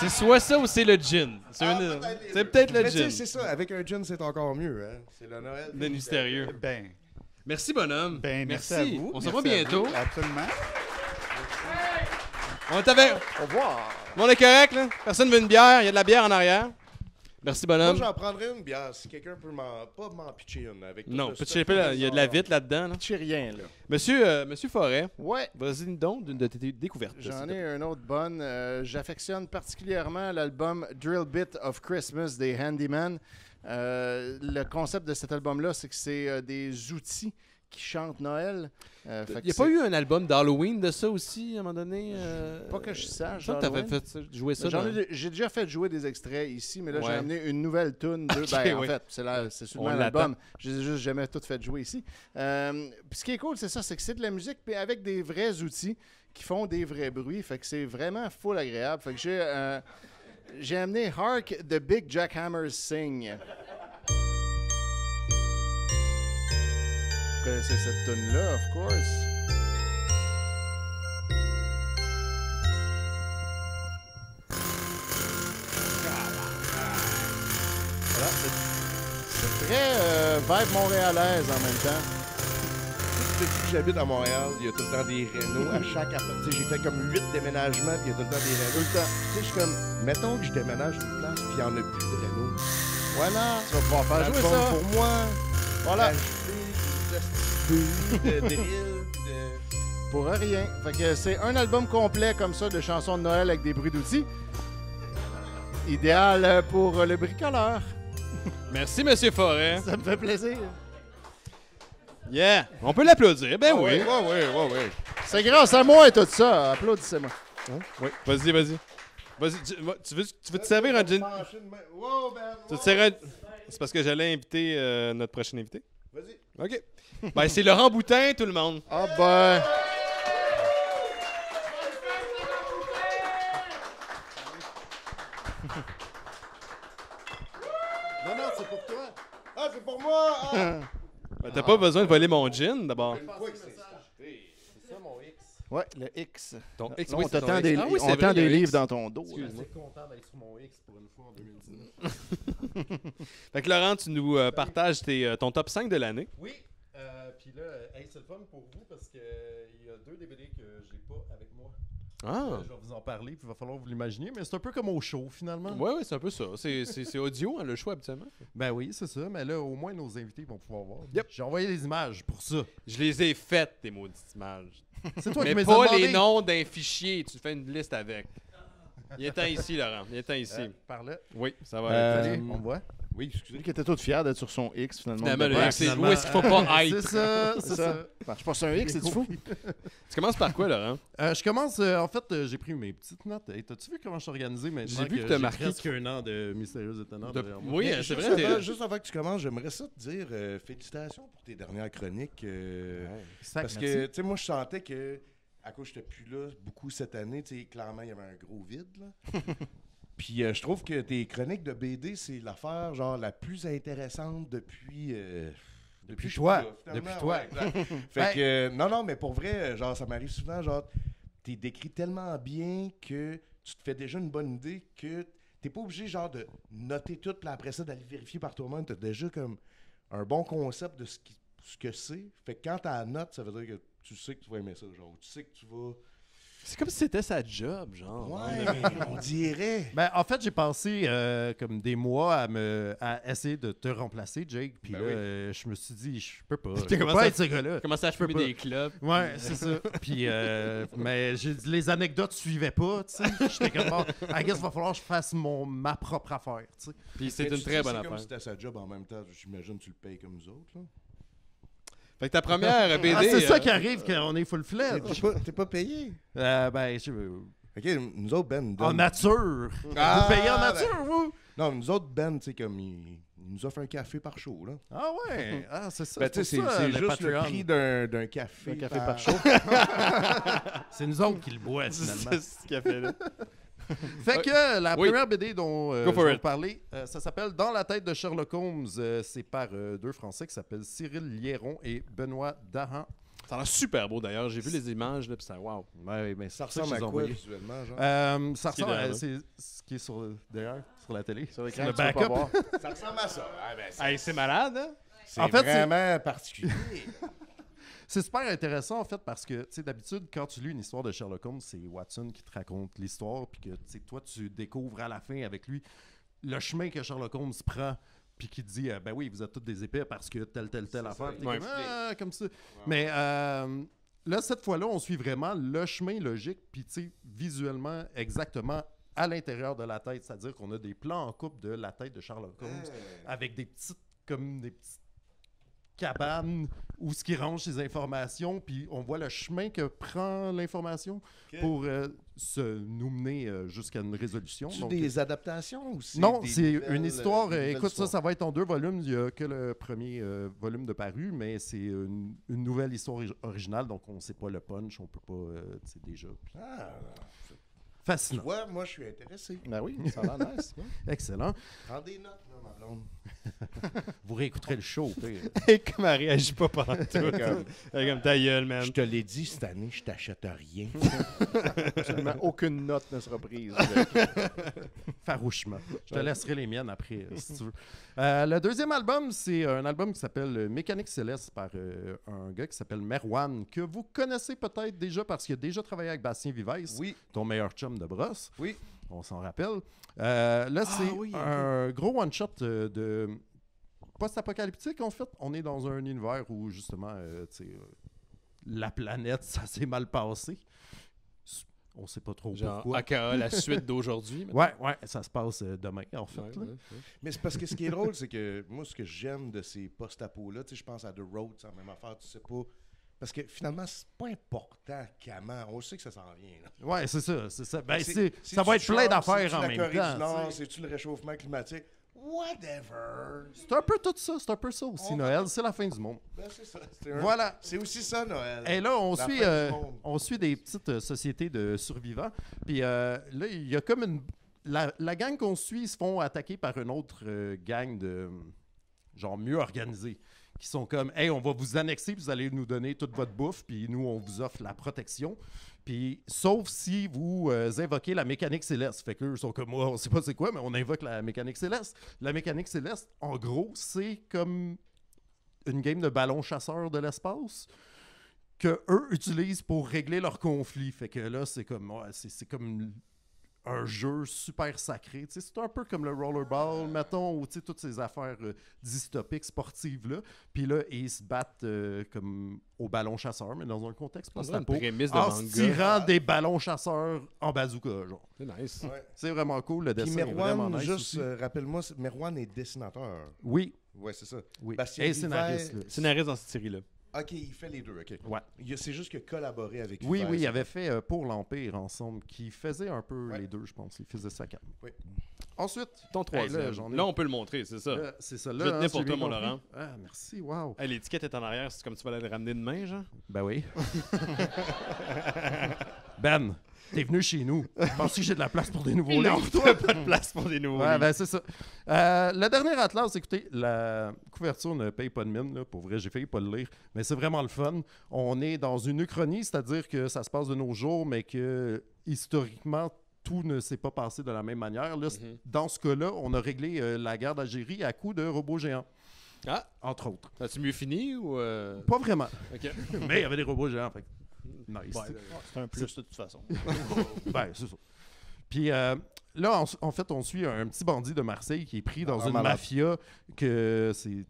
C'est soit ça ou c'est le gin. C'est, ah, une... peut-être c'est peut-être le mais gin. C'est ça, avec un gin, c'est encore mieux, hein. C'est le Noël. Le mystérieux. Avec... Ben... Merci, bonhomme. Ben, merci. merci à vous. On se revoit bientôt. Vous. Absolument. On est avec... Au revoir. On est correct, là. Personne veut une bière. Il y a de la bière en arrière. Merci, bonhomme. Moi, j'en prendrais une bière. Si quelqu'un peut m'en... Pas m'en pitcher une. Avec non, pitcher pas. Il y a de la vitre là-dedans. Là. Pitcher rien, là. Monsieur, euh, Monsieur Forêt. Ouais. Vas-y donc d'une de tes découvertes. J'en ai une autre bonne. Euh, j'affectionne particulièrement l'album Drill Bit of Christmas des Handyman. Euh, le concept de cet album-là, c'est que c'est euh, des outils qui chante Noël. Euh, Il n'y a c'est... pas eu un album d'Halloween de ça aussi, à un moment donné? Euh... Pas que je sache. Je t'avais fait jouer ça. Dans... Ai... J'ai déjà fait jouer des extraits ici, mais là, ouais. j'ai amené une nouvelle tune de... okay, ben, oui. En fait, c'est, la... c'est sûrement l'album. Je n'ai juste jamais tout fait jouer ici. Euh, ce qui est cool, c'est ça, c'est que c'est de la musique mais avec des vrais outils qui font des vrais bruits. Fait que c'est vraiment full agréable. Fait que j'ai, euh... j'ai amené Hark the Big Jackhammer Sing. Vous connaissez cette tune-là, of course. Vêve montréalaise en même temps. Depuis que j'habite à Montréal, il y a tout le temps des rénaux à chaque appart. J'ai fait comme huit déménagements, puis il y a tout le temps des rénaux. Je suis comme, mettons que je déménage une place, puis il n'y en a plus de rénaux. Voilà. Tu vas pouvoir faire jouer ça. Pour moi. Voilà. Ajouter de drill, de... Pour rien. Fait que c'est un album complet comme ça de chansons de Noël avec des bruits d'outils. Idéal pour le bricoleur. Merci, monsieur Forêt. Ça me fait plaisir. Yeah! On peut l'applaudir, ben ah oui. Oui, oui, oui, oui. C'est grâce à moi et tout ça. Applaudissez-moi. Hein? Oui, vas-y, vas-y. Vas-y, tu, tu veux, tu veux te servir un gin? Wow, ben, wow, tu te sers un... C'est parce que j'allais inviter euh, notre prochain invité. Vas-y. OK. Ben, c'est Laurent Boutin, tout le monde. Ah oh ben... Non, non, c'est pour toi. Ah, c'est pour moi! Ah. Ben, t'as ah, pas besoin de voler mon gin, d'abord. C'est ça, mon X. Ouais, le X. Ton X, non, oui, on t'attend des, ah, oui, on vrai, des livres dans ton dos. Je suis content d'être sur mon X pour une fois en deux mille dix-neuf. Fait que, Laurent, tu nous euh, partages tes, euh, ton top cinq de l'année. Oui. Euh, Puis là, hey, c'est le fun pour vous parce qu'il y a deux D V D que j'ai pas avec moi. Ah. Je vais vous en parler, puis il va falloir vous l'imaginer. Mais c'est un peu comme au show, finalement. Oui, oui, c'est un peu ça. C'est audio, hein, le show, habituellement. Ben oui, c'est ça. Mais là, au moins, nos invités vont pouvoir voir. Yep. J'ai envoyé des images pour ça. Je les ai faites, tes maudites images. C'est toi qui m'as demandé. Mais pas les noms d'un fichier. Tu fais une liste avec. Il est temps ici, Laurent. Il est temps ici. Euh, par là. Oui, ça va. Euh, aller. On voit. Oui, excusez-moi. Qui était toute fière d'être sur son X, finalement. Finalement, le X, c'est où est-ce qu'il faut pas être. C'est ça, c'est ça. ça. Je pense sur un X, c'est du fou. Tu commences par quoi, Laurent? Euh, je commence, euh, en fait, euh, j'ai pris mes petites notes. Hey, t'as-tu vu comment je suis organisé maintenant? J'ai vu que, que t'as marqué presque un an de Mystérieux Étonnant. De... Oui, c'est vrai. Avant, juste avant que tu commences, j'aimerais ça te dire euh, félicitations pour tes dernières chroniques. Euh, ouais, parce merci. que, tu sais, moi, je sentais que, à cause que j'étais plus là beaucoup cette année, tu sais, clairement, il y avait un gros vide, là. Puis euh, je trouve que tes chroniques de B D, c'est l'affaire genre la plus intéressante depuis... Euh, depuis, depuis toi, là, depuis ouais, toi. Fait hey. que, euh, non, non, mais pour vrai, genre ça m'arrive souvent, genre t'es décrit tellement bien que tu te fais déjà une bonne idée que t'es pas obligé genre de noter tout, puis après ça d'aller vérifier par toi-même, t'as déjà comme un bon concept de ce, qui, ce que c'est. Fait que quand t'as la note, ça veut dire que tu sais que tu vas aimer ça, genre tu sais que tu vas... C'est comme si c'était sa job, genre. Ouais, mais on dirait. Ben, en fait, j'ai passé euh, comme des mois à me à essayer de te remplacer, Jake. Puis ben là, oui. euh, je me suis dit, je peux pas. Je peux pas être ce gars-là. Comment ça, je peux pas des clubs. Ouais, c'est ça. Puis, euh, mais les anecdotes suivaient pas, tu sais. J'étais comme, I guess, il va falloir que je fasse mon, ma propre affaire, tu sais. Puis c'est une très bonne affaire. C'est comme si c'était sa job en même temps. J'imagine que tu le payes comme nous autres, là. Fait que ta première B D... Ah, c'est euh... ça qui arrive quand on est full fledged. T'es pas, t'es pas payé? Euh, ben, je... OK, nous autres, Ben... Donne... En nature! Ah, vous payez en nature, ben... vous? Non, nous autres, Ben, tu sais, comme, il... il nous offre un café par show, là. Ah ouais? Ah, c'est ça. Ben, tu sais, c'est juste Patreon. Le prix d'un café, café par, par show. C'est nous autres qui le boit, finalement. C'est ce café-là. Fait que la oui. première B D dont euh, je vais parler, euh, ça s'appelle « Dans la tête de Sherlock Holmes euh, ». C'est par euh, deux Français qui s'appellent Cyril Liéron et Benoît Dahan. Ça a l'air super beau d'ailleurs. J'ai vu les images, là, puis ça, wow. Ouais, mais ça ressemble à quoi visuellement, genre? Euh, ça ressemble à c'est ce qui est sur derrière, sur la télé. Sur l'écran, le backup. Ça ressemble à ça. Ah, ben, hey, c'est malade, hein? C'est en fait, vraiment particulier. C'est super intéressant, en fait, parce que, tu sais, d'habitude, quand tu lis une histoire de Sherlock Holmes, c'est Watson qui te raconte l'histoire, puis que, tu sais, toi, tu découvres à la fin avec lui le chemin que Sherlock Holmes prend, puis qui te dit, euh, ben oui, vous êtes tous des épais parce que telle, telle, telle affaire. Ça, ouais. comme, ah, comme ça. Wow. Mais euh, là, cette fois-là, on suit vraiment le chemin logique, puis, tu sais, visuellement, exactement à l'intérieur de la tête. C'est-à-dire qu'on a des plans en coupe de la tête de Sherlock Holmes hey. avec des petites, comme des petites cabane où ce qui range ses informations, puis on voit le chemin que prend l'information okay. pour euh, se nous mener euh, jusqu'à une résolution. C'est des euh... adaptations ou c'est Non, c'est une histoire. Euh, écoute, histoire. ça, ça va être en deux volumes. Il n'y a que le premier euh, volume de paru, mais c'est une, une nouvelle histoire originale, donc on ne sait pas le punch, on peut pas, euh, tu sais, déjà. Ah, fascinant. Tu vois, moi, je suis intéressé. Ben oui, ça a l'air nice. Excellent. Prends des notes, non? ma blonde. Vous réécouterez le show, pire. Et comme elle réagit pas pendant tout. Comme, comme ta gueule, man. Je te l'ai dit, cette année, je t'achète rien. Absolument aucune note ne sera prise. Farouchement. Je te laisserai les miennes après, si tu veux. Euh, le deuxième album, c'est un album qui s'appelle Mécanique Céleste par euh, un gars qui s'appelle Merwan, que vous connaissez peut-être déjà parce qu'il a déjà travaillé avec Bastien Vivès, oui. Ton meilleur chum de brosse. Oui. On s'en rappelle. Euh, là, ah, c'est oui, un okay. gros one-shot de, de post-apocalyptique, en fait. On est dans un univers où, justement, euh, tu sais, euh, la planète, ça s'est mal passé. On sait pas trop genre pourquoi. Aka, la suite d'aujourd'hui. Ouais, ouais, ça se passe demain, en fait. Ouais, ouais, ouais. Mais c'est parce que ce qui est drôle, c'est que moi, ce que j'aime de ces post-apos-là, tu sais, je pense à The Road, c'est la même affaire, tu sais pas. Parce que finalement, c'est pas important comment. On sait que ça s'en vient. Là. Ouais, c'est ça. C'est ça. Ben, c'est, c'est, c'est ça va être plein d'affaires en même temps. C'est-tu le réchauffement climatique? Whatever. C'est un peu tout ça. C'est un peu ça aussi, on Noël. Va... C'est la fin du monde. Ben, c'est ça. C'est un... Voilà. C'est aussi ça, Noël. Et là, on, suit, euh, on suit des petites euh, sociétés de survivants. Puis euh, là, il y a comme une. La, la gang qu'on suit, ils se font attaquer par une autre euh, gang de. Genre mieux organisée. Qui sont comme, hey, on va vous annexer, vous allez nous donner toute votre bouffe, puis nous, on vous offre la protection. Puis, sauf si vous euh, invoquez la mécanique céleste. Fait qu'eux sont comme, moi, oh, on sait pas c'est quoi, mais on invoque la mécanique céleste. La mécanique céleste, en gros, c'est comme une game de ballon chasseur de l'espace que eux utilisent pour régler leurs conflits. Fait que là, c'est comme, ouais, c'est, c'est comme un jeu super sacré. T'sais, c'est un peu comme le rollerball, mettons, ou toutes ces affaires euh, dystopiques, sportives-là. Puis là, ils se battent euh, comme au ballon chasseur, mais dans un contexte post-apo, en se tirant des ballons chasseurs en bazooka. Genre. C'est nice. Ouais. C'est vraiment cool, le dessin. Puis Merwan, est vraiment nice juste, euh, rappelle-moi, Merwan est dessinateur. Oui. Oui, c'est ça. Oui. Et scénariste. Fait... Scénariste dans cette série-là. OK, il fait les deux, OK. Ouais. Il, c'est juste que collaborer avec... Oui, Vivès. Oui, il avait fait euh, Pour l'Empire ensemble, qui faisait un peu ouais. les deux, je pense. Il faisait ça calme. Oui. Ensuite, ton troisième. Hey, là, j'en ai... là, on peut le montrer, c'est ça. Là, c'est ça. Là, je tenais hein, pour toi, mon Laurent. Ah, merci, wow. Hey, l'étiquette est en arrière, c'est comme tu vas la ramener demain, genre? Ben oui. Ben, t'es venu chez nous. Penses-tu que j'ai de la place pour des nouveaux livres? Non, toi, pas de place pour des nouveaux ouais, livres. Ben, c'est ça. Euh, le dernier Atlas, écoutez, la couverture ne paye pas de mine. Là. Pour vrai, j'ai failli pas le lire. Mais c'est vraiment le fun. On est dans une uchronie, c'est-à-dire que ça se passe de nos jours, mais que historiquement, tout ne s'est pas passé de la même manière. Là, mm-hmm. Dans ce cas-là, on a réglé euh, la guerre d'Algérie à coups de robots géants. Ah! Entre autres. As-tu mieux fini ou... Euh... Pas vraiment. Okay. Mais il y avait des robots géants, en fait. Nice. Ouais, c'est un plus c'est... de toute façon. Ben, c'est ça. Puis euh, là, en, en fait, on suit un petit bandit de Marseille qui est pris dans ah, une malade. Mafia que c'est,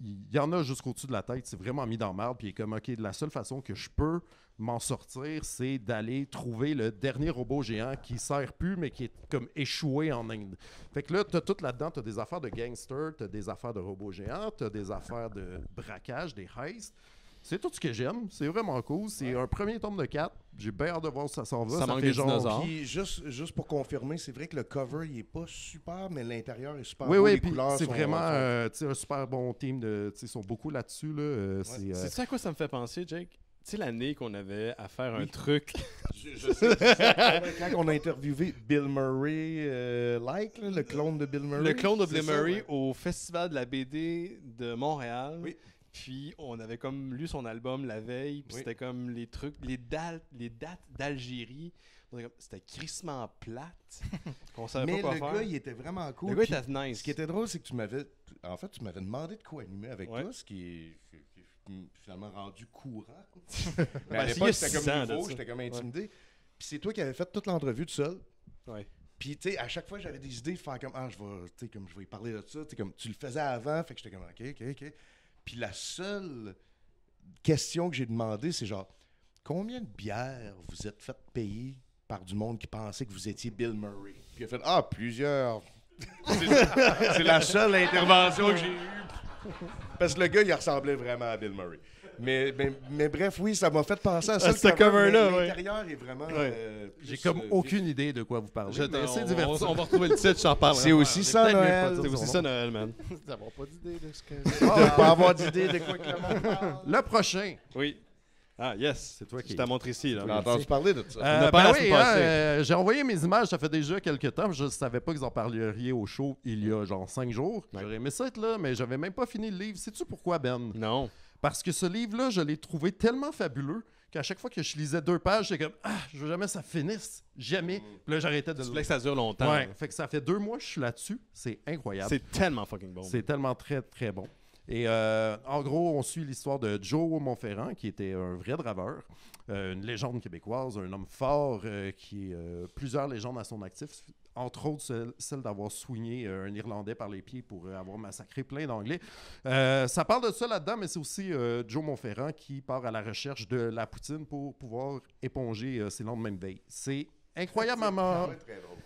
il y en a jusqu'au-dessus de la tête. C'est vraiment mis dans marde. Puis il est comme, OK, la seule façon que je peux m'en sortir, c'est d'aller trouver le dernier robot géant qui sert plus, mais qui est comme échoué en Inde. Fait que là, t'as tout là-dedans. T'as des affaires de gangsters, t'as des affaires de robots géants, t'as des affaires de braquage, des heists. C'est tout ce que j'aime. C'est vraiment cool. C'est ouais. un premier tome de quatre. J'ai bien hâte de voir où ça s'en va. Ça, ça manque des dinosaures. Puis juste, juste pour confirmer, c'est vrai que le cover, il n'est pas super, mais l'intérieur est super oui, beau. Oui, oui. Puis c'est vraiment euh, un super bon team. De, ils sont beaucoup là-dessus. Là. Euh, ouais. C'est euh... sais-tu à quoi ça me fait penser, Jake? Tu sais, l'année qu'on avait à faire un oui. truc. je, je sais, je sais. Quand on a interviewé Bill Murray, euh, like, là, le clone de Bill Murray. Le clone de Bill Murray ouais. au Festival de la B D de Montréal. Oui. Puis, on avait comme lu son album la veille, puis oui. c'était comme les trucs, les, dal- les dates d'Algérie. C'était crissement plate. On savait mais pas quoi faire. Mais le gars, il était vraiment cool. Le gars, il était nice. Ce qui était drôle, c'est que tu m'avais... En fait, tu m'avais demandé de quoi animer avec ouais. toi, ce qui est finalement rendu courant. Mais ben, à l'époque, si c'était comme nouveau, j'étais comme intimidé. Ouais. Puis c'est toi qui avais fait toute l'entrevue tout seul. Ouais. Puis, tu sais, à chaque fois, j'avais des idées de faire comme « Ah, je vais, tu sais, comme je vais y parler de ça. » comme tu le faisais avant, fait que j'étais comme « OK, OK, OK. » Puis la seule question que j'ai demandé, c'est genre, combien de bières vous êtes fait payer par du monde qui pensait que vous étiez Bill Murray? Puis il a fait, ah, plusieurs. c'est, c'est la seule intervention que j'ai eue. Parce que le gars, il ressemblait vraiment à Bill Murray. Mais, mais, mais bref, oui, ça m'a fait penser à ça. Ce cover-là, ouais. L'intérieur est vraiment... Ouais. Euh, j'ai comme euh, aucune vite. Idée de quoi vous parlez. Je t'ai essayé de divertir. On va retrouver le titre, j'en parle. C'est aussi ça, Noël. C'est aussi ça, Noël, man. D'avoir pas d'idée de ce que... De pas avoir d'idée de quoi que le monde parle. Le prochain. Oui. Ah, yes, c'est toi qui. Je t'ai montré ici. Là. On a entendu parler de ça. Euh, ben oui, hein, euh, j'ai envoyé mes images, ça fait déjà quelques temps. Je ne savais pas qu'ils en parleriez au show il y a genre cinq jours. Ouais. J'aurais aimé ça être là, mais j'avais même pas fini le livre. Sais-tu pourquoi, Ben? Non. Parce que ce livre-là, je l'ai trouvé tellement fabuleux qu'à chaque fois que je lisais deux pages, j'étais comme « Ah, je veux jamais ça finisse. Jamais. » Puis là, j'arrêtais de le lire. Tu voulais que ça dure longtemps. Ouais. Hein. Fait que ça fait deux mois que je suis là-dessus. C'est incroyable. C'est tellement fucking bon. C'est tellement très, très bon. Et euh, en gros, on suit l'histoire de Joe Montferrand, qui était un vrai draveur, euh, une légende québécoise, un homme fort euh, qui a euh, plusieurs légendes à son actif, entre autres celle d'avoir soigné euh, un Irlandais par les pieds pour euh, avoir massacré plein d'Anglais. Euh, ça parle de ça là-dedans, mais c'est aussi euh, Joe Montferrand qui part à la recherche de la poutine pour pouvoir éponger euh, ses lendemains de veille. C'est incroyable, maman.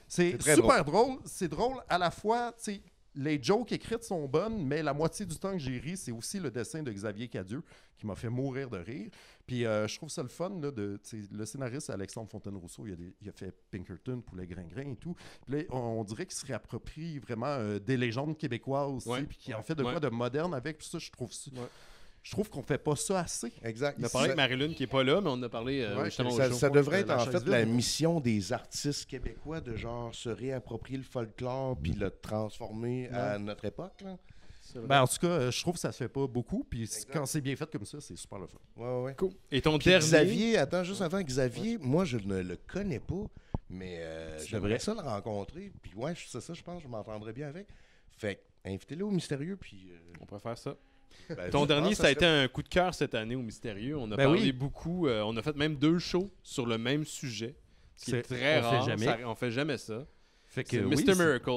C'est super drôle. C'est drôle à la fois... t'sais, les jokes écrites sont bonnes, mais la moitié du temps que j'ai ri, c'est aussi le dessin de Xavier Cadieux qui m'a fait mourir de rire. Puis euh, je trouve ça le fun, là, de, le scénariste Alexandre Fontaine-Rousseau, il a, des, il a fait Pinkerton, Poulet Gringrain et tout. Puis là, on, on dirait qu'il se réapproprie vraiment euh, des légendes québécoises, ouais, puis qu'il en fait de ouais. quoi de moderne avec. Puis ça, je trouve ça... Ouais. Je trouve qu'on ne fait pas ça assez. Exact. On a parlé avec Marie-Lune qui n'est pas là, mais on a parlé euh, ouais, justement ça, au show. Ça devrait être en fait la mission des artistes québécois de genre se réapproprier le folklore puis le transformer ouais. à notre époque. Là. Ben, en tout cas, je trouve que ça ne se fait pas beaucoup. Puis quand c'est bien fait comme ça, c'est super le fun. Ouais, ouais. Cool. Et ton dernier... Xavier, attends juste avant, Xavier, ouais. moi je ne le connais pas, mais euh, j'aimerais ça le rencontrer. Puis ouais, c'est ça, je pense que je m'entendrais bien avec. Fait invitez-le au Mystérieux. Puis, euh... on pourrait faire ça. Ben, ton dernier, ça a serait... été un coup de cœur cette année au Mystérieux. On a ben parlé oui. beaucoup. Euh, on a fait même deux shows sur le même sujet. C'est très on rare. Fait jamais. Ça, on fait jamais ça. Fait que, oui, mister Miracle.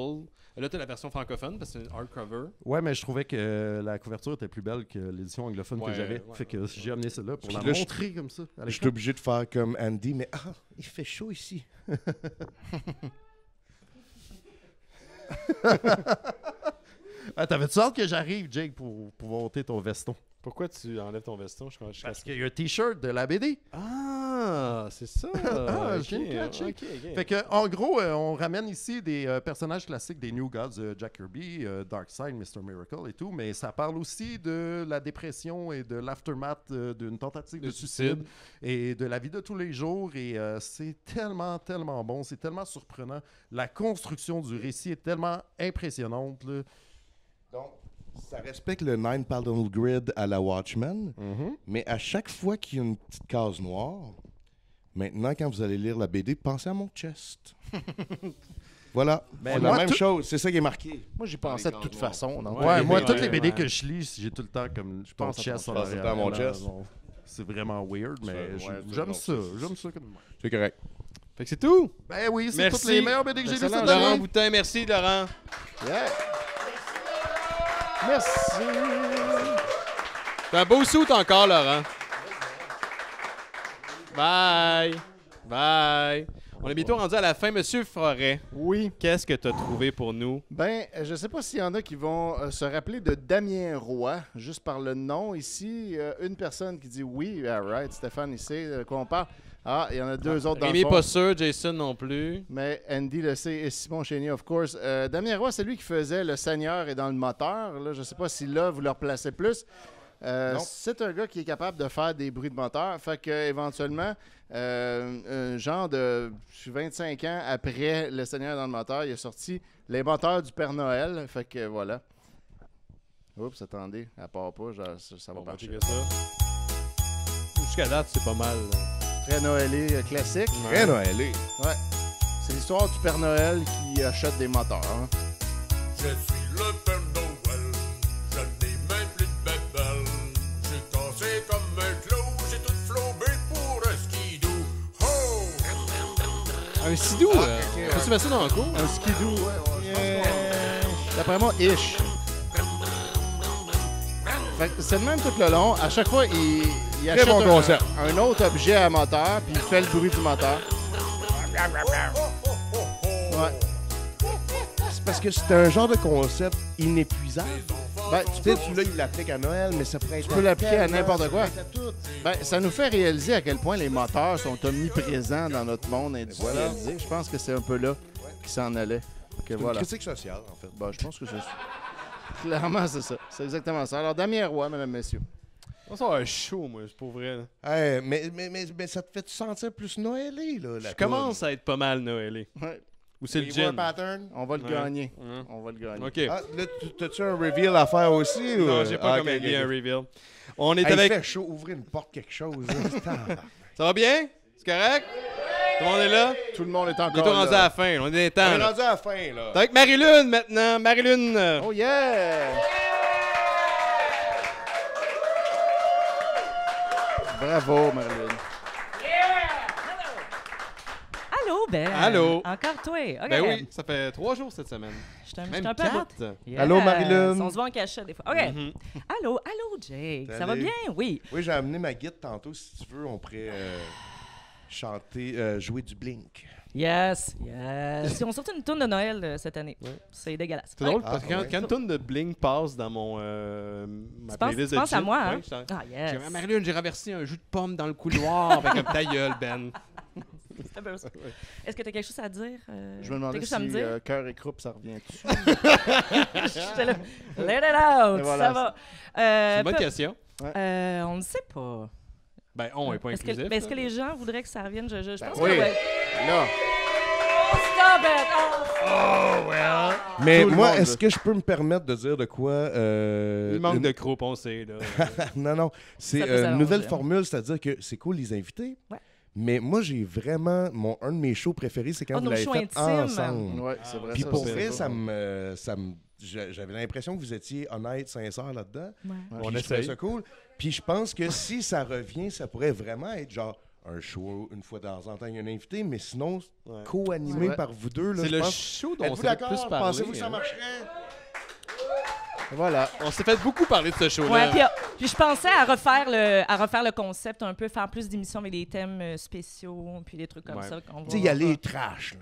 Là, tu as la version francophone parce que c'est une hardcover. Ouais, mais je trouvais que la couverture était plus belle que l'édition anglophone ouais, que j'avais. Ouais, fait que ouais. j'ai amené celle-là pour puis la là, montrer comme ça. Je suis obligé de faire comme Andy, mais ah, il fait chaud ici. Ah, t'avais-tu hâte que j'arrive, Jake, pour pouvoir ôter ton veston? Pourquoi tu enlèves ton veston? Je, je Parce qu'il y a un T-shirt de la B D. Ah, c'est ça! Ah, j'ai une catch. Fait que, en gros, euh, on ramène ici des euh, personnages classiques des New Gods, euh, Jack Kirby, euh, Darkseid, mister Miracle et tout, mais ça parle aussi de la dépression et de l'aftermath euh, d'une tentative de, de suicide. suicide et de la vie de tous les jours. Et euh, c'est tellement, tellement bon. C'est tellement surprenant. La construction du récit est tellement impressionnante, là. Donc, ça respecte le nine-panel grid à la Watchmen, mm-hmm. mais à chaque fois qu'il y a une petite case noire, maintenant, quand vous allez lire la B D, pensez à mon chest. Voilà, ben, c'est la même tout... chose, c'est ça qui est marqué. Moi, j'y pensais de toute noires. façon. Non? Ouais, ouais, moi, ouais, toutes ouais, les B D ouais. que je lis, j'ai tout le temps comme je pense chest. à mon chest. C'est vraiment weird, mais ouais, j'aime ça. J'aime ça comme moi. C'est correct. Fait que c'est tout. Ben oui, c'est toutes les meilleures B D que j'ai lues cette année. Laurent Boutin, merci Laurent. Yeah. Merci. T'as un beau suit encore, Laurent. Bye. Bye. On est bientôt rendu à la fin. Monsieur Forêt, oui. Qu'est-ce que tu as trouvé pour nous? Ben, je ne sais pas s'il y en a qui vont euh, se rappeler de Damien Roy, juste par le nom ici. Euh, une personne qui dit oui, all right, Stéphane, il sait de quoi on parle. Ah, il y en a deux ah, autres dans Rémi le fond. Pas sûr, Jason non plus. Mais Andy le sait et Simon Chénier, of course. Euh, Damien Roy, c'est lui qui faisait Le Seigneur et dans le moteur. Là, je ne sais pas si là, vous le replacez plus. Euh, c'est un gars qui est capable de faire des bruits de moteur. Fait qu'éventuellement, euh, un genre de vingt-cinq ans après Le Seigneur dans le moteur, il a sorti Les moteurs du Père Noël. Fait que voilà. Oups, attendez, elle part pas, genre, ça, ça va bon, partir. Jusqu'à date, c'est pas mal. Là. Très Noëlé classique. Très Noëlé. Ouais. C'est l'histoire du Père Noël qui achète des moteurs. Hein? Je suis le Père Noël. Je n'ai même plus de bébelle. J'ai cassé comme un clou. J'ai tout flambé pour un skidou. Oh! Un skidou? Ah, euh, okay, ouais. Tu mets ça dans le cours? Un skidou, ouais. ouais yeah. D'après moi, ish. C'est le même tout le long. À chaque fois, il... Il achète bon un, concept. un autre objet à moteur, puis il fait le bruit du moteur. Ouais. C'est parce que c'est un genre de concept inépuisable. Ben, tu sais, tu l'appliques à Noël, mais ça pourrait être... Tu peux l'appliquer à n'importe quoi. Ben, ça nous fait réaliser à quel point les moteurs sont omniprésents dans notre monde industrialisé. Voilà. Je pense que c'est un peu là qu'ils s'en allaient. C'est voilà. une critique sociale, en fait. Ben, je pense que c'est ça. Clairement, c'est ça. C'est exactement ça. Alors, Damien Roy, mesdames, messieurs. Moi, ça va être chaud, moi, pour vrai. Hey, mais, mais, mais, mais ça te fait-tu sentir plus noëlé, là? Je commence à être pas mal noëlé. Ouais. Ou c'est le gin? Pattern, on va le ouais. gagner. Ouais. On va le gagner. Okay. Ah, là, t'as-tu un reveal à faire aussi? Non, ou... j'ai pas ah, comme okay, okay. un reveal. On est hey, avec... Il fait chaud, ouvrez une porte, quelque chose. Là. Ça va bien? C'est correct? Tout le monde est là? Tout le monde est encore là. On est rendu à la fin. On est dans les temps. On est rendu à la fin, là. T'es avec Marie-Lune maintenant. Marie-Lune. Oh yeah! Bravo, Marie-Lune. Allô, Ben. Allô. Encore toi. Okay. Ben oui, ça fait trois jours cette semaine. Je Même je quatre. Yeah. Allô, Marie-Lune. On se voit en cachette des fois. OK. Mm-hmm. Allô, allô, Jake. Allez. Ça va bien? Oui. Oui, j'ai amené ma guide tantôt, si tu veux. On pourrait euh, chanter, euh, jouer du Blink. Yes, yes. Si on sortait une toune de Noël euh, cette année, ouais. c'est dégueulasse. C'est drôle, ah, parce que quand, ouais. quand une toune de Blink passe dans mon euh, ma playlist de... Tu penses à moi, hein? Ouais, ah, yes. Marie-Lune, j'ai renversé un jus de pomme dans le couloir avec un ta gueule, Ben. Est-ce que tu as quelque chose à dire? Euh, je me demandais si euh, cœur et croupe, ça revient dessus. J'étais là, let it out, voilà, ça va. Euh, c'est une bonne peu... question. Euh, on ne sait pas. Ben, on n'est pas est-ce inclusif. Que, ben, est-ce que les gens voudraient que ça revienne? Je, je, je ben, pense oui. que... Ben... Non. Oh, stop it! Oh, oh well. Mais tout moi, est-ce que je peux me permettre de dire de quoi... Euh, Il manque une... de croupe, on sait. Là. Non, non. C'est une euh, nouvelle formule, c'est-à-dire que c'est cool les invités. Ouais. Mais moi, j'ai vraiment... Mon, un de mes shows préférés, c'est quand oh, vous l'avez fait intime. Ensemble. Ouais, c'est vrai. Puis ça, pour vrai, ça me, ça me, j'avais l'impression que vous étiez honnête, sincère là-dedans. Ouais. On essaie. Ça cool. Puis je pense que si ça revient, ça pourrait vraiment être genre un show une fois dans un temps, il y a un invité, mais sinon, ouais. co-animé par vous deux. C'est le show dont on s'est plus parlé. Pensez-vous que ça marcherait? Voilà. On s'est fait beaucoup parler de ce show-là. Ouais, puis, puis je pensais à refaire, le, à refaire le concept un peu, faire plus d'émissions avec des thèmes spéciaux, puis des trucs comme ouais. ça. Tu sais, il y a les trash, là.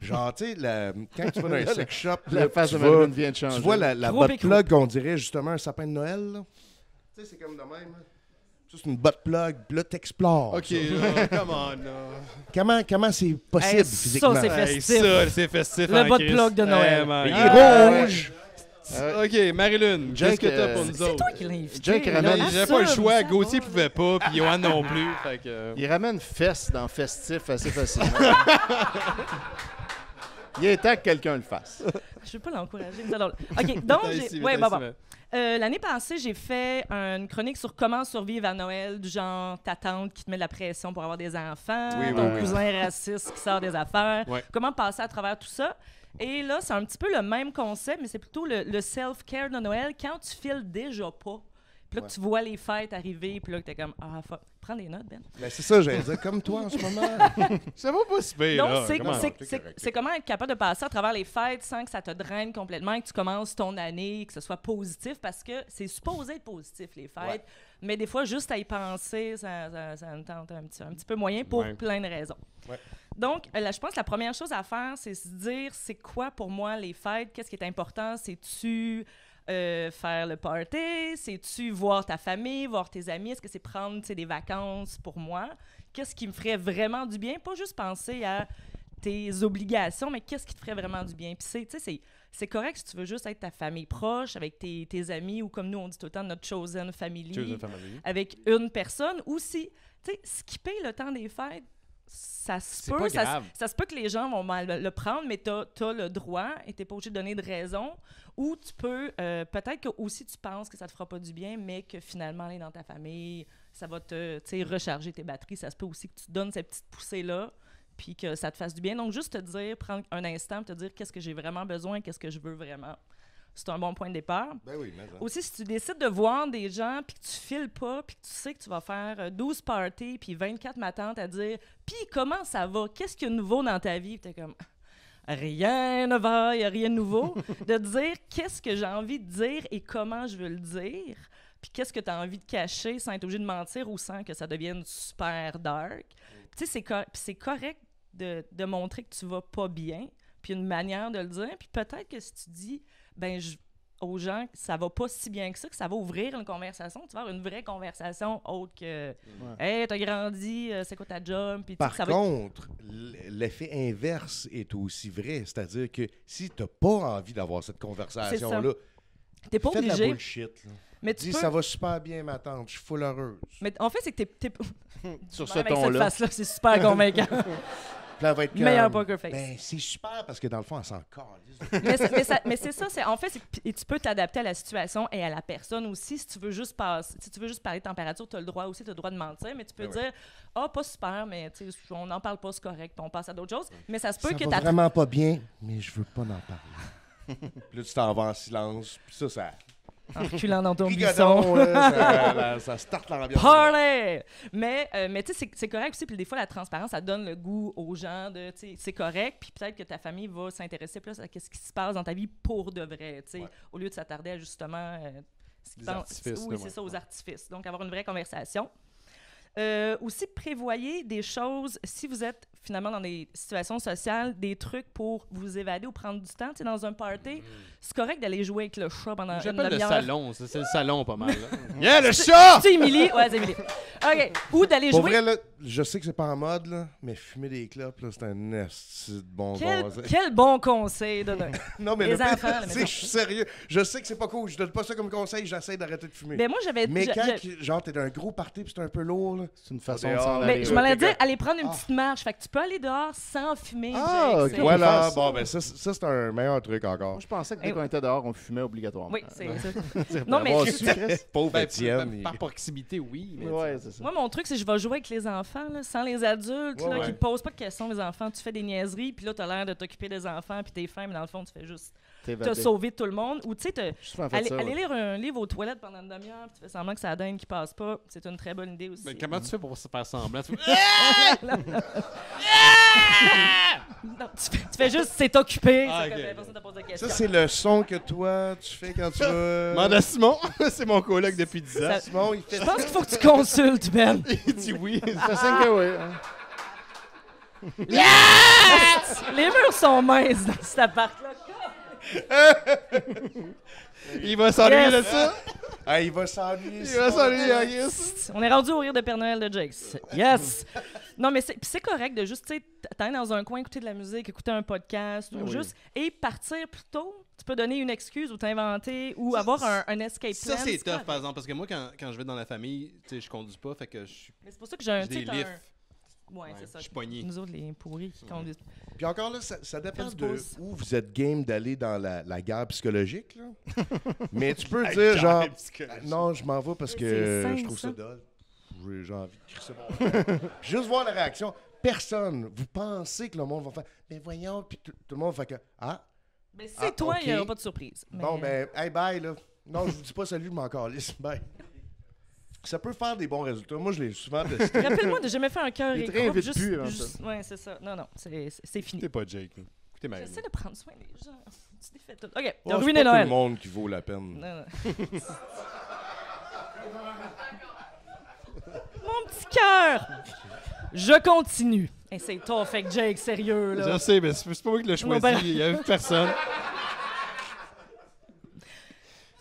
Genre, tu sais, quand tu vas dans un sex shop, la là, face tu, de vois, vient de changer. Tu vois la, la butt plug qu'on dirait justement un sapin de Noël. Tu sais, c'est comme de même. Ça, c'est une butt plug, puis là, t'explores. OK, là, come on, là. Comment, comment c'est possible hey, physiquement? Ça, c'est festif. Hey, ça, c'est festif. Le butt plug de Noël. Hey, il est rouge. Euh, OK, Marie-Lune, qu'est-ce que t'as pour nous autres? C'est toi qui l'as invité. Jake ramène... Il n'avait pas le choix. Gauthier ne pouvait pas, puis Johan non plus. Fait que... Il ramène fesse dans festif assez facilement. Il est temps que quelqu'un le fasse. Je ne veux pas l'encourager. OK, donc... Ici, ouais, bon, bon. Euh, l'année passée, j'ai fait une chronique sur comment survivre à Noël, du genre ta tante qui te met de la pression pour avoir des enfants, oui, ton oui, cousin oui. raciste qui sort des affaires, ouais. comment passer à travers tout ça. Et là, c'est un petit peu le même concept, mais c'est plutôt le, le self-care de Noël quand tu files déjà pas. Puis là, ouais. que tu vois les fêtes arriver, puis là, que t'es comme « Ah, fuck. » Prends des notes, Ben. Ben c'est ça, j'allais dire, comme toi en ce moment. Ça va pas si pire, là. C'est comment, comment être capable de passer à travers les fêtes sans que ça te draine complètement, que tu commences ton année, que ce soit positif, parce que c'est supposé être positif, les fêtes. Ouais. Mais des fois, juste à y penser, ça, ça, ça me tente un petit, un petit peu moyen pour ouais. plein de raisons. Ouais. Donc, là, je pense que la première chose à faire, c'est se dire, c'est quoi pour moi les fêtes? Qu'est-ce qui est important? C'est-tu... Euh, faire le party, c'est-tu voir ta famille, voir tes amis, est-ce que c'est prendre des vacances pour moi? Qu'est-ce qui me ferait vraiment du bien? Pas juste penser à tes obligations, mais qu'est-ce qui te ferait vraiment du bien? Puis c'est c'est correct si tu veux juste être ta famille proche, avec tes, tes amis, ou comme nous on dit tout le temps, notre chosen family, chosen family. Avec une personne, ou si, tu sais, skipper le temps des fêtes, ça se peut, ça, ça se peut que les gens vont mal le prendre, mais tu as, t'as le droit et tu n'es pas obligé de donner de raison. Ou tu peux, euh, peut-être que aussi tu penses que ça ne te fera pas du bien, mais que finalement, aller dans ta famille, ça va te recharger tes batteries. Ça se peut aussi que tu te donnes cette petite poussée-là, puis que ça te fasse du bien. Donc, juste te dire, prendre un instant, te dire qu'est-ce que j'ai vraiment besoin, qu'est-ce que je veux vraiment. C'est un bon point de départ. Ben oui, mais... Aussi, si tu décides de voir des gens, puis que tu files pas, puis que tu sais que tu vas faire douze parties, puis vingt-quatre matantes à dire « Puis comment ça va? Qu'est-ce qu'il y a de nouveau dans ta vie? » Puis t'es comme « Rien ne va, il n'y a rien de nouveau. » De dire « Qu'est-ce que j'ai envie de dire et comment je veux le dire? » Puis qu'est-ce que tu as envie de cacher sans être obligé de mentir ou sans que ça devienne super dark. Mm. Tu sais, c'est co- c'est correct de, de montrer que tu vas pas bien, puis une manière de le dire. Puis peut-être que si tu dis... Ben, je, aux gens, ça va pas si bien que ça, que ça va ouvrir une conversation. Tu vas avoir une vraie conversation autre que ouais. « Hey, t'as grandi, c'est quoi ta job? » Par ça contre, va... l'effet inverse est aussi vrai. C'est-à-dire que si t'as pas envie d'avoir cette conversation-là, T'es pas obligé. Faites la bullshit, là. Mais tu dis, peux... ça va super bien, ma tante. Je suis full heureuse. Mais en fait, c'est que t'es... t'es... Sur ce ton-là. C'est super convaincant. Puis elle va être meilleur poker face. Ben, c'est super parce que dans le fond, elle s'en calisse. mais, mais, mais c'est ça. C'est, en fait, c'est, tu peux t'adapter à la situation et à la personne aussi. Si tu veux juste, passer, si tu veux juste parler de température, tu as le droit aussi, tu as le droit de mentir. Mais tu peux ben dire, ah, ouais. oh, pas super, mais on n'en parle pas, c'est correct. On passe à d'autres choses. Mais ça se peut ça que tu vraiment pas bien, mais je veux pas en parler. Puis là, tu t'en vas en silence. Puis ça, ça. En reculant dans ton buisson. Ça, ça starte l'ambiance. Parlez! Mais, euh, mais tu sais, c'est, c'est correct aussi. Puis des fois, la transparence, ça donne le goût aux gens de, tu sais, c'est correct. Puis peut-être que ta famille va s'intéresser plus à ce qui se passe dans ta vie pour de vrai, tu sais, ouais. au lieu de s'attarder à justement... Euh, ce qui pense, oui, c'est ça, aux artifices. Donc, avoir une vraie conversation. Euh, aussi, prévoyez des choses, si vous êtes finalement dans des situations sociales, des trucs pour vous évader ou prendre du temps. Tu sais, dans un party, c'est correct d'aller jouer avec le chat pendant une demi-heure. J'appelle le salon, c'est, c'est le salon pas mal. Là. yeah, le chat! C'est Émilie? Ouais, c'est Émilie. OK, ou d'aller jouer... Pour vrai, là, je sais que c'est pas en mode, là, mais fumer des clopes, là, c'est un esti de bon quel, conseil. Quel bon conseil, donne Non, mais les le enfants, tu sais, je suis sérieux. Je sais que c'est pas cool, je donne pas ça comme conseil, j'essaie d'arrêter de fumer. Mais moi, j'avais... Mais quand, je... genre, t'es dans un gros party puis c'est un peu lourd, là, c'est une façon de s'en aller. Mais je m'en allais dire, allez prendre une petite marche. Fait que tu peux aller dehors sans fumer. Ah, okay. Voilà. Bon, ben ça, ça, c'est un meilleur truc encore. Moi, je pensais que dès qu'on était dehors, on fumait obligatoirement. Oui, c'est ça. Non, mais... Pauvre Étienne. Par proximité, oui. Ouais, c'est ça. Moi, mon truc, c'est que je vais jouer avec les enfants, là, sans les adultes, ouais, là, ouais. qui ne posent pas de questions, les enfants. Tu fais des niaiseries, puis là, tu as l'air de t'occuper des enfants, puis t'es fin, mais dans le fond, tu fais juste... T'as sauvé tout le monde. Ou, tu sais, aller, ouais. aller lire un livre aux toilettes pendant une demi-heure, puis tu fais semblant que c'est la dinde qui passe pas. C'est une très bonne idée aussi. Mais comment tu fais pour se faire semblant? Tu fais juste « c'est occupé ah, ». Okay. Ça, c'est le son que toi, tu fais quand tu veux... Manda Simon, c'est mon coloc depuis dix ans. Ça... Simon, il fait... Je pense qu'il faut que tu consultes, Ben. Il dit oui. Ça signe que oui. Hein. Yes! Les murs sont minces dans cet appart-là. Il va s'ennuyer yes. de ça. Ah, il va s'ennuyer. Il va s'ennuyer, yes. On est rendu au rire de Père Noël de Jake. Yes. Non, mais c'est, c'est correct de juste, tu sais, t'aller dans un coin, écouter de la musique, écouter un podcast, ou oui. juste, et partir plus tôt. Tu peux donner une excuse ou t'inventer ou ça, avoir un, un escape plan. Ça, c'est tough, par exemple, parce que moi, quand, quand je vais dans la famille, tu sais, je conduis pas, fait que je suis. Mais c'est pour ça que j'ai un petit. Ouais, ouais, c'est ça. Je suis pogné. Nous autres, les pourris qui conduisent. Puis encore là, ça, ça dépend de pause. Où vous êtes game d'aller dans la, la guerre psychologique. Là. Mais tu peux dire genre, non, je m'en vais parce que simple, je trouve ça, ça dole. J'ai, j'ai envie de crisser mon juste voir la réaction. Personne, vous pensez que le monde va faire, mais voyons, puis tout, tout le monde va faire que, ah. Mais c'est ah, toi, il n'y okay. aura pas de surprise. Mais... Bon, ben, hey, bye, là. Non, je vous dis pas salut, je m'en calisse. Bye. Ça peut faire des bons résultats. Moi, je l'ai souvent testé. Rappelle-moi de jamais faire un cœur et gros. Juste, plus, hein, juste, ouais, c'est ça. Non, non, c'est, c'est, c'est fini. T'es pas Jake. Écoutez, Marie. J'essaie de prendre soin des gens. Tu les fais tout. OK, t'as ruiné Noël. C'est tout le monde qui vaut la peine. Non, non. Mon petit cœur. Je continue. Hey, c'est tough, fait que Jake, sérieux, là. Je sais, mais c'est pas moi qui l'ai choisi. Ben... Il y a eu personne.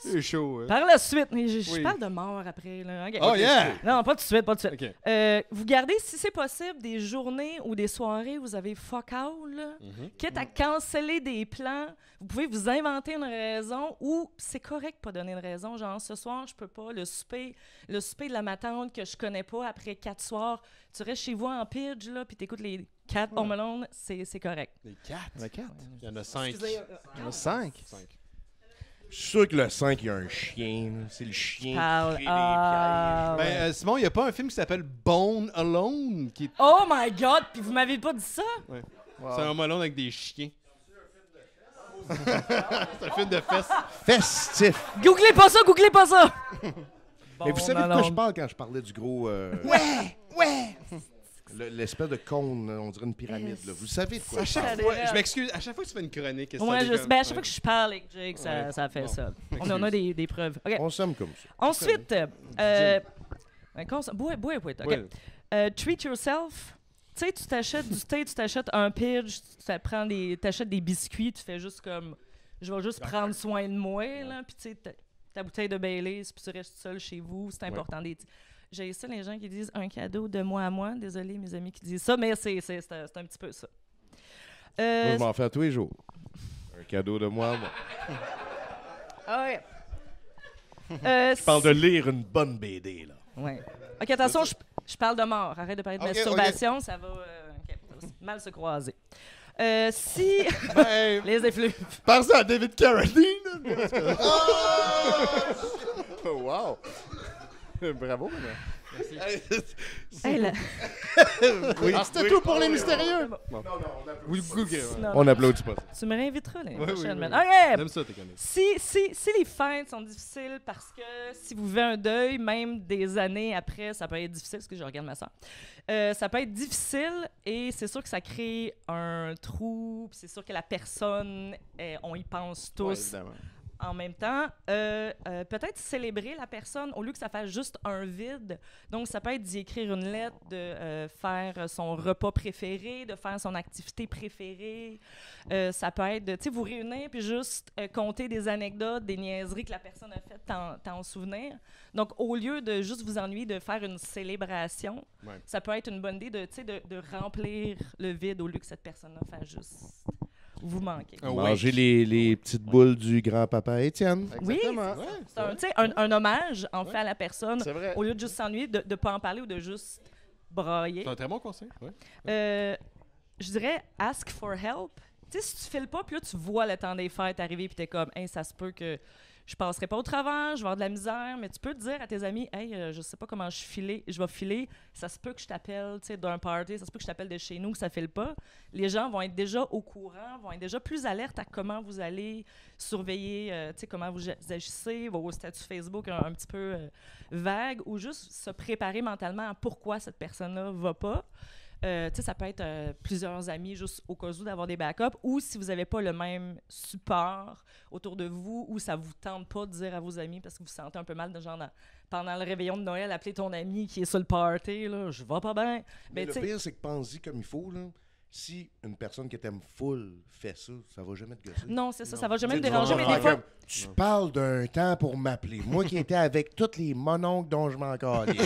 C'est chaud. Hein? Par la suite, je, je oui. parle de mort après. Là. Okay. Oh yeah! Non, pas tout de suite, pas tout de suite. Okay. Euh, vous gardez, si c'est possible, des journées ou des soirées où vous avez fuck all, là, mm-hmm. quitte à canceller des plans. Vous pouvez vous inventer une raison ou c'est correct de pas donner une raison. Genre, ce soir, je peux pas. Le souper, le souper de la matante que je connais pas après quatre soirs, tu restes chez vous en pidge, là, puis t'écoutes les... Quatre Home Alone, c'est, c'est correct. Les quatre? Les quatre? Il y en a cinq. Il y en a cinq? Cinq. Je suis sûr que le cinq, il y a un chien. C'est le chien Parle, qui crée ah, des pièges. Ben, euh, Simon, il n'y a pas un film qui s'appelle Bone Alone? Qui... Oh my God! Puis vous m'avez pas dit ça? Ouais. Wow. C'est un Home Alone avec des chiens. C'est un film de fesses. Festif. Googlez pas ça, googlez pas ça! Bon, mais vous savez de quoi je parle quand je parlais du gros... Euh... Ouais! Ouais! Le, l'espèce de cône, on dirait une pyramide. Là. Vous savez de quoi à chaque fois, je m'excuse, à chaque fois que tu fais une chronique... Ouais, ça je, comme... ben à chaque ouais. fois que je parle avec Jake, ça, ouais. ça fait bon. Ça. On en a des, des preuves. Okay. On somme comme ça. Ensuite, euh, euh, boué, boué, boué, OK. Ouais. Euh, treat yourself. Tu sais, tu t'achètes du thé, tu t'achètes un pidge, tu des, t'achètes des biscuits, tu fais juste comme... Je vais juste prendre soin de moi, là. Puis tu sais, ta, ta bouteille de Baileys, puis tu restes seul chez vous, c'est important ouais. des... J'ai ça, les gens qui disent un cadeau de moi à moi. Désolé, mes amis qui disent ça, mais c'est, c'est, c'est, un, c'est un petit peu ça. Euh, moi, je m'en fais à tous les jours. Un cadeau de moi à moi. Ah ouais. euh, je parle de lire une bonne B D, là. Ouais. OK, attention, je, je parle de mort. Arrête de parler de okay, masturbation, okay. Ça va euh, okay, mal se croiser. Euh, si... Ben, les effluves. Pense à David Carradine. Oh! Wow! Bravo, merci. Hey, là... oui, ah, c'était oui, tout pour oui, les mystérieux. Bon. Non, non, on applaudit. Oui, okay, ouais. On applaudit pas. Tu me réinviteras l'année oui, prochaine. Oui, oui, oui. OK. J'aime ça, t'es connu. Si, si, si les fêtes sont difficiles parce que si vous vivez un deuil, même des années après, ça peut être difficile, parce que je regarde ma soeur. Euh, ça peut être difficile et c'est sûr que ça crée un trou. C'est sûr que la personne, eh, on y pense tous. Ouais, évidemment. En même temps, euh, euh, peut-être célébrer la personne au lieu que ça fasse juste un vide. Donc, ça peut être d'y écrire une lettre, de euh, faire son repas préféré, de faire son activité préférée. Euh, ça peut être de, tu sais, vous réunir puis juste euh, compter des anecdotes, des niaiseries que la personne a faites, t'en souvenir. Donc, au lieu de juste vous ennuyer, de faire une célébration, ouais. Ça peut être une bonne idée de, tu sais, de, de remplir le vide au lieu que cette personne-là fasse juste... Vous manquez. Ah, oui. Manger les, les petites boules oui. du grand-papa Étienne. Oui, c'est un, un, un hommage en oui. fait à la personne. Au lieu de juste s'ennuyer, de ne pas en parler ou de juste brailler. C'est un très bon conseil. Oui. Euh, je dirais « ask for help ». Tu sais, si tu files pas, puis là, tu vois le temps des fêtes arriver, puis tu es comme hey, « ça se peut que je passerai pas au travers, je vais avoir de la misère », mais tu peux te dire à tes amis « hey, euh, je sais pas comment je, filer, je vais filer, ça se peut que je t'appelle d'un party, ça se peut que je t'appelle de chez nous, que ça file pas ». Les gens vont être déjà au courant, vont être déjà plus alertes à comment vous allez surveiller, euh, comment vous agissez, vos statuts Facebook un, un petit peu euh, vagues, ou juste se préparer mentalement à pourquoi cette personne-là va pas. Euh, tu sais, ça peut être euh, plusieurs amis, juste au cas où, d'avoir des backups, ou si vous n'avez pas le même support autour de vous, ou ça ne vous tente pas de dire à vos amis parce que vous vous sentez un peu mal, de genre, dans, pendant le réveillon de Noël, appeler ton ami qui est sur le party, là, je vais pas bien. Mais ben, le pire, c'est que pense-y comme il faut, là. Si une personne que t'aimes full fait ça, ça va jamais te gosser. Non, c'est ça, non. Ça va jamais te déranger, mais des fois... Tu non. parles d'un temps pour m'appeler. Moi qui étais avec tous les mononcles dont je m'en calais. Tu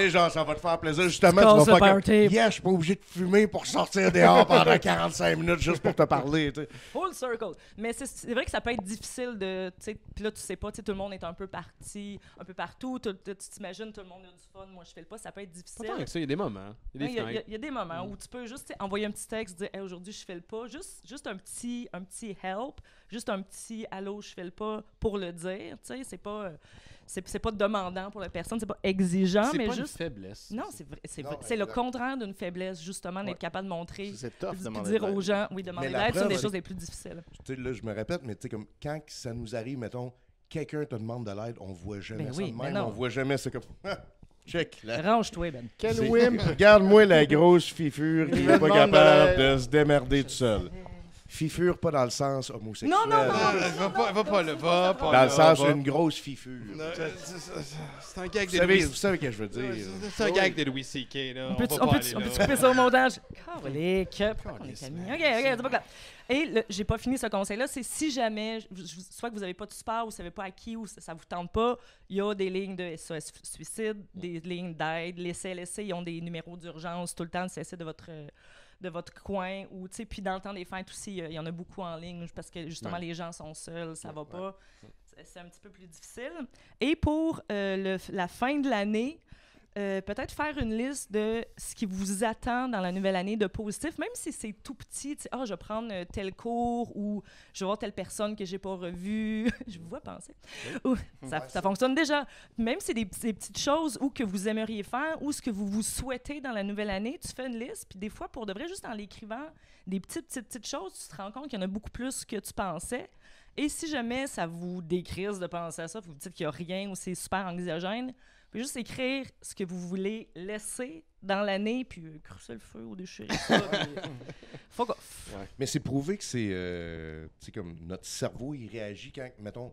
sais, genre, ça va te faire plaisir, justement. Tu, tu vas pas comme... Yeah, je suis pas obligé de fumer pour sortir dehors pendant quarante-cinq minutes juste pour te parler, tu sais. Full circle. Mais c'est vrai que ça peut être difficile de... Puis là, tu sais pas, tu sais, tout le monde est un peu parti, un peu partout. Tu t'imagines, tout le monde a du fun. Moi, je fais le pas. Ça peut être difficile. Pas tant que ça, il y a des moments. Il y a des, y a, y a des moments. Mmh. Où tu peux juste envoyer un petit texte, dire hey, « aujourd'hui, je fais le pas », juste juste un petit, un petit « help », juste un petit « allô, je fais le pas » pour le dire. Tu sais, c'est pas, c'est pas demandant pour la personne, c'est pas exigeant, mais pas juste… C'est pas une faiblesse. Non, c'est le contraire d'une faiblesse, justement, d'être ouais. capable de montrer, de dire aux gens « oui, demander l'aide », c'est une des choses les plus difficiles. Tu sais, là, je me répète, mais tu sais, comme quand ça nous arrive, mettons, quelqu'un te demande de l'aide, on voit jamais ben ça oui, de même, on voit jamais ça comme… Check. La... Range-toi, Ben. Quel wimp! Regarde-moi la grosse fifure qui n'est pas capable de se démerder tout seul. Fifure, pas dans le sens homosexuel. Non, non, non! Va pas, va pas le va, pas dans le sens une grosse fifure. C'est un gag de Louis. Vous savez ce que je veux dire. C'est un gag de Louis C K, là. On peut-tu couper ça au montage? Colique! On est amis. OK, OK, c'est pas grave. Et j'ai pas fini ce conseil-là, c'est si jamais, je, soit que vous n'avez pas de support, vous ne savez pas à qui, ou ça ne vous tente pas, il y a des lignes de S O S Suicide, des lignes d'aide, les C L S C, ils ont des numéros d'urgence tout le temps, le C L S C de votre, de votre coin, ou tu sais, puis dans le temps des fêtes aussi, il y en a beaucoup en ligne, parce que justement, ouais. les gens sont seuls, ça ne ouais, va pas, ouais. c'est un petit peu plus difficile. Et pour euh, le, la fin de l'année, Euh, peut-être faire une liste de ce qui vous attend dans la nouvelle année de positif, même si c'est tout petit. Ah, oh, je vais prendre tel cours ou je vais voir telle personne que j'ai pas revue. Je vous vois penser. Oui. Ouh, ça, ouais, ça fonctionne déjà. Même si c'est des, des petites choses ou que vous aimeriez faire ou ce que vous vous souhaitez dans la nouvelle année, tu fais une liste. Puis des fois, pour de vrai, juste en l'écrivant, des petites, petites, petites choses, tu te rends compte qu'il y en a beaucoup plus que tu pensais. Et si jamais ça vous décrise de penser à ça, vous vous dites qu'il n'y a rien ou c'est super anxiogène, puis juste écrire ce que vous voulez laisser dans l'année, puis euh, crucer le feu ou déchirer ça. Fuck off. Ouais. Mais c'est prouvé que c'est euh, comme notre cerveau, il réagit quand, mettons,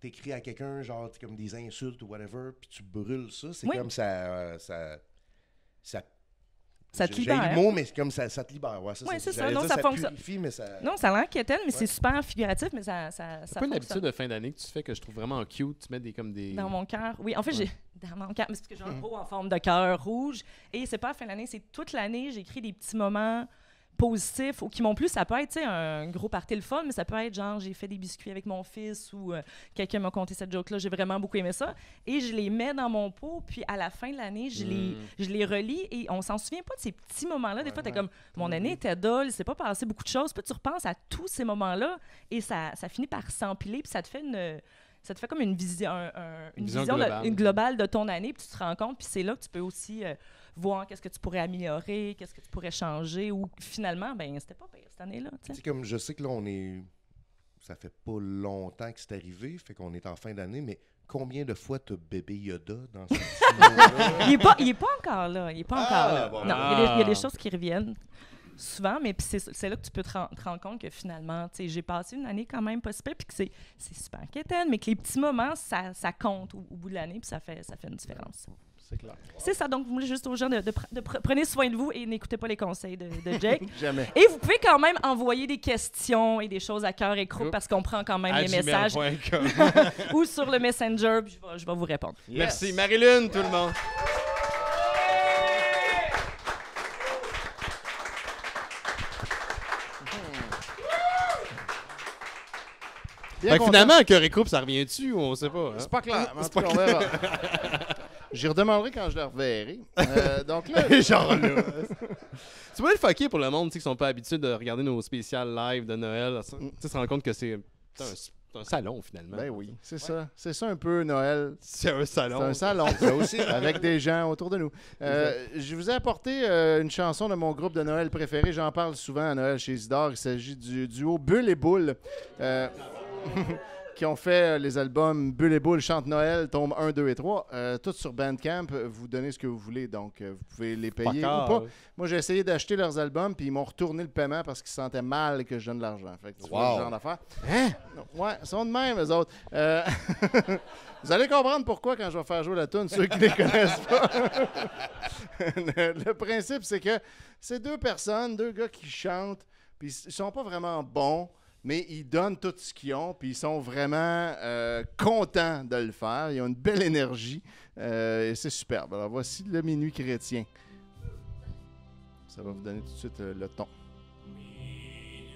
t'écris à quelqu'un, genre comme des insultes ou whatever, puis tu brûles ça, c'est oui. comme ça, euh, ça, ça Ça te libère. J'ai le mot, mais comme ça, ça te libère. Oui, c'est ouais, ça. ça. Non, dire, ça, ça purifie, mais ça... Non, ça l'enquêtait, mais ouais. c'est super figuratif, mais ça, ça, ça, ça pas une habitude de fin d'année que tu fais que je trouve vraiment cute. Tu mets des comme des... Dans mon cœur. Oui, en fait, ouais. j'ai... Dans mon cœur. Mais c'est parce que j'ai un haut en forme de cœur rouge. Et c'est pas la fin d'année, c'est toute l'année. J'écris des petits moments... positifs ou qui m'ont plu. Ça peut être un gros party le fun, mais ça peut être genre j'ai fait des biscuits avec mon fils ou euh, quelqu'un m'a conté cette joke-là, j'ai vraiment beaucoup aimé ça. Et je les mets dans mon pot, puis à la fin de l'année, je, mmh. les, je les relis et on s'en souvient pas de ces petits moments-là. Des ouais, fois, t'es ouais. comme mon année était dolle, c'est pas passé beaucoup de choses. Puis tu repenses à tous ces moments-là et ça, ça finit par s'empiler, puis ça te fait une. Ça te fait comme une, visi- un, un, une vision, vision globale. De, une globale de ton année, puis tu te rends compte, puis c'est là que tu peux aussi euh, voir qu'est-ce que tu pourrais améliorer, qu'est-ce que tu pourrais changer, ou finalement, ben c'était pas pire cette année-là. Tu sais, comme je sais que là, on est. Ça fait pas longtemps que c'est arrivé, fait qu'on est en fin d'année, mais combien de fois t'as bébé Yoda dans ce film-là? Il est pas, il est pas encore là. Il est pas ah, encore là. Bon, non, il ah. y, y a des choses qui reviennent. Souvent, mais puis c'est, c'est là que tu peux te, rend, te rendre compte que finalement, tu sais, j'ai passé une année quand même pas super, puis que c'est, c'est super inquiétant, mais que les petits moments, ça, ça compte au, au bout de l'année, puis ça fait, ça fait une différence. C'est clair. C'est ça, donc, vous voulez juste aux gens de, de, de prenez soin de vous et n'écoutez pas les conseils de, de Jake. Jamais. Et vous pouvez quand même envoyer des questions et des choses à cœur et croupe parce qu'on prend quand même à les messages. Ou sur le Messenger, puis je vais, je vais vous répondre. Merci. Yes. Marie-Lune, tout le monde. Fait que finalement, cœur et coupe, ça revient dessus ou on sait pas? Hein? C'est pas clair. C'est pas clair. J'y redemanderai quand je le reverrai. Euh, donc là, genre là. Tu vois le fucké pour le monde qui sont pas habitués de regarder nos spéciales live de Noël. Tu se rends compte que c'est un, c'est un salon finalement. Ben oui, c'est ouais. ça. C'est ça un peu Noël. C'est un salon. C'est un salon. Ça aussi, avec des gens autour de nous. Euh, je vous ai apporté euh, une chanson de mon groupe de Noël préféré. J'en parle souvent à Noël chez Isidore. Il s'agit du duo Bulle et Boule. Euh, qui ont fait les albums Bulle et Boule, Chante Noël, tombes un, deux et trois, euh, toutes sur Bandcamp. Vous donnez ce que vous voulez, donc euh, vous pouvez les payer Bacard. Ou pas. Moi, j'ai essayé d'acheter leurs albums, puis ils m'ont retourné le paiement parce qu'ils se sentaient mal que je donne de l'argent. Fait que tu wow. vois ce genre d'affaires. Hein? Ouais, ils sont de même, eux autres. Euh... Vous allez comprendre pourquoi quand je vais faire jouer la toune, ceux qui ne les connaissent pas. Le principe, c'est que c'est deux personnes, deux gars qui chantent, puis ils sont pas vraiment bons. Mais ils donnent tout ce qu'ils ont, puis ils sont vraiment euh, contents de le faire. Ils ont une belle énergie, euh, et c'est superbe. Alors voici le Minuit chrétien. Ça va vous donner tout de suite euh, le ton. Minuit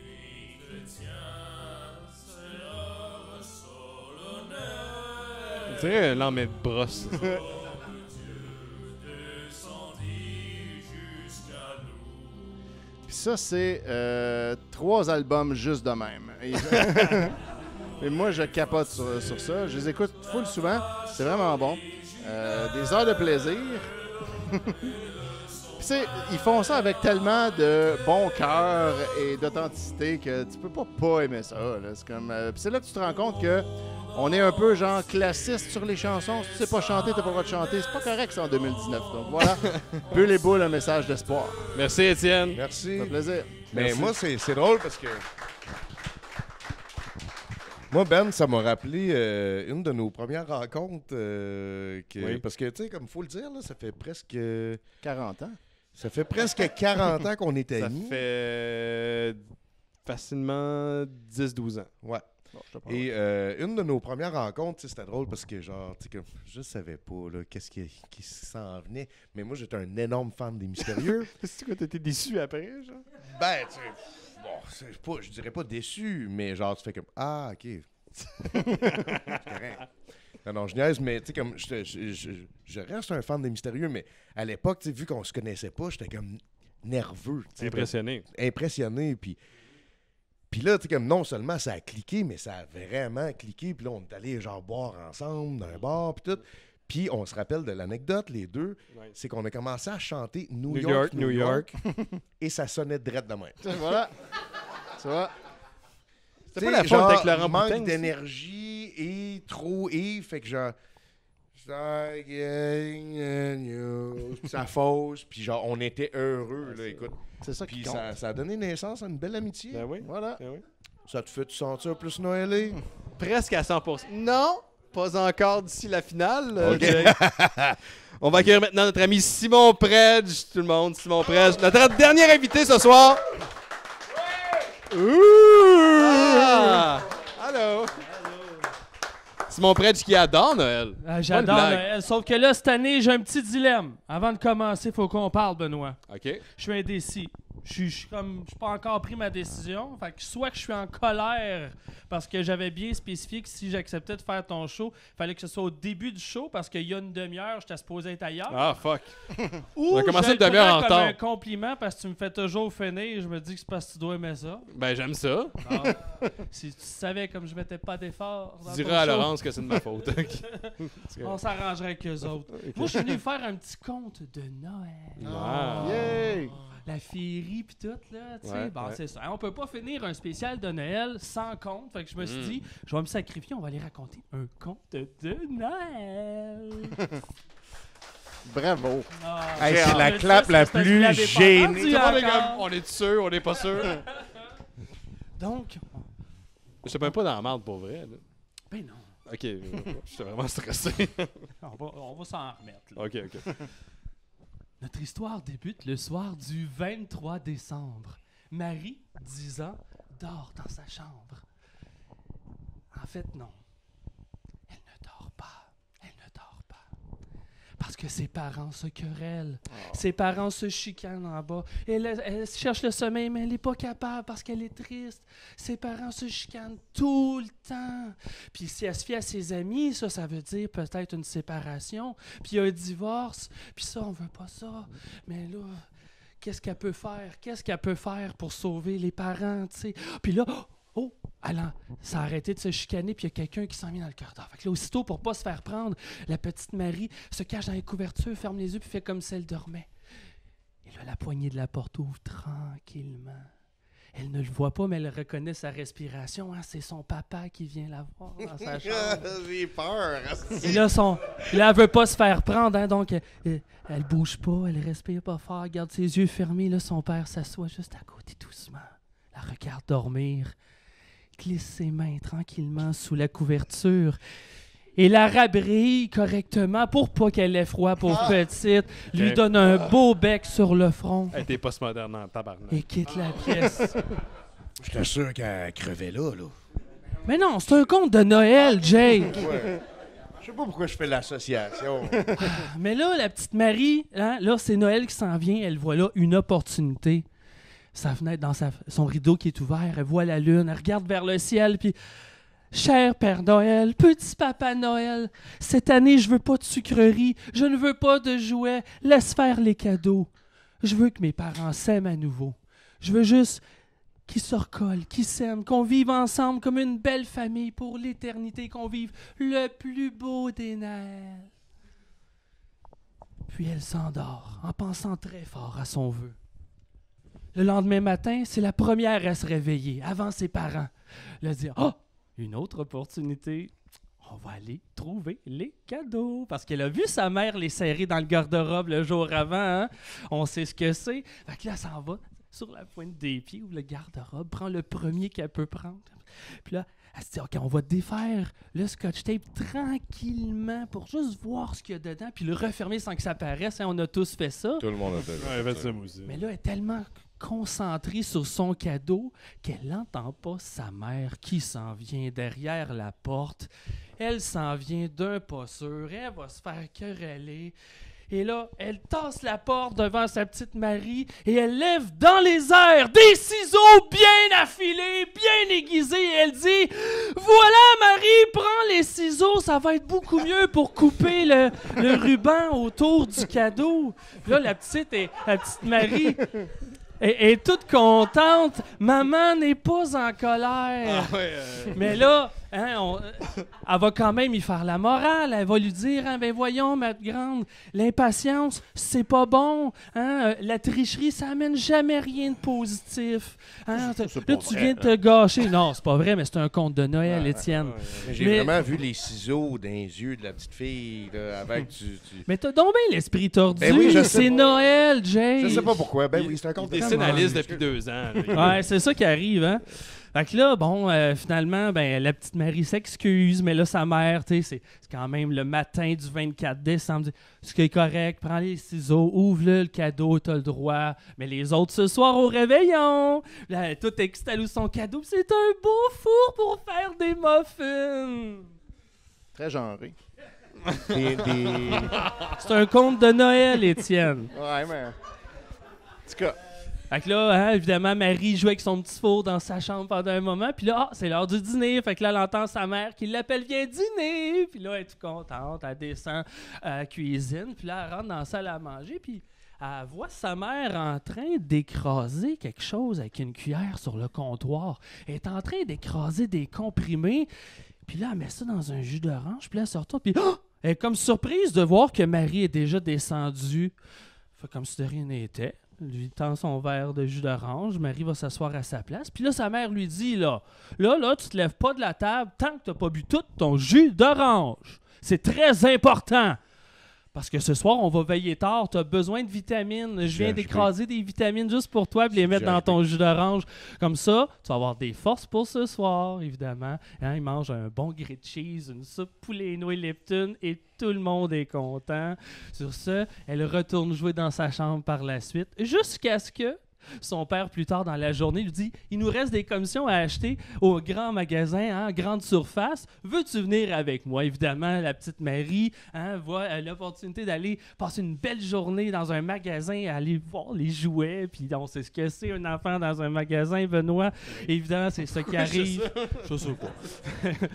chrétien, c'est l'heure solennelle. Tu sais, l'homme est de brosse. Puis ça, c'est euh, trois albums juste de même. Et, et moi, je capote sur, sur ça. Je les écoute full souvent. C'est vraiment bon. Euh, des heures de plaisir. Puis ils font ça avec tellement de bon cœur et d'authenticité que tu peux pas pas aimer ça. Là. C'est comme, euh, puis c'est là que tu te rends compte que on est un peu genre classiste sur les chansons. Si tu sais pas chanter, t'as pas le droit de chanter. C'est pas correct, c'est en deux mille dix-neuf. Donc voilà, Bulle et Boule, un message d'espoir. Merci, Étienne. Merci. Ça fait plaisir. Mais Merci. Moi, c'est, c'est drôle parce que... Moi, Ben, ça m'a rappelé euh, une de nos premières rencontres. Euh, que... Oui. Parce que, tu sais, comme il faut le dire, là, ça fait presque... quarante ans. Ça fait presque quarante ans qu'on est amis. Ça fait facilement dix douze ans. Ouais. Bon, et euh, une de nos premières rencontres, c'était drôle parce que genre, comme, je savais pas là, qu'est-ce qui, qui s'en venait, mais moi j'étais un énorme fan des mystérieux. C'est quoi, t'étais déçu après, genre? Ben, tu sais, bon, c'est pas, je dirais pas déçu, mais genre tu fais comme ah ok. Non, non, je niaise, mais tu sais comme je, je, je, je reste un fan des mystérieux, mais à l'époque, tu sais, vu qu'on se connaissait pas, j'étais comme nerveux, impressionné, impressionné, puis. Puis là, tu sais, comme non seulement ça a cliqué, mais ça a vraiment cliqué. Puis là, on est allé genre boire ensemble dans un bar, puis tout. Puis on se rappelle de l'anecdote, les deux, ouais. c'est qu'on a commencé à chanter New, New York, York, New York, York. Et ça sonnait drette de même. Voilà. Tu vois? C'était pas la faute avec Laurent Boutin. Manque d'énergie et trop et, fait que genre... Ça fausse, puis genre, on était heureux, là, écoute. C'est ça qui compte. Puis ça, ça a donné naissance à une belle amitié. Ben oui. Voilà. Ben oui. Ça te fait te sentir plus noëlé? Presque à cent pour cent. Non, pas encore d'ici la finale. Okay. On va accueillir maintenant notre ami Simon Predge, tout le monde, Simon Predge. Notre dernier invité ce soir. Ouais. Ouh! Ah. Allô! Simon Predge qui adore Noël. Ah, j'adore Noël. Sauf que là, cette année, j'ai un petit dilemme. Avant de commencer, il faut qu'on parle, Benoît. OK. Je suis indécis. Je je suis comme, je n'ai pas encore pris ma décision. Fait que soit que je suis en colère parce que j'avais bien spécifié que si j'acceptais de faire ton show, il fallait que ce soit au début du show parce qu'il y a une demi-heure, j'étais supposé être ailleurs. Ah, fuck. Ou on a commencé une demi-heure en retard. Comme un compliment parce que tu me fais toujours finir et je me dis que c'est parce que tu dois aimer ça. Ben, j'aime ça. Ah, si tu savais comme je mettais pas d'effort. Tu diras à Laurence que c'est de ma faute. On s'arrangerait avec eux autres. Okay. Moi, je suis venu faire un petit conte de Noël. Wow. Yeah. La féerie pis tout, là, tu sais, ouais, bon, ouais. c'est ça. On peut pas finir un spécial de Noël sans conte, fait que je me suis mm. dit, je vais me sacrifier, on va aller raconter un conte de Noël. Bravo. Oh, hey, c'est la clap ça, la plus génie. On est sûr, on est pas sûr. Donc... Je te mets pas dans la merde pour vrai, là. Ben non. OK, j'étais vraiment stressé. on va, on va s'en remettre, là. OK, OK. Notre histoire débute le soir du vingt-trois décembre. Marie, dix ans, dort dans sa chambre. En fait, non. Elle ne dort pas. Elle ne dort pas. Parce que ses parents se querellent. Oh. Ses parents se chicanent en bas. Elle, elle cherche le sommeil, mais elle n'est pas capable parce qu'elle est triste. Ses parents se chicanent tout le temps. Puis si elle se fie à ses amis, ça, ça veut dire peut-être une séparation, puis un divorce, puis ça, on veut pas ça. Mais là, qu'est-ce qu'elle peut faire? Qu'est-ce qu'elle peut faire pour sauver les parents, tu sais? Puis là... Oh, elle s'est arrêtée de se chicaner, puis il y a quelqu'un qui s'en vient dans le corridor. Fait que là, aussitôt, pour pas se faire prendre, la petite Marie se cache dans les couvertures, ferme les yeux, puis fait comme si elle dormait. Et là, la poignée de la porte ouvre tranquillement. Elle ne le voit pas, mais elle reconnaît sa respiration. Hein? C'est son papa qui vient la voir dans sa chambre. J'ai peur. Et là, son... là, elle veut pas se faire prendre, hein? Donc elle, elle bouge pas, elle respire pas fort, elle garde ses yeux fermés. Là, son père s'assoit juste à côté doucement. La regarde dormir. Glisse ses mains tranquillement sous la couverture et la rabrille correctement pour pas qu'elle ait froid pour ah, petite. Lui okay. donne un beau bec sur le front. Elle était postmoderne en tabarnak. Et quitte ah. la pièce. Je t'assure qu'elle crevait là, là. Mais non, c'est un conte de Noël, Jake. Ouais. Je sais pas pourquoi je fais l'association. Mais là, la petite Marie, hein, là, c'est Noël qui s'en vient. Elle voit là une opportunité. Sa fenêtre, dans sa, son rideau qui est ouvert, elle voit la lune, elle regarde vers le ciel, puis « Cher Père Noël, petit Papa Noël, cette année, je veux pas de sucreries, je ne veux pas de jouets, laisse faire les cadeaux. Je veux que mes parents s'aiment à nouveau. Je veux juste qu'ils se recollent, qu'ils s'aiment, qu'on vive ensemble comme une belle famille pour l'éternité, qu'on vive le plus beau des Noëls. » Puis elle s'endort en pensant très fort à son vœu. Le lendemain matin, c'est la première à se réveiller, avant ses parents. Elle a dit « Ah, une autre opportunité. On va aller trouver les cadeaux. » Parce qu'elle a vu sa mère les serrer dans le garde-robe le jour avant. Hein? On sait ce que c'est. Fait que là, elle s'en va sur la pointe des pieds ou le garde-robe, prend le premier qu'elle peut prendre. Puis là, elle se dit « OK, on va défaire le scotch tape tranquillement pour juste voir ce qu'il y a dedans, puis le refermer sans que ça apparaisse. Hein? » On a tous fait ça. Tout le monde a fait ça. Ouais, fait ça aussi. Mais là, elle est tellement... concentrée sur son cadeau qu'elle n'entend pas sa mère qui s'en vient derrière la porte. Elle s'en vient d'un pas sûr, elle va se faire quereller. Et là, elle tasse la porte devant sa petite Marie et elle lève dans les airs des ciseaux bien affilés, bien aiguisés. Et elle dit « Voilà, Marie, prends les ciseaux, ça va être beaucoup mieux pour couper le, le ruban autour du cadeau. » Là, la petite, est, la petite Marie... Et, et toute contente, maman n'est pas en colère. Ah ouais, euh... Mais là, hein, on, elle va quand même y faire la morale. Elle va lui dire, hein, ben voyons, ma grande, l'impatience, c'est pas bon. Hein, la tricherie, ça amène jamais rien de positif. Hein, te, là, tu viens de te gâcher. Non, c'est pas vrai, mais c'est un conte de Noël, ah, Étienne. Ah, ouais. J'ai mais... vraiment vu les ciseaux dans les yeux de la petite fille. Là, avec du, du... Mais t'as donc bien l'esprit tordu. Ben oui, c'est Noël, Jake. Je sais pas pourquoi. Ben oui, c'est un conte de Noël. Analyse depuis deux ans. Ouais, c'est ça qui arrive, hein? Fait que là, bon, euh, finalement, ben, la petite Marie s'excuse, mais là, sa mère, tu sais, c'est, c'est quand même le matin du vingt-quatre décembre, dit, ce qui est correct, prends les ciseaux, ouvre-le, le cadeau, t'as le droit, mais les autres ce soir au réveillon. Là, tout excitée, son cadeau, c'est un beau four pour faire des muffins. Très genré. Des, des... C'est un conte de Noël, Étienne. Ouais, mais... En tout cas... Fait que là, hein, évidemment, Marie joue avec son petit four dans sa chambre pendant un moment. Puis là, ah, c'est l'heure du dîner. Fait que là, elle entend sa mère qui l'appelle « Viens dîner! » Puis là, elle est toute contente. Elle descend à la cuisine. Puis là, elle rentre dans la salle à manger. Puis elle voit sa mère en train d'écraser quelque chose avec une cuillère sur le comptoir. Elle est en train d'écraser des comprimés. Puis là, elle met ça dans un jus d'orange. Puis là, elle se retourne. Puis oh! Elle est comme surprise de voir que Marie est déjà descendue. Fait comme si de rien n'était. Lui tend son verre de jus d'orange. Marie va s'asseoir à sa place. Puis là, sa mère lui dit, là, là, là, tu te lèves pas de la table tant que t'as pas bu tout ton jus d'orange. C'est très important. Parce que ce soir, on va veiller tard. T'as besoin de vitamines. Je viens d'écraser des vitamines juste pour toi et les mettre dans ton jus d'orange. Comme ça, tu vas avoir des forces pour ce soir, évidemment. Hein, il mange un bon grilled cheese, une soupe poulet nouilles Lipton et tout le monde est content. Sur ce, elle retourne jouer dans sa chambre par la suite jusqu'à ce que son père, plus tard dans la journée, lui dit « Il nous reste des commissions à acheter au grand magasin, hein, grande surface. Veux-tu venir avec moi? » Évidemment, la petite Marie, hein, voit l'opportunité d'aller passer une belle journée dans un magasin, aller voir les jouets. Puis on sait ce que c'est, un enfant dans un magasin, Benoît. Évidemment, c'est ce qui arrive. Je sais quoi.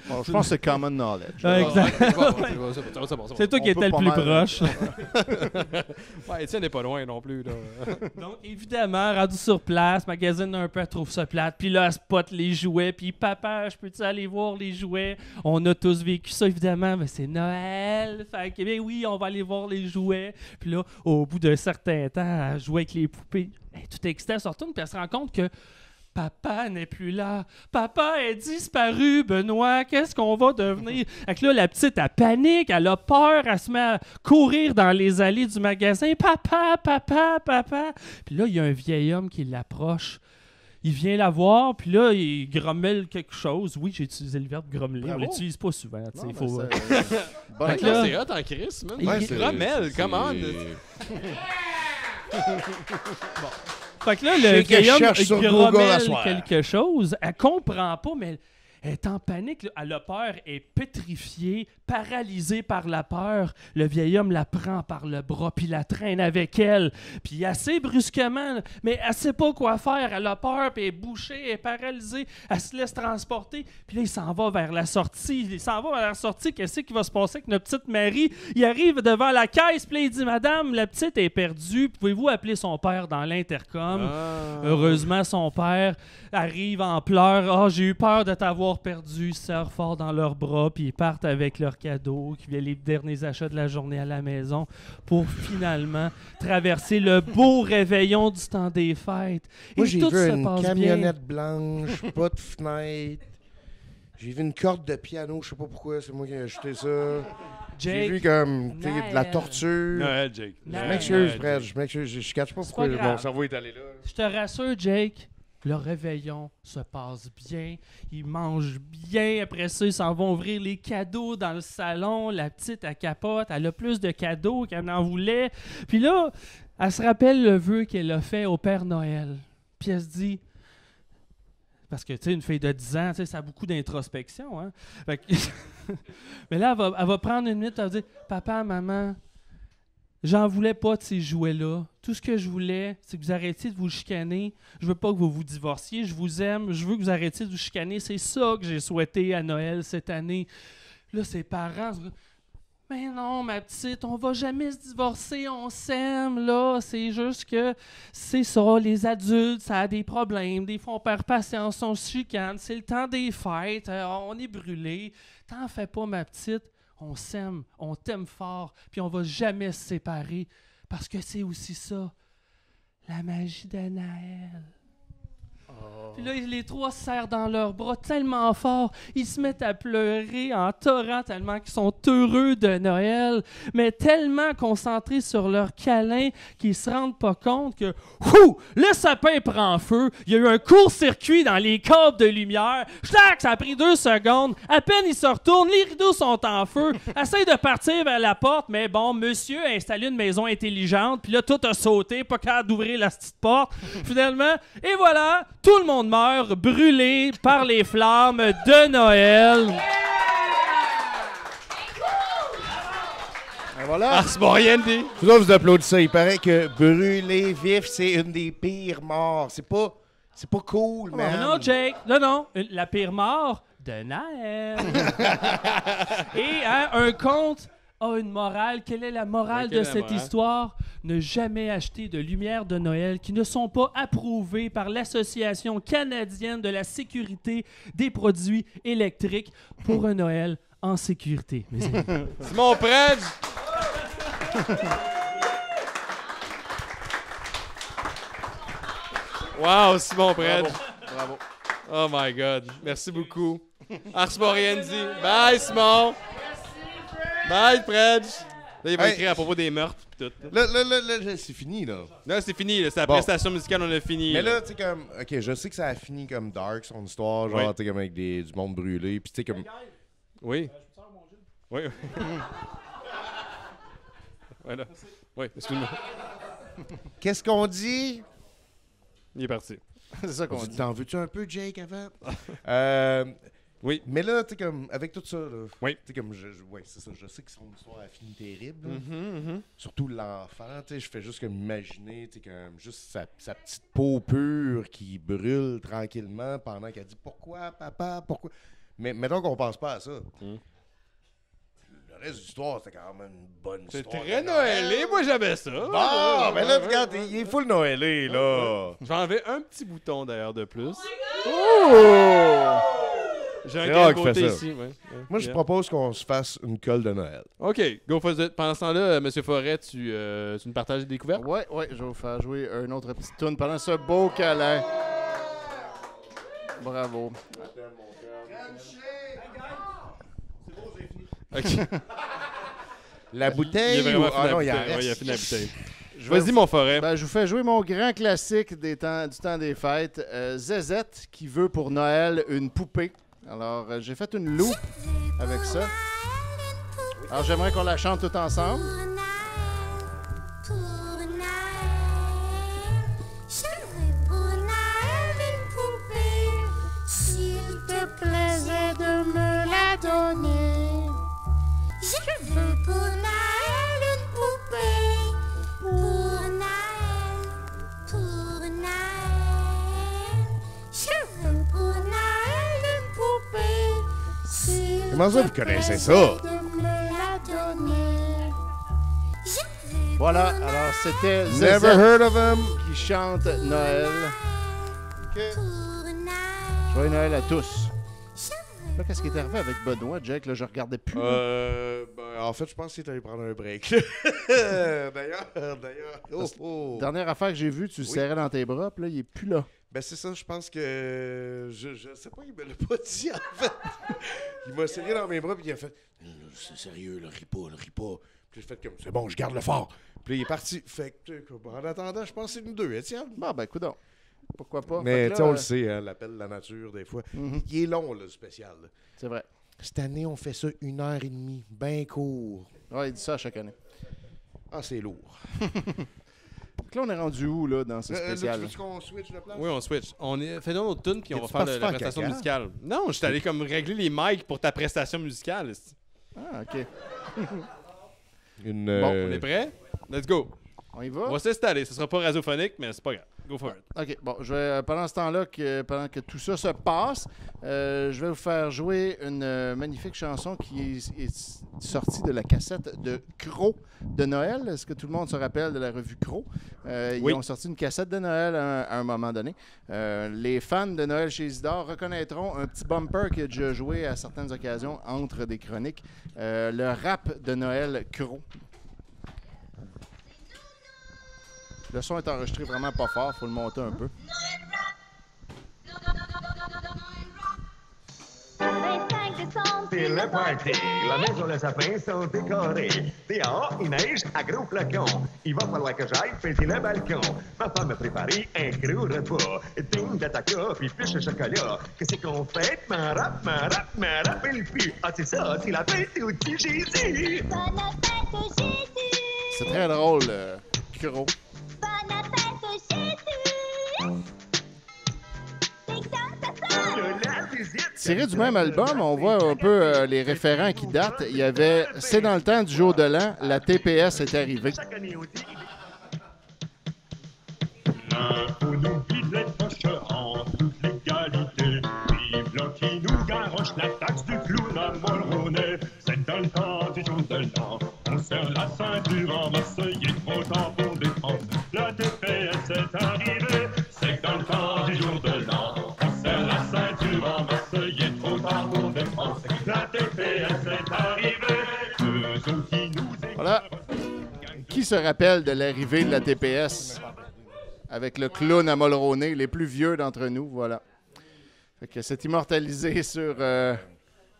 Bon, je pense que c'est common knowledge. Ouais, c'est toi qui étais le plus mal. Proche. Ouais, Étienne n'est pas loin non plus. Là. Donc, évidemment, rendu sur place, magasine un peu, elle trouve ça plate, puis là, elle spot les jouets, puis papa, je peux-tu aller voir les jouets? On a tous vécu ça, évidemment, mais c'est Noël, fait que, bien oui, on va aller voir les jouets, puis là, au bout d'un certain temps, elle jouait avec les poupées, elle est toute excitée, elle se retourne, puis elle se rend compte que papa n'est plus là. Papa est disparu, Benoît. Qu'est-ce qu'on va devenir? Fait que là, la petite, elle panique, elle a peur, elle se met à courir dans les allées du magasin. Papa, papa, papa. Puis là, il y a un vieil homme qui l'approche. Il vient la voir, puis là, il grommelle quelque chose. Oui, j'ai utilisé le verbe grommeler. On l'utilise pas souvent. Non, il faut... bon, là, là, c'est hot en crise, man. Ouais, il grommelle, comment? Bon. Fait que là, le vieil homme qui grommelle quelque chose, elle comprend pas, mais elle est en panique. Elle a peur, elle est pétrifiée, paralysée par la peur. Le vieil homme la prend par le bras, puis la traîne avec elle. Puis assez brusquement, mais elle sait pas quoi faire. Elle a peur, puis elle est bouchée, elle est paralysée. Elle se laisse transporter. Puis là, il s'en va vers la sortie. Il s'en va vers la sortie. Qu'est-ce qui va se passer avec notre petite Marie? Il arrive devant la caisse, puis là, il dit « Madame, la petite est perdue. Pouvez-vous appeler son père dans l'intercom? Ah. » Heureusement, son père arrive en pleurs. « Ah, oh, j'ai eu peur de t'avoir perdu, serrent fort dans leurs bras, puis ils partent avec leurs cadeaux, qui viennent les derniers achats de la journée à la maison, pour finalement traverser le beau réveillon du temps des fêtes. Moi, j'ai vu une camionnette blanche, pas de fenêtre. J'ai vu une corde de piano, je sais pas pourquoi, c'est moi qui ai acheté ça. J'ai vu comme de la torture. Noël, Jake. Je m'excuse, Fred, je m'excuse, je, je cache pas pourquoi mon cerveau est allé là. Je te rassure, Jake. Le réveillon se passe bien, ils mangent bien, après ça, ils s'en vont ouvrir les cadeaux dans le salon, la petite, elle capote, elle a plus de cadeaux qu'elle n'en voulait. Puis là, elle se rappelle le vœu qu'elle a fait au Père Noël. Puis elle se dit, parce que, tu sais, une fille de dix ans, tu sais, ça a beaucoup d'introspection, hein? Fait que mais là, elle va, elle va prendre une minute, elle va dire, « Papa, maman, j'en voulais pas de ces jouets-là. Tout ce que je voulais, c'est que vous arrêtiez de vous chicaner. Je veux pas que vous vous divorciez. Je vous aime. Je veux que vous arrêtiez de vous chicaner. C'est ça que j'ai souhaité à Noël cette année. » Là, ses parents... Mais non, ma petite, on va jamais se divorcer, on s'aime, là. C'est juste que c'est ça, les adultes, ça a des problèmes. Des fois, on perd patience, on se chicane. C'est le temps des fêtes, on est brûlés. T'en fais pas, ma petite. On s'aime, on t'aime fort, puis on va jamais se séparer. Parce que c'est aussi ça, la magie de Noël. Oh. Puis là, les trois se serrent dans leurs bras tellement fort, ils se mettent à pleurer en torrent tellement qu'ils sont heureux de Noël, mais tellement concentrés sur leur câlin qu'ils se rendent pas compte que ouh, le sapin prend feu, il y a eu un court-circuit dans les câbles de lumière, Schlac, ça a pris deux secondes, à peine ils se retournent, les rideaux sont en feu, essayent de partir vers la porte, mais bon, monsieur a installé une maison intelligente, puis là, tout a sauté, pas capable d'ouvrir la petite porte, finalement, et voilà, tout le monde meurt, brûlé par les flammes de Noël. Yeah! Et voilà. Ah, c'est bon, rien dit. Vous autres, vous applaudissez. Il paraît que brûler vif, c'est une des pires morts. C'est pas, c'est pas cool, man. Oh, non, Jake. Non, non. La pire mort de Naël. Et hein, un conte a une morale. Quelle est la morale ouais, de cette morale? histoire? Ne jamais acheter de lumières de Noël qui ne sont pas approuvées par l'Association canadienne de la sécurité des produits électriques pour un Noël en sécurité, mes amis. Simon Predge! Wow, Simon Predge! Bravo. Bravo. Oh my God. Merci beaucoup. Ars Moriendi. Bye, Simon! Merci, Predge! Bye, Predge! Là, il va hey. écrire à propos des meurtres pis tout. Là, là, là, là, là c'est fini, là. Là, c'est fini, là. C'est la bon. prestation musicale, on a fini. Mais là, là tu sais, comme... OK, je sais que ça a fini comme dark, son histoire, genre, oui. tu sais, comme avec des, du monde brûlé, pis tu sais, comme... Oui. Euh, je peux te faire mon gym? Oui. Voilà. Oui, excuse-moi. Qu'est-ce qu'on dit? Il est parti. C'est ça qu'on dit. T'en veux-tu un peu, Jake, avant? euh... Oui. Mais là, tu sais, comme, avec tout ça, là, oui. tu sais, comme, je, je, ouais, c'est ça, je sais que son histoire a fini terrible. Mm-hmm, mm-hmm. Surtout l'enfant, tu sais, je fais juste comme imaginer, tu sais, comme, juste sa, sa petite peau pure qui brûle tranquillement pendant qu'elle dit pourquoi, papa, pourquoi. Mais mettons qu'on pense pas à ça. Mm. Le reste de l'histoire, c'était quand même une bonne histoire. C'est très noëlé, moi j'avais ça. Bon, ah, mais là, regarde, il est full noëlé, là. J'en avais un petit bouton d'ailleurs de plus. Oh! Oh! J'ai un gars à côté ici. Ouais. Ouais. Moi, je yeah. propose qu'on se fasse une colle de Noël. OK. Go for it. Pendant ce temps-là, M. Forêt, tu, euh, tu nous partages des découvertes? Oui, oui. Je vais vous faire jouer une autre petite toune pendant ce beau câlin. Bravo. C'est beau, j'ai fini. OK. La bouteille? Il a vraiment ou... ah, non, il a ouais, fini la bouteille. Vas-y, mon Forêt. Ben, je vous fais jouer mon grand classique des temps, du temps des fêtes. Euh, Zezette, qui veut pour Noël une poupée. Alors, euh, j'ai fait une loupe avec ça. Alors, j'aimerais qu'on la chante tout ensemble. Comment ça, vous connaissez ça? Voilà, alors c'était Never heard of him qui chante Noël. Okay. Joyeux Noël à tous. Là, qu'est-ce qui est arrivé avec Benoît, Jack? Là, je regardais plus. Euh, ben, en fait, je pense qu'il est allé prendre un break. D'ailleurs, d'ailleurs. Oh, oh. Dernière affaire que j'ai vue, tu oui. serrais dans tes bras, puis là, il est plus là. Ben c'est ça, je pense que... Je, je sais pas, il me l'a pas dit, en fait. Il m'a serré dans mes bras, puis il a fait « C'est sérieux, là, ris pas, là, ris pas. » Puis j'ai fait comme « C'est bon, je garde le fort. » Puis il est parti. Fait que, en attendant, je pense que c'est nous deux, Étienne. Bon, ben, coudonc. Pourquoi pas? Mais, tu sais, on le sait, hein, l'appel de la nature, des fois. Mm-hmm. Il est long, là, le spécial. C'est vrai. Cette année, on fait ça une heure et demie, ben court. Ouais, il dit ça chaque année. Ah, c'est lourd. Là, on est rendu où, là, dans ce spécial? Euh, tu veux qu'on switch le plan? Oui, on switch. On est... Fais donc notre tune, puis on va faire le, la prestation caca? musicale. Non, je suis allé comme régler les mics pour ta prestation musicale. Ah, OK. Une, euh... Bon, on est prêt? Let's go. On y va? On va s'installer. Ce sera pas radiophonique, mais c'est pas grave. Go for it. OK, bon, je vais, pendant ce temps-là, que, pendant que tout ça se passe, euh, je vais vous faire jouer une magnifique chanson qui est, est sortie de la cassette de Croc de Noël. Est-ce que tout le monde se rappelle de la revue Croc? Euh, oui. Ils ont sorti une cassette de Noël à un, à un moment donné. Euh, les fans de Noël chez Isidore reconnaîtront un petit bumper qui a déjà joué à certaines occasions entre des chroniques. Euh, le rap de Noël Croc. Le son est enregistré vraiment pas fort, faut le monter un peu. C'est le party, la neige sur le sapin sont décorés. Dehors, il neige à gros flocons. Il va falloir que j'aille fêter le balcon. Ma femme a préparé un gros repas. Ding d'ataka, puis fiche de chocolat. Qu'est-ce qu'on fait? Ma rap, ma rap, ma rap, et le pu. Ah, c'est ça, c'est la fête au petit Jésus. C'est très drôle, euh, Croc. Bonne fête au Jésus! C'est que ça, ça sort! La visite, Tiré du même album, on voit un peu euh, les référents qui datent. Il y avait « C'est dans le temps du jour de l'an, la T P S est arrivée ». La taxe du clown à Mulroney, c'est dans le temps du jour de l'an. On serre la ceinture en Marseille, il est trop temps pour défendre. La T P S est arrivée, c'est dans le temps du jour de l'an. On serre la ceinture en Marseille, il est trop temps pour défendre. La T P S est arrivée. Voilà. Qui se rappelle de l'arrivée de la T P S avec le clown à Mulroney, les plus vieux d'entre nous, voilà. Que c'est immortalisé sur euh,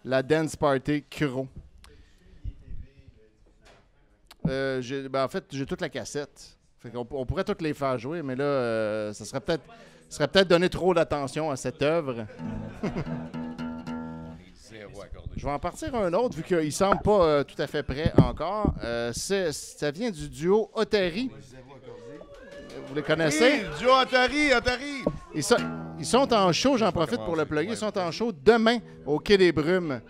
la Dance Party Cro. Euh, ben en fait, j'ai toute la cassette. Fait qu'on, on pourrait toutes les faire jouer, mais là, euh, ça serait peut-être, ça serait peut-être donner trop d'attention à cette œuvre. Je vais en partir un autre, vu qu'il semble pas euh, tout à fait prêt encore. Euh, c'est, ça vient du duo Otari. Vous les connaissez? Oui, duo Otari, Otari! Et ça... Ils sont en show, j'en profite pour le plugger, ils sont en show demain au Quai des Brumes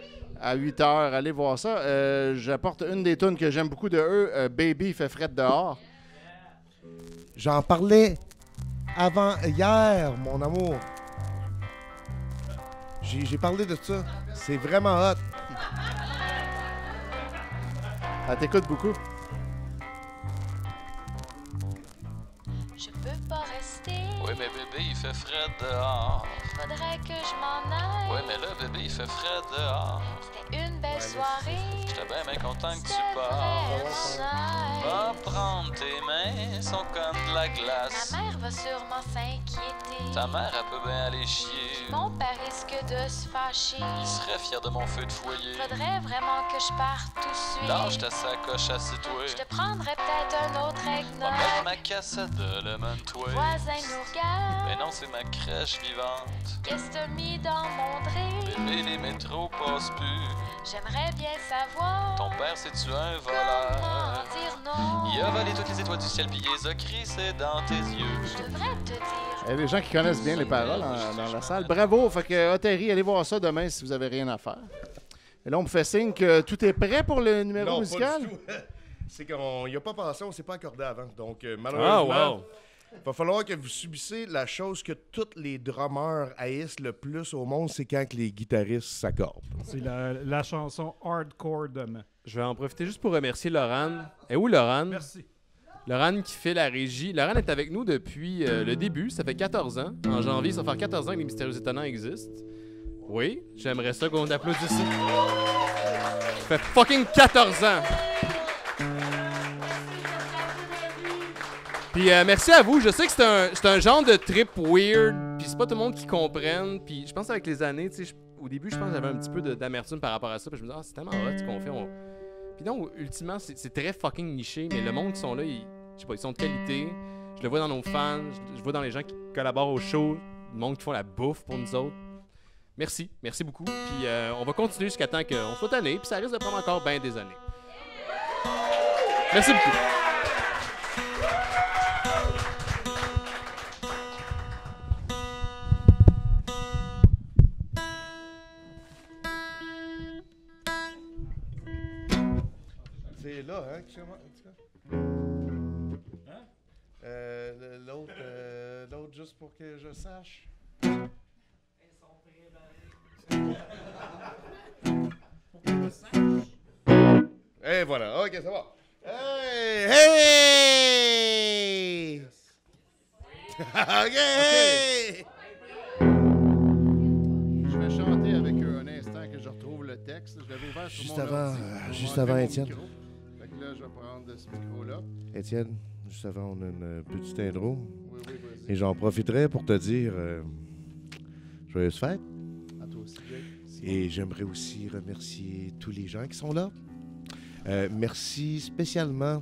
à huit heures. Allez voir ça. Euh, j'apporte une des tunes que j'aime beaucoup de eux, euh, Baby fait fret dehors. J'en parlais avant hier, mon amour. J'ai, j'ai parlé de ça. C'est vraiment hot. Ah, t'écoutes beaucoup. Je peux pas rester. Oui, mais bébé, il fait frais dehors. Faudrait que je m'en aille. Oui, mais là, bébé, il fait frais dehors. C'était une belle ouais, soirée. J'étais bien, bien content que tu passes. Va prendre tes mains, sont comme de la glace. Ma mère va sûrement s'inquiéter. Ta mère, elle peut bien aller chier. Mon père risque de se fâcher. Il serait fier de mon feu de foyer. Faudrait vraiment que je parte tout de suite. Lâche ta sacoche assis-toi. Je te prendrais peut-être un autre eggnog. On met ma cassette de lemon-toi. Voisin nous regarde. Mais non, c'est ma crèche vivante. Qu'est-ce que t'as mis dans mon drink? Bébé, les métros passent plus. J'aimerais bien savoir. Ton père, c'est-tu un voleur? Dire non. Il a volé toutes les étoiles du ciel, puis les a criées, c'est dans tes yeux. Je devrais te dire. Il y a des gens qui connaissent bien les paroles en, dans la salle. Bravo! Fait que, Otari, allez voir ça demain si vous avez rien à faire. Et là, on me fait signe que tout est prêt pour le numéro non, musical. Pas du tout. C'est qu'on n'y a pas pensé, on ne s'est pas accordé avant. Donc, euh, malheureusement. Ah, wow. Il va falloir que vous subissez la chose que tous les drummers haïssent le plus au monde, c'est quand les guitaristes s'accordent. C'est la, la chanson hardcore demain. Je vais en profiter juste pour remercier Laurent. Et où Laurent? Merci. Laurent qui fait la régie. Laurent est avec nous depuis euh, le début. Ça fait quatorze ans. En janvier, ça va faire quatorze ans que les Mystérieux Étonnants existent. Oui, j'aimerais ça qu'on applaudisse ici. Ça fait fucking quatorze ans! Puis euh, merci à vous. Je sais que c'est un, c'est un genre de trip weird. Puis c'est pas tout le monde qui comprenne. Puis je pense avec les années, tu sais, au début, je pense que j'avais un petit peu de, d'amertume par rapport à ça. Puis je me disais, ah, c'est tellement hot ce qu'on fait. On... Puis non, ultimement, c'est, c'est très fucking niché. Mais le monde qui sont là, ils, je sais pas, ils sont de qualité. Je le vois dans nos fans. Je, je vois dans les gens qui collaborent au show. Le monde qui font la bouffe pour nous autres. Merci. Merci beaucoup. Puis euh, on va continuer jusqu'à temps qu'on soit tanné. Puis ça risque de prendre encore bien des années. Merci beaucoup. Là, hein, qui hein? Euh, l'autre, euh, l'autre, juste pour que je sache. Elles sont préparées. Pour que je sache. Et voilà, ok, ça va. Hey! Hey! Yes. Ok! Hey! Je vais chanter avec eux un instant que je retrouve le texte. Je l'avais ouvert sur mon avant, ordi. Juste avant, Étienne. Là, je vais prendre de ce micro-là. Étienne, juste avant, on a une petite intro. Oui, oui, vas-y. Et j'en profiterai pour te dire euh, joyeuse fête. À toi aussi, Jake. Et j'aimerais aussi remercier tous les gens qui sont là. Euh, merci spécialement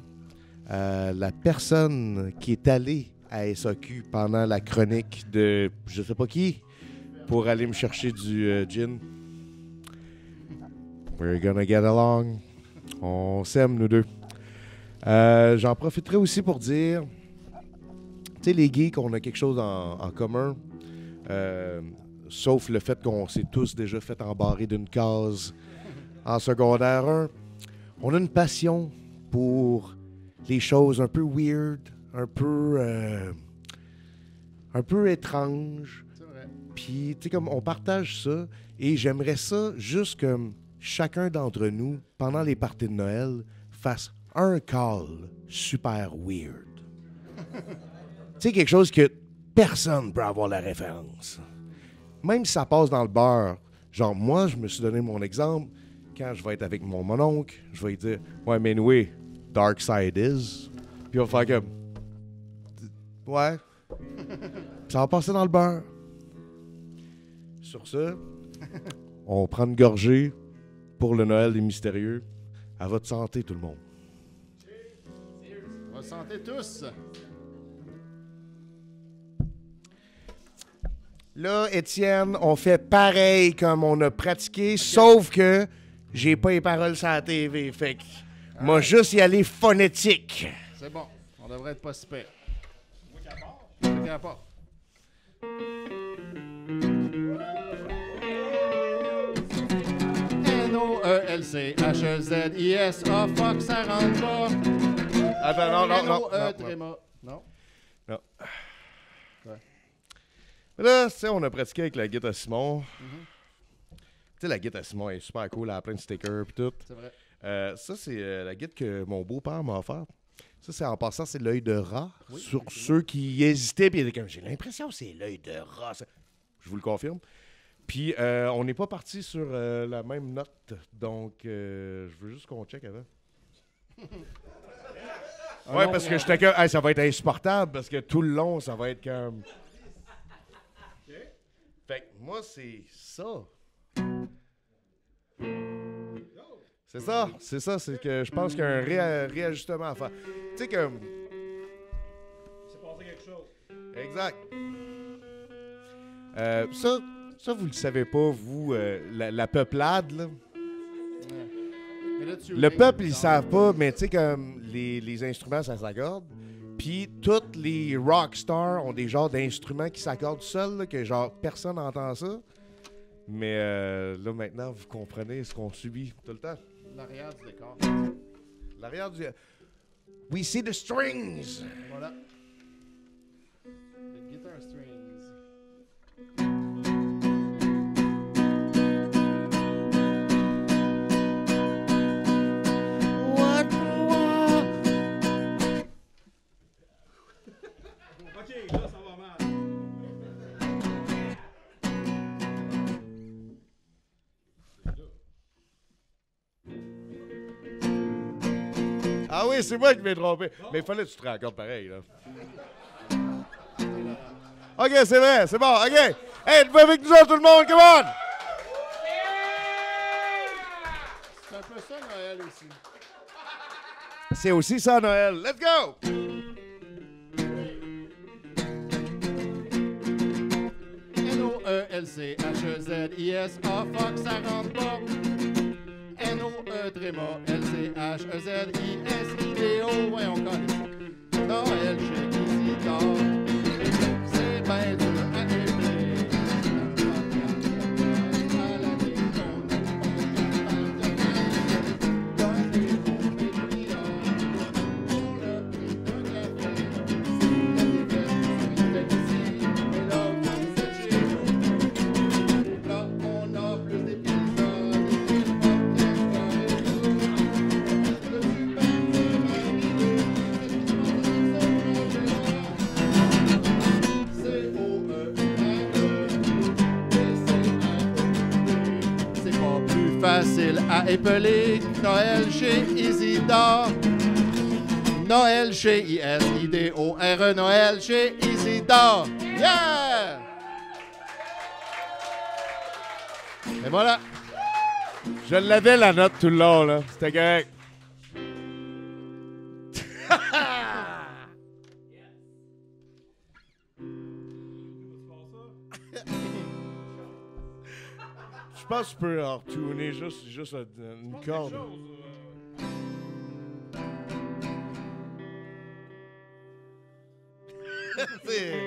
à la personne qui est allée à S A Q pendant la chronique de je sais pas qui pour aller me chercher du euh, gin. We're gonna get along. On s'aime, nous deux. Euh, j'en profiterai aussi pour dire, tu sais, les geeks, on a quelque chose en, en commun. Euh, sauf le fait qu'on s'est tous déjà fait embarrer d'une case en secondaire un. On a une passion pour les choses un peu weird, un peu, euh, un peu étranges. C'est vrai. Puis, tu sais, comme on partage ça, et j'aimerais ça juste que chacun d'entre nous, pendant les parties de Noël, fasse un call super weird. Tu sais, quelque chose que personne ne peut avoir la référence. Même si ça passe dans le beurre, genre moi, je me suis donné mon exemple, quand je vais être avec mon mononcle, je vais lui dire « Ouais, mais anyway, Dark Side is... » Puis on va faire comme « Ouais. » Ça va passer dans le beurre. Sur ce, on prend une gorgée pour le Noël des mystérieux. À votre santé, tout le monde. À votre santé tous. Là, Étienne, on fait pareil comme on a pratiqué, okay. Sauf que j'ai pas les paroles sur la T V, fait que right. Moi juste y aller phonétique. C'est bon, on devrait être pas si pire. Moi qui apporte. Moi qui apporte. N O E L C H E Z I S, oh fuck, ça rentre pas. Attends, non, non, non. N O E T R E M A. Non? Non. Là, tu sais, on a pratiqué avec la guitare à Simon. Mm-hmm. Tu sais, la guitare à Simon est super cool, elle a plein de stickers et tout. C'est vrai. Euh, ça, c'est euh, la guitare que mon beau-père m'a offerte. Ça, c'est en passant, c'est l'œil de rat. Oui, sur oui. Ceux qui hésitaient, puis ils étaient comme, j'ai l'impression que c'est l'œil de rat. Ça. Je vous le confirme. Puis, euh, on n'est pas parti sur euh, la même note. Donc, euh, je veux juste qu'on check avant. ah, ouais, non, parce non. que j'étais comme, hey, ça va être insupportable, parce que tout le long, ça va être comme. Fait que moi, c'est ça. C'est ça, c'est ça, c'est que je pense qu'il y a un ré- réajustement à faire. Tu sais que... C'est passé quelque chose. Exact. Euh, ça, ça, vous le savez pas, vous, euh, la, la peuplade, là. Mais là tu le peuple, ils le savent pas, mais tu sais comme les, les instruments, ça s'accorde. Puis, toutes les rock stars ont des genres d'instruments qui s'accordent seuls, là, que genre personne n'entend ça. Mais euh, là, maintenant, vous comprenez ce qu'on subit tout le temps. L'arrière du décor. L'arrière du... We see the strings! Voilà. The guitar strings. What? OK, là, ça va mal. Ah oui, c'est moi qui m'ai trompé. Bon. Mais il fallait que tu te raccordes pareil, là. OK, c'est vrai, c'est bon, OK. Hey, tu vas avec nous autres, tout le monde, come on! C'est un peu ça, Noël, aussi. C'est aussi ça, Noël. Let's go! L C H E Z I S, oh fuck, ça rentre pas. N O E T R E M A L C H E Z I S I D O, ouais, on connaît. Noël, j'ai ici d'or. C'est bien dur à aimer. À la déconne, dans les bons pétillants, pour le prix d'un café. Facile à épeler, Noël chez Isidore. Noël chez I S I D O R E, Noël chez Isidore. Yeah! Et voilà. Je l'avais la note tout le long, là. C'était correct. Je pense que tu peux en retourner juste, juste une corde. C'est...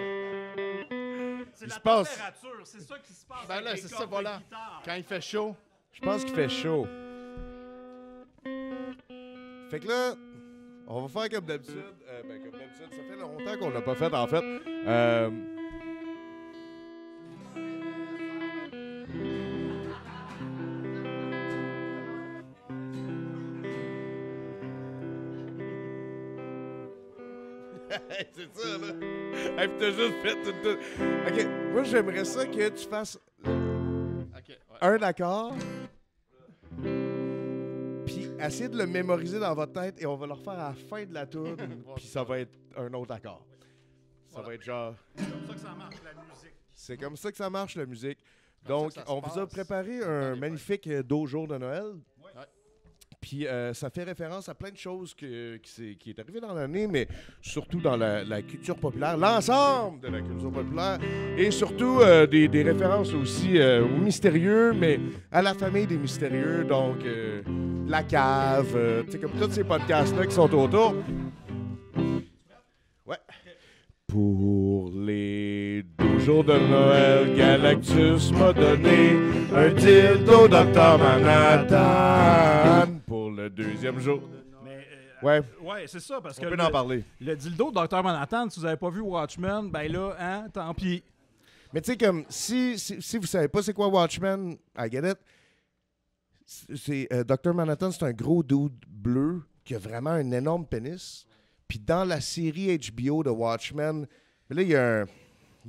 C'est se passe. C'est la température, c'est ça qui se passe. Ben là, c'est ça, voilà. Quand il fait chaud. Je pense qu'il fait chaud. Fait que là, on va faire comme d'habitude. Euh, ben, comme d'habitude, ça fait longtemps qu'on l'a pas fait, en fait. Euh... C'est ça, là. Hey, puis t'as juste fait tout, tout. OK, moi, j'aimerais ça que tu fasses okay, ouais. un accord, puis essayez de le mémoriser dans votre tête, et on va le refaire à la fin de la tour, puis ça va être un autre accord. Ça voilà. va être genre... C'est comme ça que ça marche, la musique. C'est comme ça que ça marche, la musique. Donc, on vous a préparé un magnifique dojo de Noël. Ouais. Ouais. Puis euh, ça fait référence à plein de choses que, qui, qui est arrivé dans l'année, mais surtout dans la, la culture populaire, l'ensemble de la culture populaire, et surtout euh, des, des références aussi euh, aux mystérieux, mais à la famille des mystérieux, donc euh, la cave, euh, tu sais, comme tous ces podcasts-là qui sont autour. Ouais. Pour les deux jours de Noël, Galactus m'a donné un dildo Docteur Manhattan. Pour le deuxième jour. Mais, euh, ouais, ouais c'est ça, parce On que peut le, en parler. Le dildo Docteur Manhattan, si vous n'avez pas vu Watchmen, ben là, hein, tant pis. Mais tu sais, comme, si, si, si vous savez pas c'est quoi Watchmen, I get it, c'est, euh, Docteur Manhattan, c'est un gros dude bleu qui a vraiment un énorme pénis. Puis dans la série H B O de Watchmen, là, il y, y a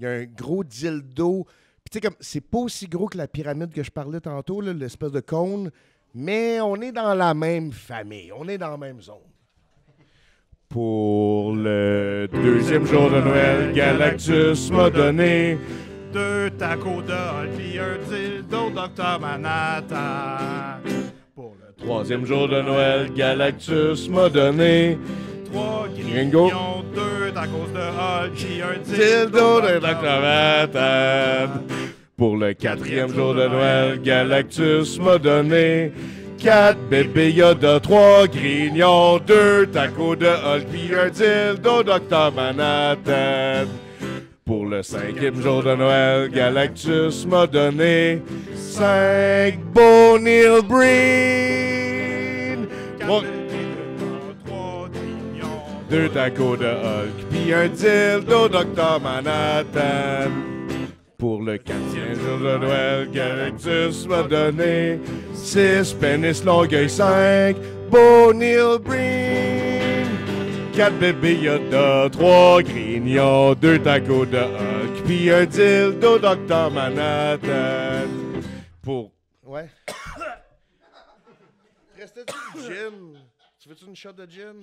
un gros dildo. Puis tu sais, comme, c'est pas aussi gros que la pyramide que je parlais tantôt, là, l'espèce de cône, mais on est dans la même famille, on est dans la même zone. Pour le deuxième jour de Noël, Galactus m'a donné deux tacos d'or, puis un dildo Docteur Manhattan. Pour le troisième jour de Noël, Galactus m'a donné trois grignons, deux tacos de Hulk et un dildo de Docteur Manhattan. Pour le quatrième jour de Noël, Galactus m'a donné quatre bébés Yoda, trois grignons, deux tacos de Hulk et un dildo de Docteur Manhattan. Pour le cinquième jour de Noël, Galactus m'a donné cinq beaux Neil Breen. Deux tacos de Hulk, puis un dildo Docteur Manhattan. Pour le quatrième jour de Noël, Galactus m'a donné six pénis Longueuil, cinq beaux Neil Breen, quatre bébés Yoda, trois grignons, deux tacos de Hulk, puis un dildo Docteur Manhattan. Pour... Ouais? Restait-tu du gin? Tu veux-tu une shot de gin?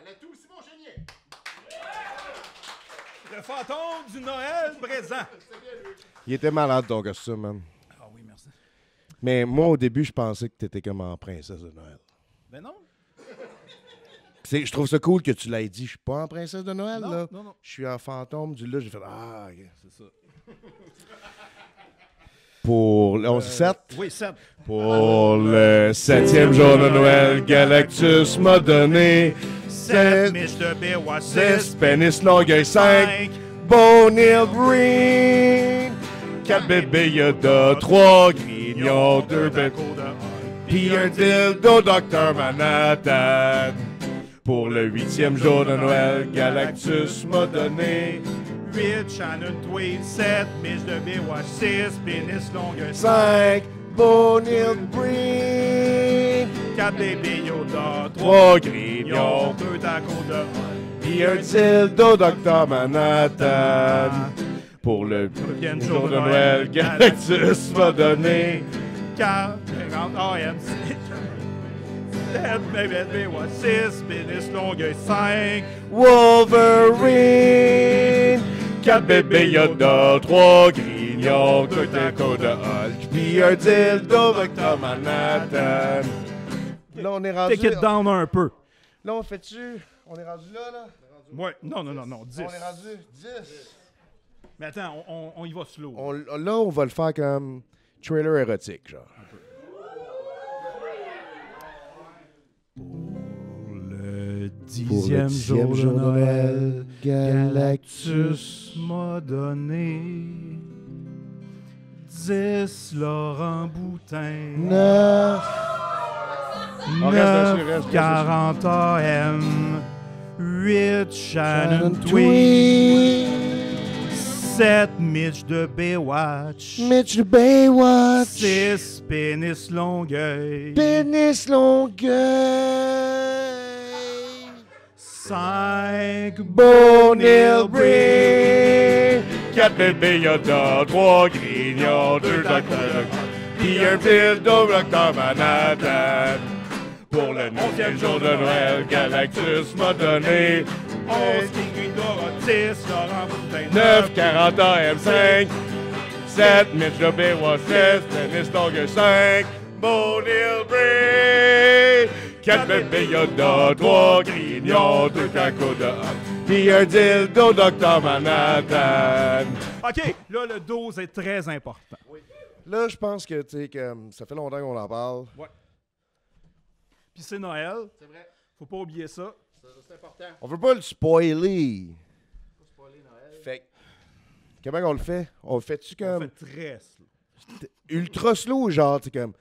Elle a tout, Simon Chénier. Le fantôme du Noël présent. Il était malade ton costume, man. Ah oui, merci. Mais moi, au début, je pensais que tu étais comme en princesse de Noël. Ben non. C'est, je trouve ça cool que tu l'aies dit. Je suis pas en princesse de Noël, non, là. Non, non. Je suis en fantôme du là. J'ai fait ah, okay. C'est ça. Pour on dit sept? Oui, sept. Pour le septième jour de Noël, Galactus m'a donné sept miches de Béwa, six pénis Longueuil, cinq beaux Neil Breen, quatre bébés Yoda, trois grignons, deux tacos de Hulk, puis un dildo Docteur Manhattan. Pour le huitième jour de Noël, Galactus m'a donné huit Shannon Tweed, sept miches de Béwa, six pénis Longueuil, cinq beaux Neil Breen, quatre bébés Yoda, trois grignons, deux tacos de Hulk, puis un dildo Docteur Manhattan. Pour le premier jour de Noël, Galactus m'a donné quarante A M C, sept bébés de Béwa, six pénis Longueuil, cinq Wolverine, quatre bébés Yoda, trois grignons, deux tacos de Hulk, puis un dildo Docteur Manhattan. Là, on est rendu... Take it down un peu. Là, on fait-tu... On est rendu là, là? Ouais. Non, non, non, non, dix. On est rendu dix. Mais attends, on, on y va slow. On, là, on va le faire comme trailer érotique, genre. Un peu. Pour le Dixième, le dixième jour, jour de Noël, Galactus m'a donné dix Laurent Boutin, neuf quarante A M, huit Shannon Tweed, sept Mitch de Baywatch, Mitch de Baywatch, six Pénis Longueuil, Pénis Longueuil, cinq Bonil Bré, quatre bébés Yoda, trois Grignons, deux Docteur, puis un Pildo Docteur Manhattan. Pour le onzième jour de Noël, Galactus m'a donné onze King Dorothy, Laurent Boutin, neuf quarante A M cinq, sept Mitch de Baywatch, six Dennis Longueuil, cinq Bonil Bré, quatre bébés Yoda, trois Grignons, deux tacos de hot, puis un dildo Docteur Manhattan. OK, là, le dose est très important. Oui. Là, je pense que, tu sais, que ça fait longtemps qu'on en parle. Ouais. Puis c'est Noël. C'est vrai. Faut pas oublier ça. C'est important. On veut pas le spoiler. Faut spoiler Noël. Fait comment on le fait? On le fait-tu comme... On fait très slow. Ultra slow, genre, tu sais, comme...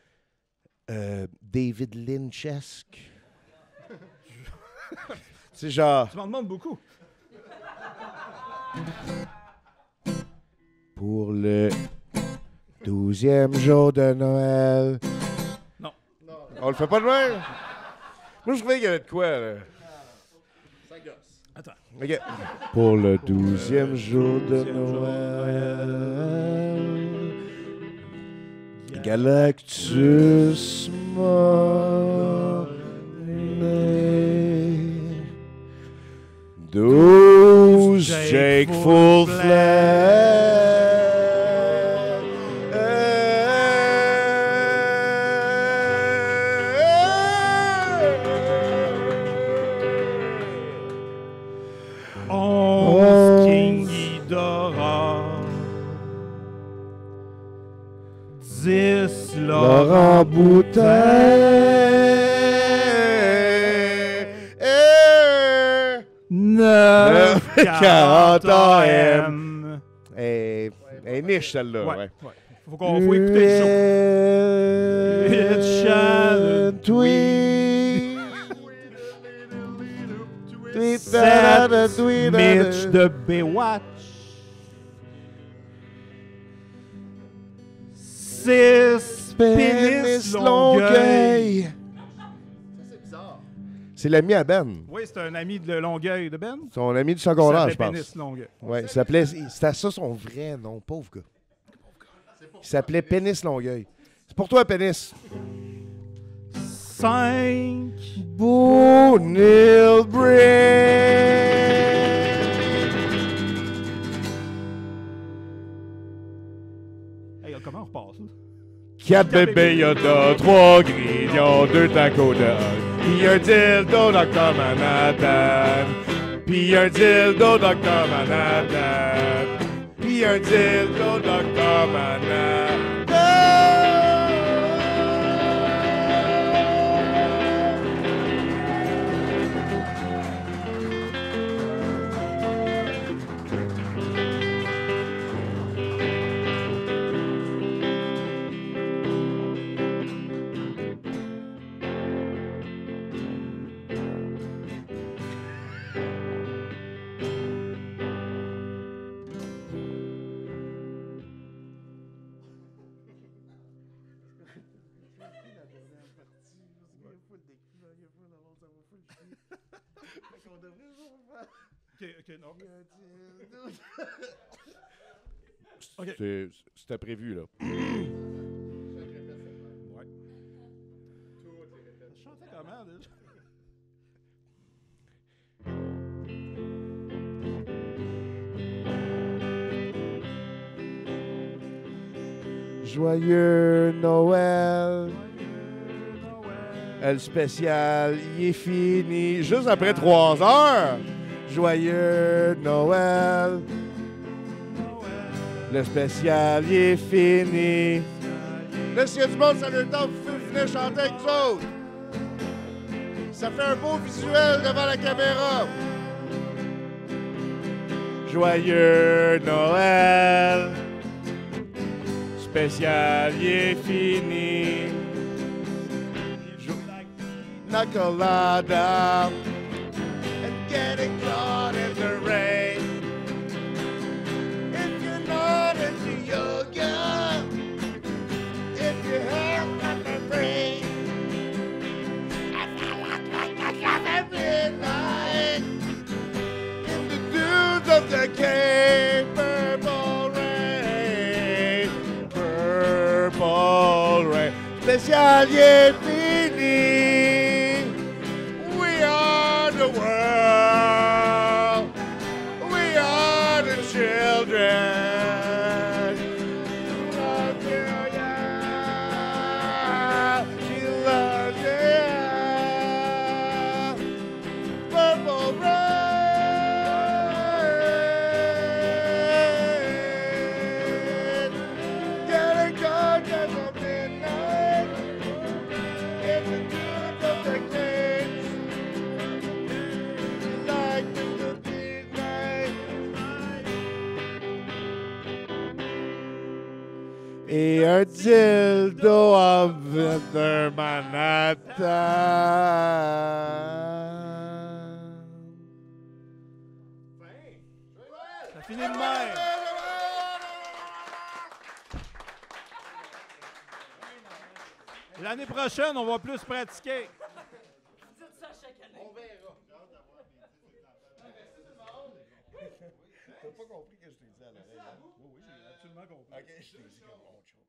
Euh, David Lynchesque. C'est genre... Tu m'en demandes beaucoup. Pour le douzième jour de Noël... Non. non. On le fait pas de même? Moi, je trouvais qu'il y avait de quoi, là. Ça gosse. Attends. Okay. Pour le douzième jour de Noël... Galactus m'a donné douze Jake Full Flag, onze King Ghidorah, dix Laurent Boutin, neuf quarante A M. Elle est niche celle-là. Ouais, ouais. Ouais. Faut qu'on faut écouter le show. huit Mitch de Baywatch, six Pénis Longueuil. Ça, c'est bizarre. C'est l'ami à Ben. Oui, c'est un ami de Longueuil de Ben. Son ami du secondaire, je pense. Pénis Longueuil. Oui, il s'appelait... C'était ça son vrai nom, pauvre gars. Il s'appelait Pénis Longueuil. C'est pour toi, Pénis. cinq Bonil Bray, quatre bébés Yoda, trois Grignons, deux tacos de hot, puis un dildo Docteur Manhattan, puis un dildo Docteur Manhattan, puis un dildo Docteur Manhattan. Okay. C'était prévu, là. Ouais. Je chantais comment, déjà? Joyeux Noël. Joyeux Noël. Le spécial, il est fini. Juste après trois heures. Joyeux Noël. Le spécial il est fini. Là, s'il y a du monde, ça a le temps, vous pouvez venir chanter avec vous autres. Ça fait un beau visuel devant la caméra. Joyeux Noël, spécial, il est fini. Knucklada and getting caught in the rain. If you're not into yoga, if you have nothing free, at midnight in the dunes of the cave, purple rain, purple rain. Spécial, il est fini. Et un dildo en vingt-deux Manhattan. Ça finit de même. L'année prochaine, on va plus pratiquer. Dites ça chaque année. On verra. T'as pas compris que je t'ai dit à l'oreille. Oui, oui, j'ai absolument compris. OK, je t'ai dit.